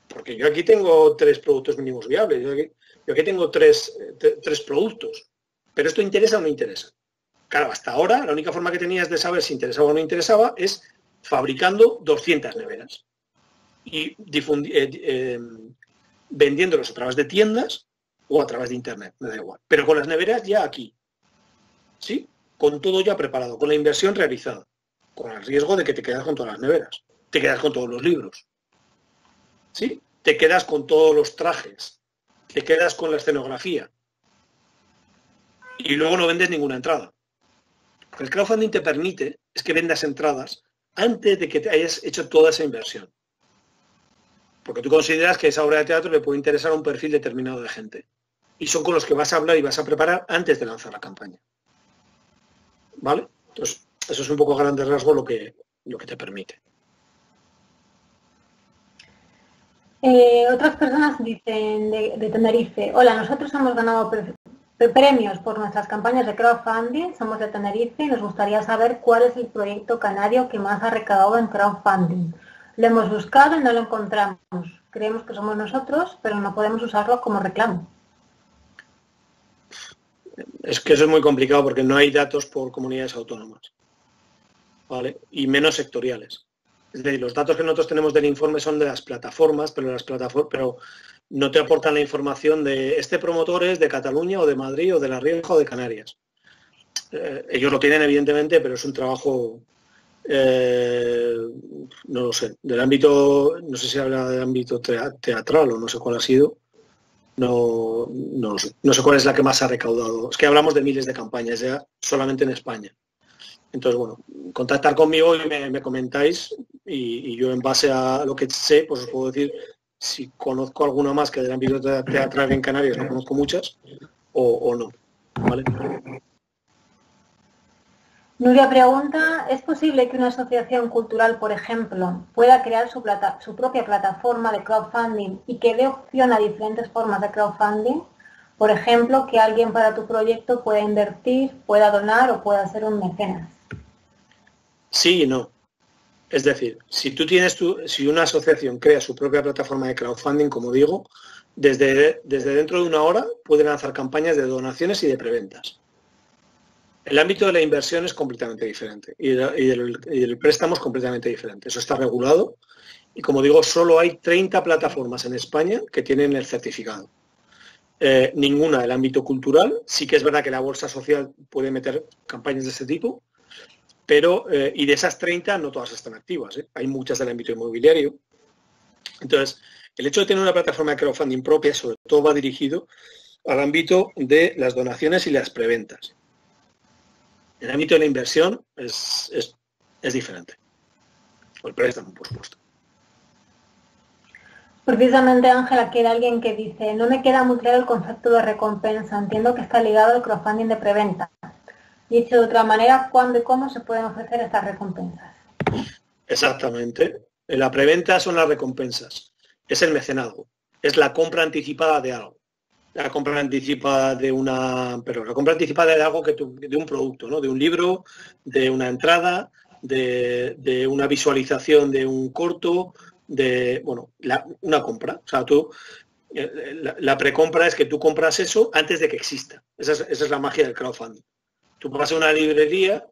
Porque yo aquí tengo tres productos mínimos viables. Yo aquí, Yo aquí tengo tres, tres productos, pero esto interesa o no interesa. Claro, hasta ahora la única forma que tenías de saber si interesaba o no interesaba es fabricando doscientas neveras y eh, eh, vendiéndolos a través de tiendas o a través de internet, me da igual. Pero con las neveras ya aquí, ¿sí? Con todo ya preparado, con la inversión realizada, con el riesgo de que te quedas con todas las neveras, te quedas con todos los libros, ¿sí? Te quedas con todos los trajes, te quedas con la escenografía y luego no vendes ninguna entrada. El crowdfunding te permite es que vendas entradas antes de que te hayas hecho toda esa inversión. Porque tú consideras que esa obra de teatro le puede interesar a un perfil determinado de gente. Y son con los que vas a hablar y vas a preparar antes de lanzar la campaña. ¿Vale? Entonces, eso es un poco a grandes rasgos lo que, lo que te permite. Eh, otras personas dicen de, de Tenerife, hola, nosotros hemos ganado premios por nuestras campañas de crowdfunding, somos de Tenerife y nos gustaría saber cuál es el proyecto canario que más ha recaudado en crowdfunding. Lo hemos buscado y no lo encontramos. Creemos que somos nosotros, pero no podemos usarlo como reclamo. Es que eso es muy complicado porque no hay datos por comunidades autónomas, ¿vale? Y menos sectoriales. Es decir, los datos que nosotros tenemos del informe son de las plataformas, pero las plataformas, pero no te aportan la información de este promotor es de Cataluña o de Madrid o de La Rioja o de Canarias. Eh, ellos lo tienen evidentemente, pero es un trabajo... Eh, no lo sé, del ámbito, no sé si habla del ámbito teatral o no sé cuál ha sido, no, no lo sé, no sé cuál es la que más ha recaudado, es que hablamos de miles de campañas ya solamente en España. Entonces, bueno, contactar conmigo y me, me comentáis y, y yo en base a lo que sé, pues os puedo decir si conozco alguna más que del ámbito teatral en Canarias, no conozco muchas, o, o no, ¿vale? Nuria pregunta, ¿es posible que una asociación cultural, por ejemplo, pueda crear su, plata, su propia plataforma de crowdfunding y que dé opción a diferentes formas de crowdfunding? Por ejemplo, que alguien para tu proyecto pueda invertir, pueda donar o pueda ser un mecenas. Sí y no. Es decir, si tú tienes tu, si una asociación crea su propia plataforma de crowdfunding, como digo, desde, desde dentro de una hora pueden lanzar campañas de donaciones y de preventas. El ámbito de la inversión es completamente diferente y el, y el préstamo es completamente diferente. Eso está regulado y, como digo, solo hay treinta plataformas en España que tienen el certificado. Eh, ninguna del ámbito cultural. Sí que es verdad que la Bolsa Social puede meter campañas de este tipo, pero eh, y de esas treinta no todas están activas, ¿eh? Hay muchas del ámbito inmobiliario. Entonces, el hecho de tener una plataforma de crowdfunding propia sobre todo va dirigido al ámbito de las donaciones y las preventas. El ámbito de la inversión es, es, es diferente. O el préstamo, por supuesto. Precisamente, Ángel, aquí hay alguien que dice, no me queda muy claro el concepto de recompensa. Entiendo que está ligado al crowdfunding de preventa. Dicho de otra manera, ¿cuándo y cómo se pueden ofrecer estas recompensas? Exactamente. La preventa son las recompensas. Es el mecenazgo. Es la compra anticipada de algo. La compra anticipada de una, pero la compra anticipada de algo que tu, de un producto, ¿no? De un libro, de una entrada, de, de una visualización de un corto, de, bueno, la, una compra. O sea, tú, la, la precompra es que tú compras eso antes de que exista. Esa es, esa es la magia del crowdfunding. Tú vas a una librería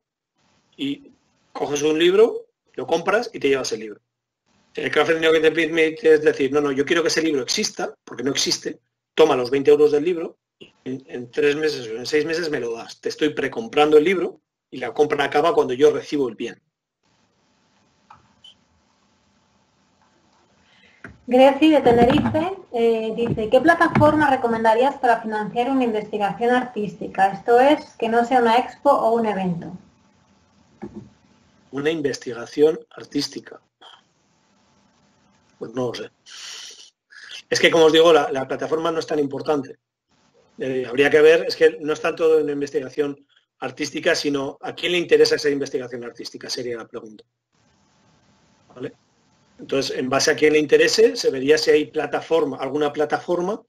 y coges un libro, lo compras y te llevas el libro. El crowdfunding que te permite es decir, no, no, yo quiero que ese libro exista, porque no existe. Toma los veinte euros del libro, en, en tres meses o en seis meses me lo das. Te estoy precomprando el libro y la compra acaba cuando yo recibo el bien. Greci de Tenerife eh, dice, ¿qué plataforma recomendarías para financiar una investigación artística? Esto es, que no sea una expo o un evento. Una investigación artística. Pues no lo sé. Es que, como os digo, la, la plataforma no es tan importante. Eh, habría que ver, es que no es tanto una investigación artística, sino a quién le interesa esa investigación artística, sería la pregunta. ¿Vale? Entonces, en base a quién le interese, se vería si hay plataforma, alguna plataforma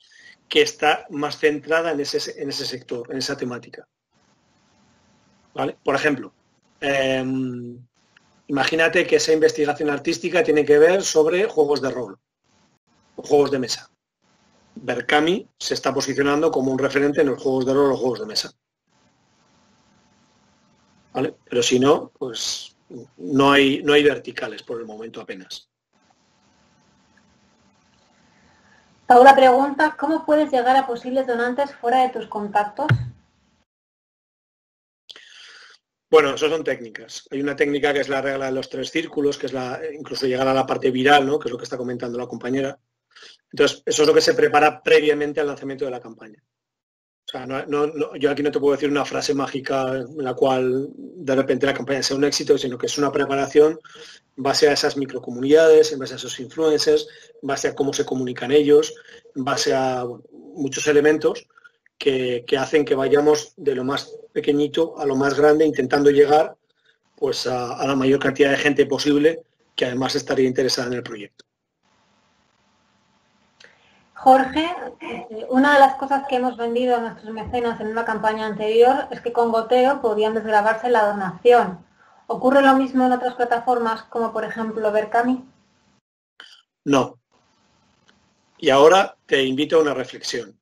que está más centrada en ese, en ese sector, en esa temática. ¿Vale? Por ejemplo, eh, imagínate que esa investigación artística tiene que ver sobre juegos de rol. Juegos de mesa. Verkami se está posicionando como un referente en los juegos de rol o los juegos de mesa. ¿Vale? Pero si no, pues no hay, no hay verticales por el momento apenas. Paula pregunta, ¿cómo puedes llegar a posibles donantes fuera de tus contactos? Bueno, eso son técnicas. Hay una técnica que es la regla de los tres círculos, que es la incluso llegar a la parte viral, ¿no? Que es lo que está comentando la compañera. Entonces, eso es lo que se prepara previamente al lanzamiento de la campaña. O sea, no, no, no, yo aquí no te puedo decir una frase mágica en la cual de repente la campaña sea un éxito, sino que es una preparación en base a esas microcomunidades, en base a esos influencers, en base a cómo se comunican ellos, en base a bueno, muchos elementos que, que hacen que vayamos de lo más pequeñito a lo más grande, intentando llegar pues a, a la mayor cantidad de gente posible que además estaría interesada en el proyecto. Jorge, una de las cosas que hemos vendido a nuestros mecenas en una campaña anterior es que con Goteo podían desgravarse la donación. ¿Ocurre lo mismo en otras plataformas como por ejemplo Verkami? No. Y ahora te invito a una reflexión.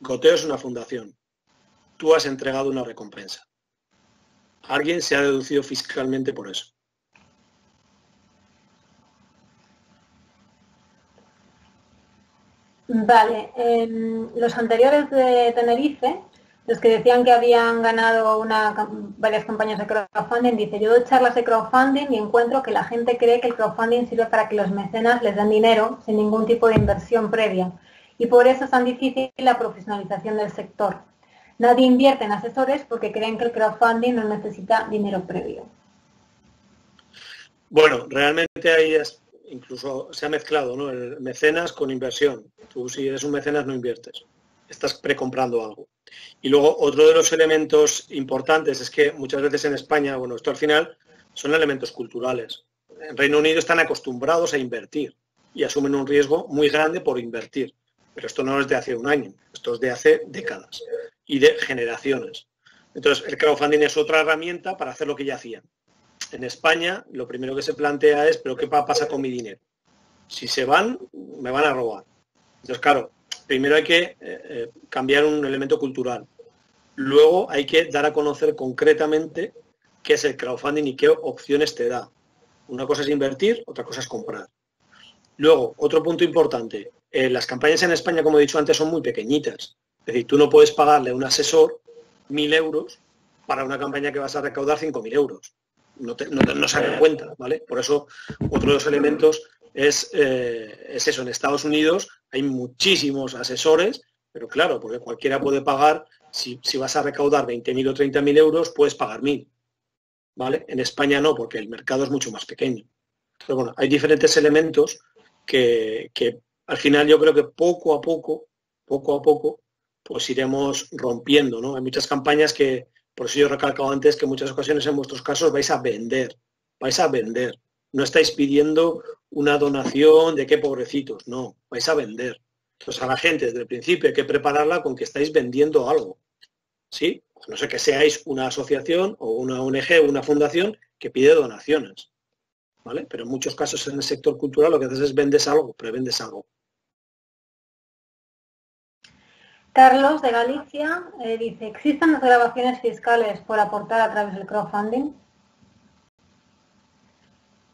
Goteo es una fundación. Tú has entregado una recompensa. Alguien se ha deducido fiscalmente por eso. Vale, eh, los anteriores de Tenerife, los que decían que habían ganado una, varias campañas de crowdfunding, dice, yo doy charlas de crowdfunding y encuentro que la gente cree que el crowdfunding sirve para que los mecenas les den dinero sin ningún tipo de inversión previa y por eso es tan difícil la profesionalización del sector. Nadie invierte en asesores porque creen que el crowdfunding no necesita dinero previo. Bueno, realmente ahí es... Incluso se ha mezclado, ¿no? El mecenas con inversión. Tú si eres un mecenas no inviertes, estás precomprando algo. Y luego otro de los elementos importantes es que muchas veces en España, bueno, esto al final son elementos culturales. En Reino Unido están acostumbrados a invertir y asumen un riesgo muy grande por invertir. Pero esto no es de hace un año, esto es de hace décadas y de generaciones. Entonces el crowdfunding es otra herramienta para hacer lo que ya hacían. En España lo primero que se plantea es, ¿pero qué pasa con mi dinero? Si se van, me van a robar. Entonces, claro, primero hay que eh, cambiar un elemento cultural. Luego hay que dar a conocer concretamente qué es el crowdfunding y qué opciones te da. Una cosa es invertir, otra cosa es comprar. Luego, otro punto importante, eh, las campañas en España, como he dicho antes, son muy pequeñitas. Es decir, tú no puedes pagarle a un asesor mil euros para una campaña que vas a recaudar cinco mil euros. No, te, no, no se dan cuenta, ¿vale? Por eso, otro de los elementos es, eh, es eso. En Estados Unidos hay muchísimos asesores, pero claro, porque cualquiera puede pagar, si, si vas a recaudar veinte mil o treinta mil euros, puedes pagar mil, ¿vale? En España no, porque el mercado es mucho más pequeño. Pero bueno, hay diferentes elementos que, que al final yo creo que poco a poco, poco a poco, pues iremos rompiendo, ¿no? Hay muchas campañas que... Por eso yo he recalcado antes que en muchas ocasiones en vuestros casos vais a vender, vais a vender. No estáis pidiendo una donación de qué pobrecitos, no, vais a vender. Entonces a la gente desde el principio hay que prepararla con que estáis vendiendo algo, ¿sí? A no ser que seáis una asociación o una O N G o una fundación que pide donaciones, ¿vale? Pero en muchos casos en el sector cultural lo que haces es vendes algo, prevendes algo. Carlos, de Galicia, eh, dice, ¿existen desgravaciones fiscales por aportar a través del crowdfunding?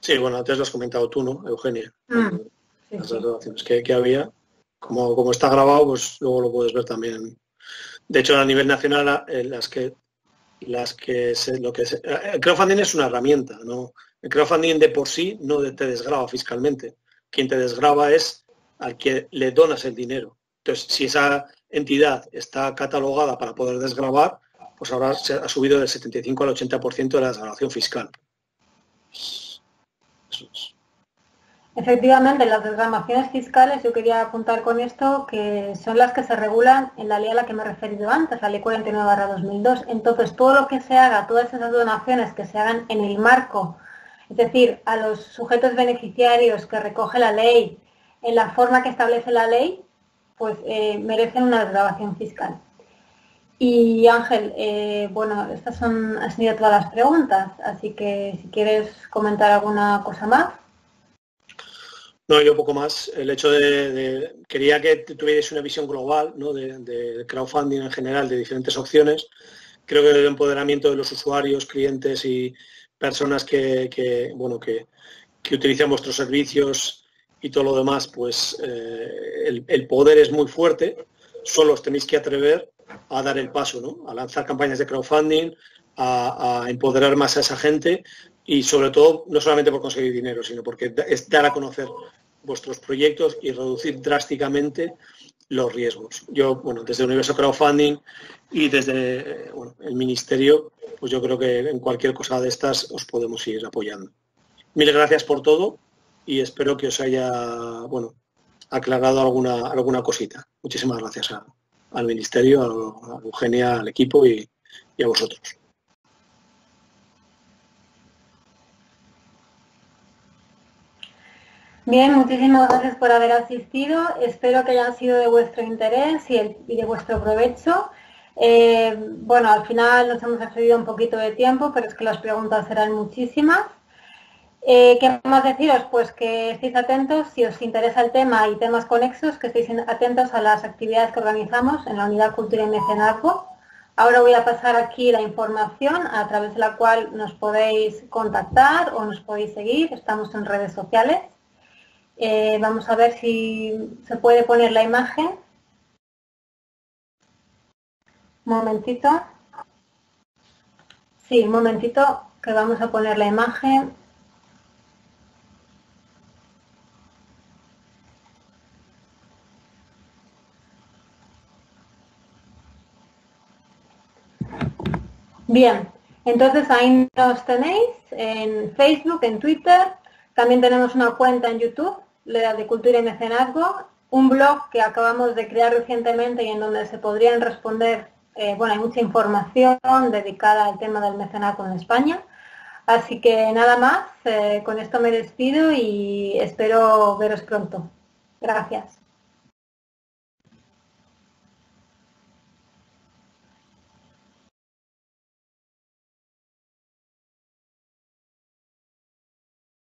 Sí, bueno, antes lo has comentado tú, ¿no, Eugenia? Mm, sí, Las desgravaciones sí. que, que había. Como, como está grabado, pues luego lo puedes ver también. De hecho, a nivel nacional, eh, las que, las que se, lo que se, el crowdfunding es una herramienta, ¿no? El crowdfunding de por sí no te desgrava fiscalmente. Quien te desgrava es al que le donas el dinero. Entonces, si esa entidad está catalogada para poder desgravar, pues ahora se ha subido del setenta y cinco al ochenta por ciento de la desgravación fiscal. Eso es. Efectivamente, las desgravaciones fiscales, yo quería apuntar con esto, que son las que se regulan en la ley a la que me he referido antes, la ley cuarenta y nueve barra dos mil dos. Entonces, todo lo que se haga, todas esas donaciones que se hagan en el marco, es decir, a los sujetos beneficiarios que recoge la ley, en la forma que establece la ley, pues eh, merecen una desgravación fiscal. Y Ángel, eh, bueno, estas son, han sido todas las preguntas, así que si quieres comentar alguna cosa más. No, yo poco más. El hecho de, de quería que tuvierais una visión global, ¿no?, de, de crowdfunding en general, de diferentes opciones. Creo que el empoderamiento de los usuarios, clientes y personas que, que bueno, que, que utilizan vuestros servicios y todo lo demás, pues eh, el, el poder es muy fuerte. Solo os tenéis que atrever a dar el paso, ¿no?, a lanzar campañas de crowdfunding, a, a empoderar más a esa gente. Y sobre todo, no solamente por conseguir dinero, sino porque es dar a conocer vuestros proyectos y reducir drásticamente los riesgos. Yo, bueno, desde Universo Crowdfunding y desde bueno, el Ministerio, pues yo creo que en cualquier cosa de estas os podemos ir apoyando. Mil gracias por todo y espero que os haya, bueno, aclarado alguna, alguna cosita. Muchísimas gracias a, al Ministerio, a, a Eugenia, al equipo y, y a vosotros. Bien, muchísimas gracias por haber asistido. Espero que hayan sido de vuestro interés y, el, y de vuestro provecho. Eh, bueno, al final nos hemos excedido un poquito de tiempo, pero es que las preguntas serán muchísimas. Eh, ¿Qué más deciros? Pues que estéis atentos, si os interesa el tema y temas conexos, que estéis atentos a las actividades que organizamos en la Unidad Cultura y Mecenazgo. Ahora voy a pasar aquí la información a través de la cual nos podéis contactar o nos podéis seguir. Estamos en redes sociales. Eh, vamos a ver si se puede poner la imagen. Un momentito. Sí, un momentito que vamos a poner la imagen. Bien, entonces ahí nos tenéis en Facebook, en Twitter. También tenemos una cuenta en YouTube, la de Cultura y Mecenazgo, un blog que acabamos de crear recientemente y en donde se podrían responder, eh, bueno, hay mucha información dedicada al tema del mecenazgo en España. Así que nada más, eh, con esto me despido y espero veros pronto. Gracias.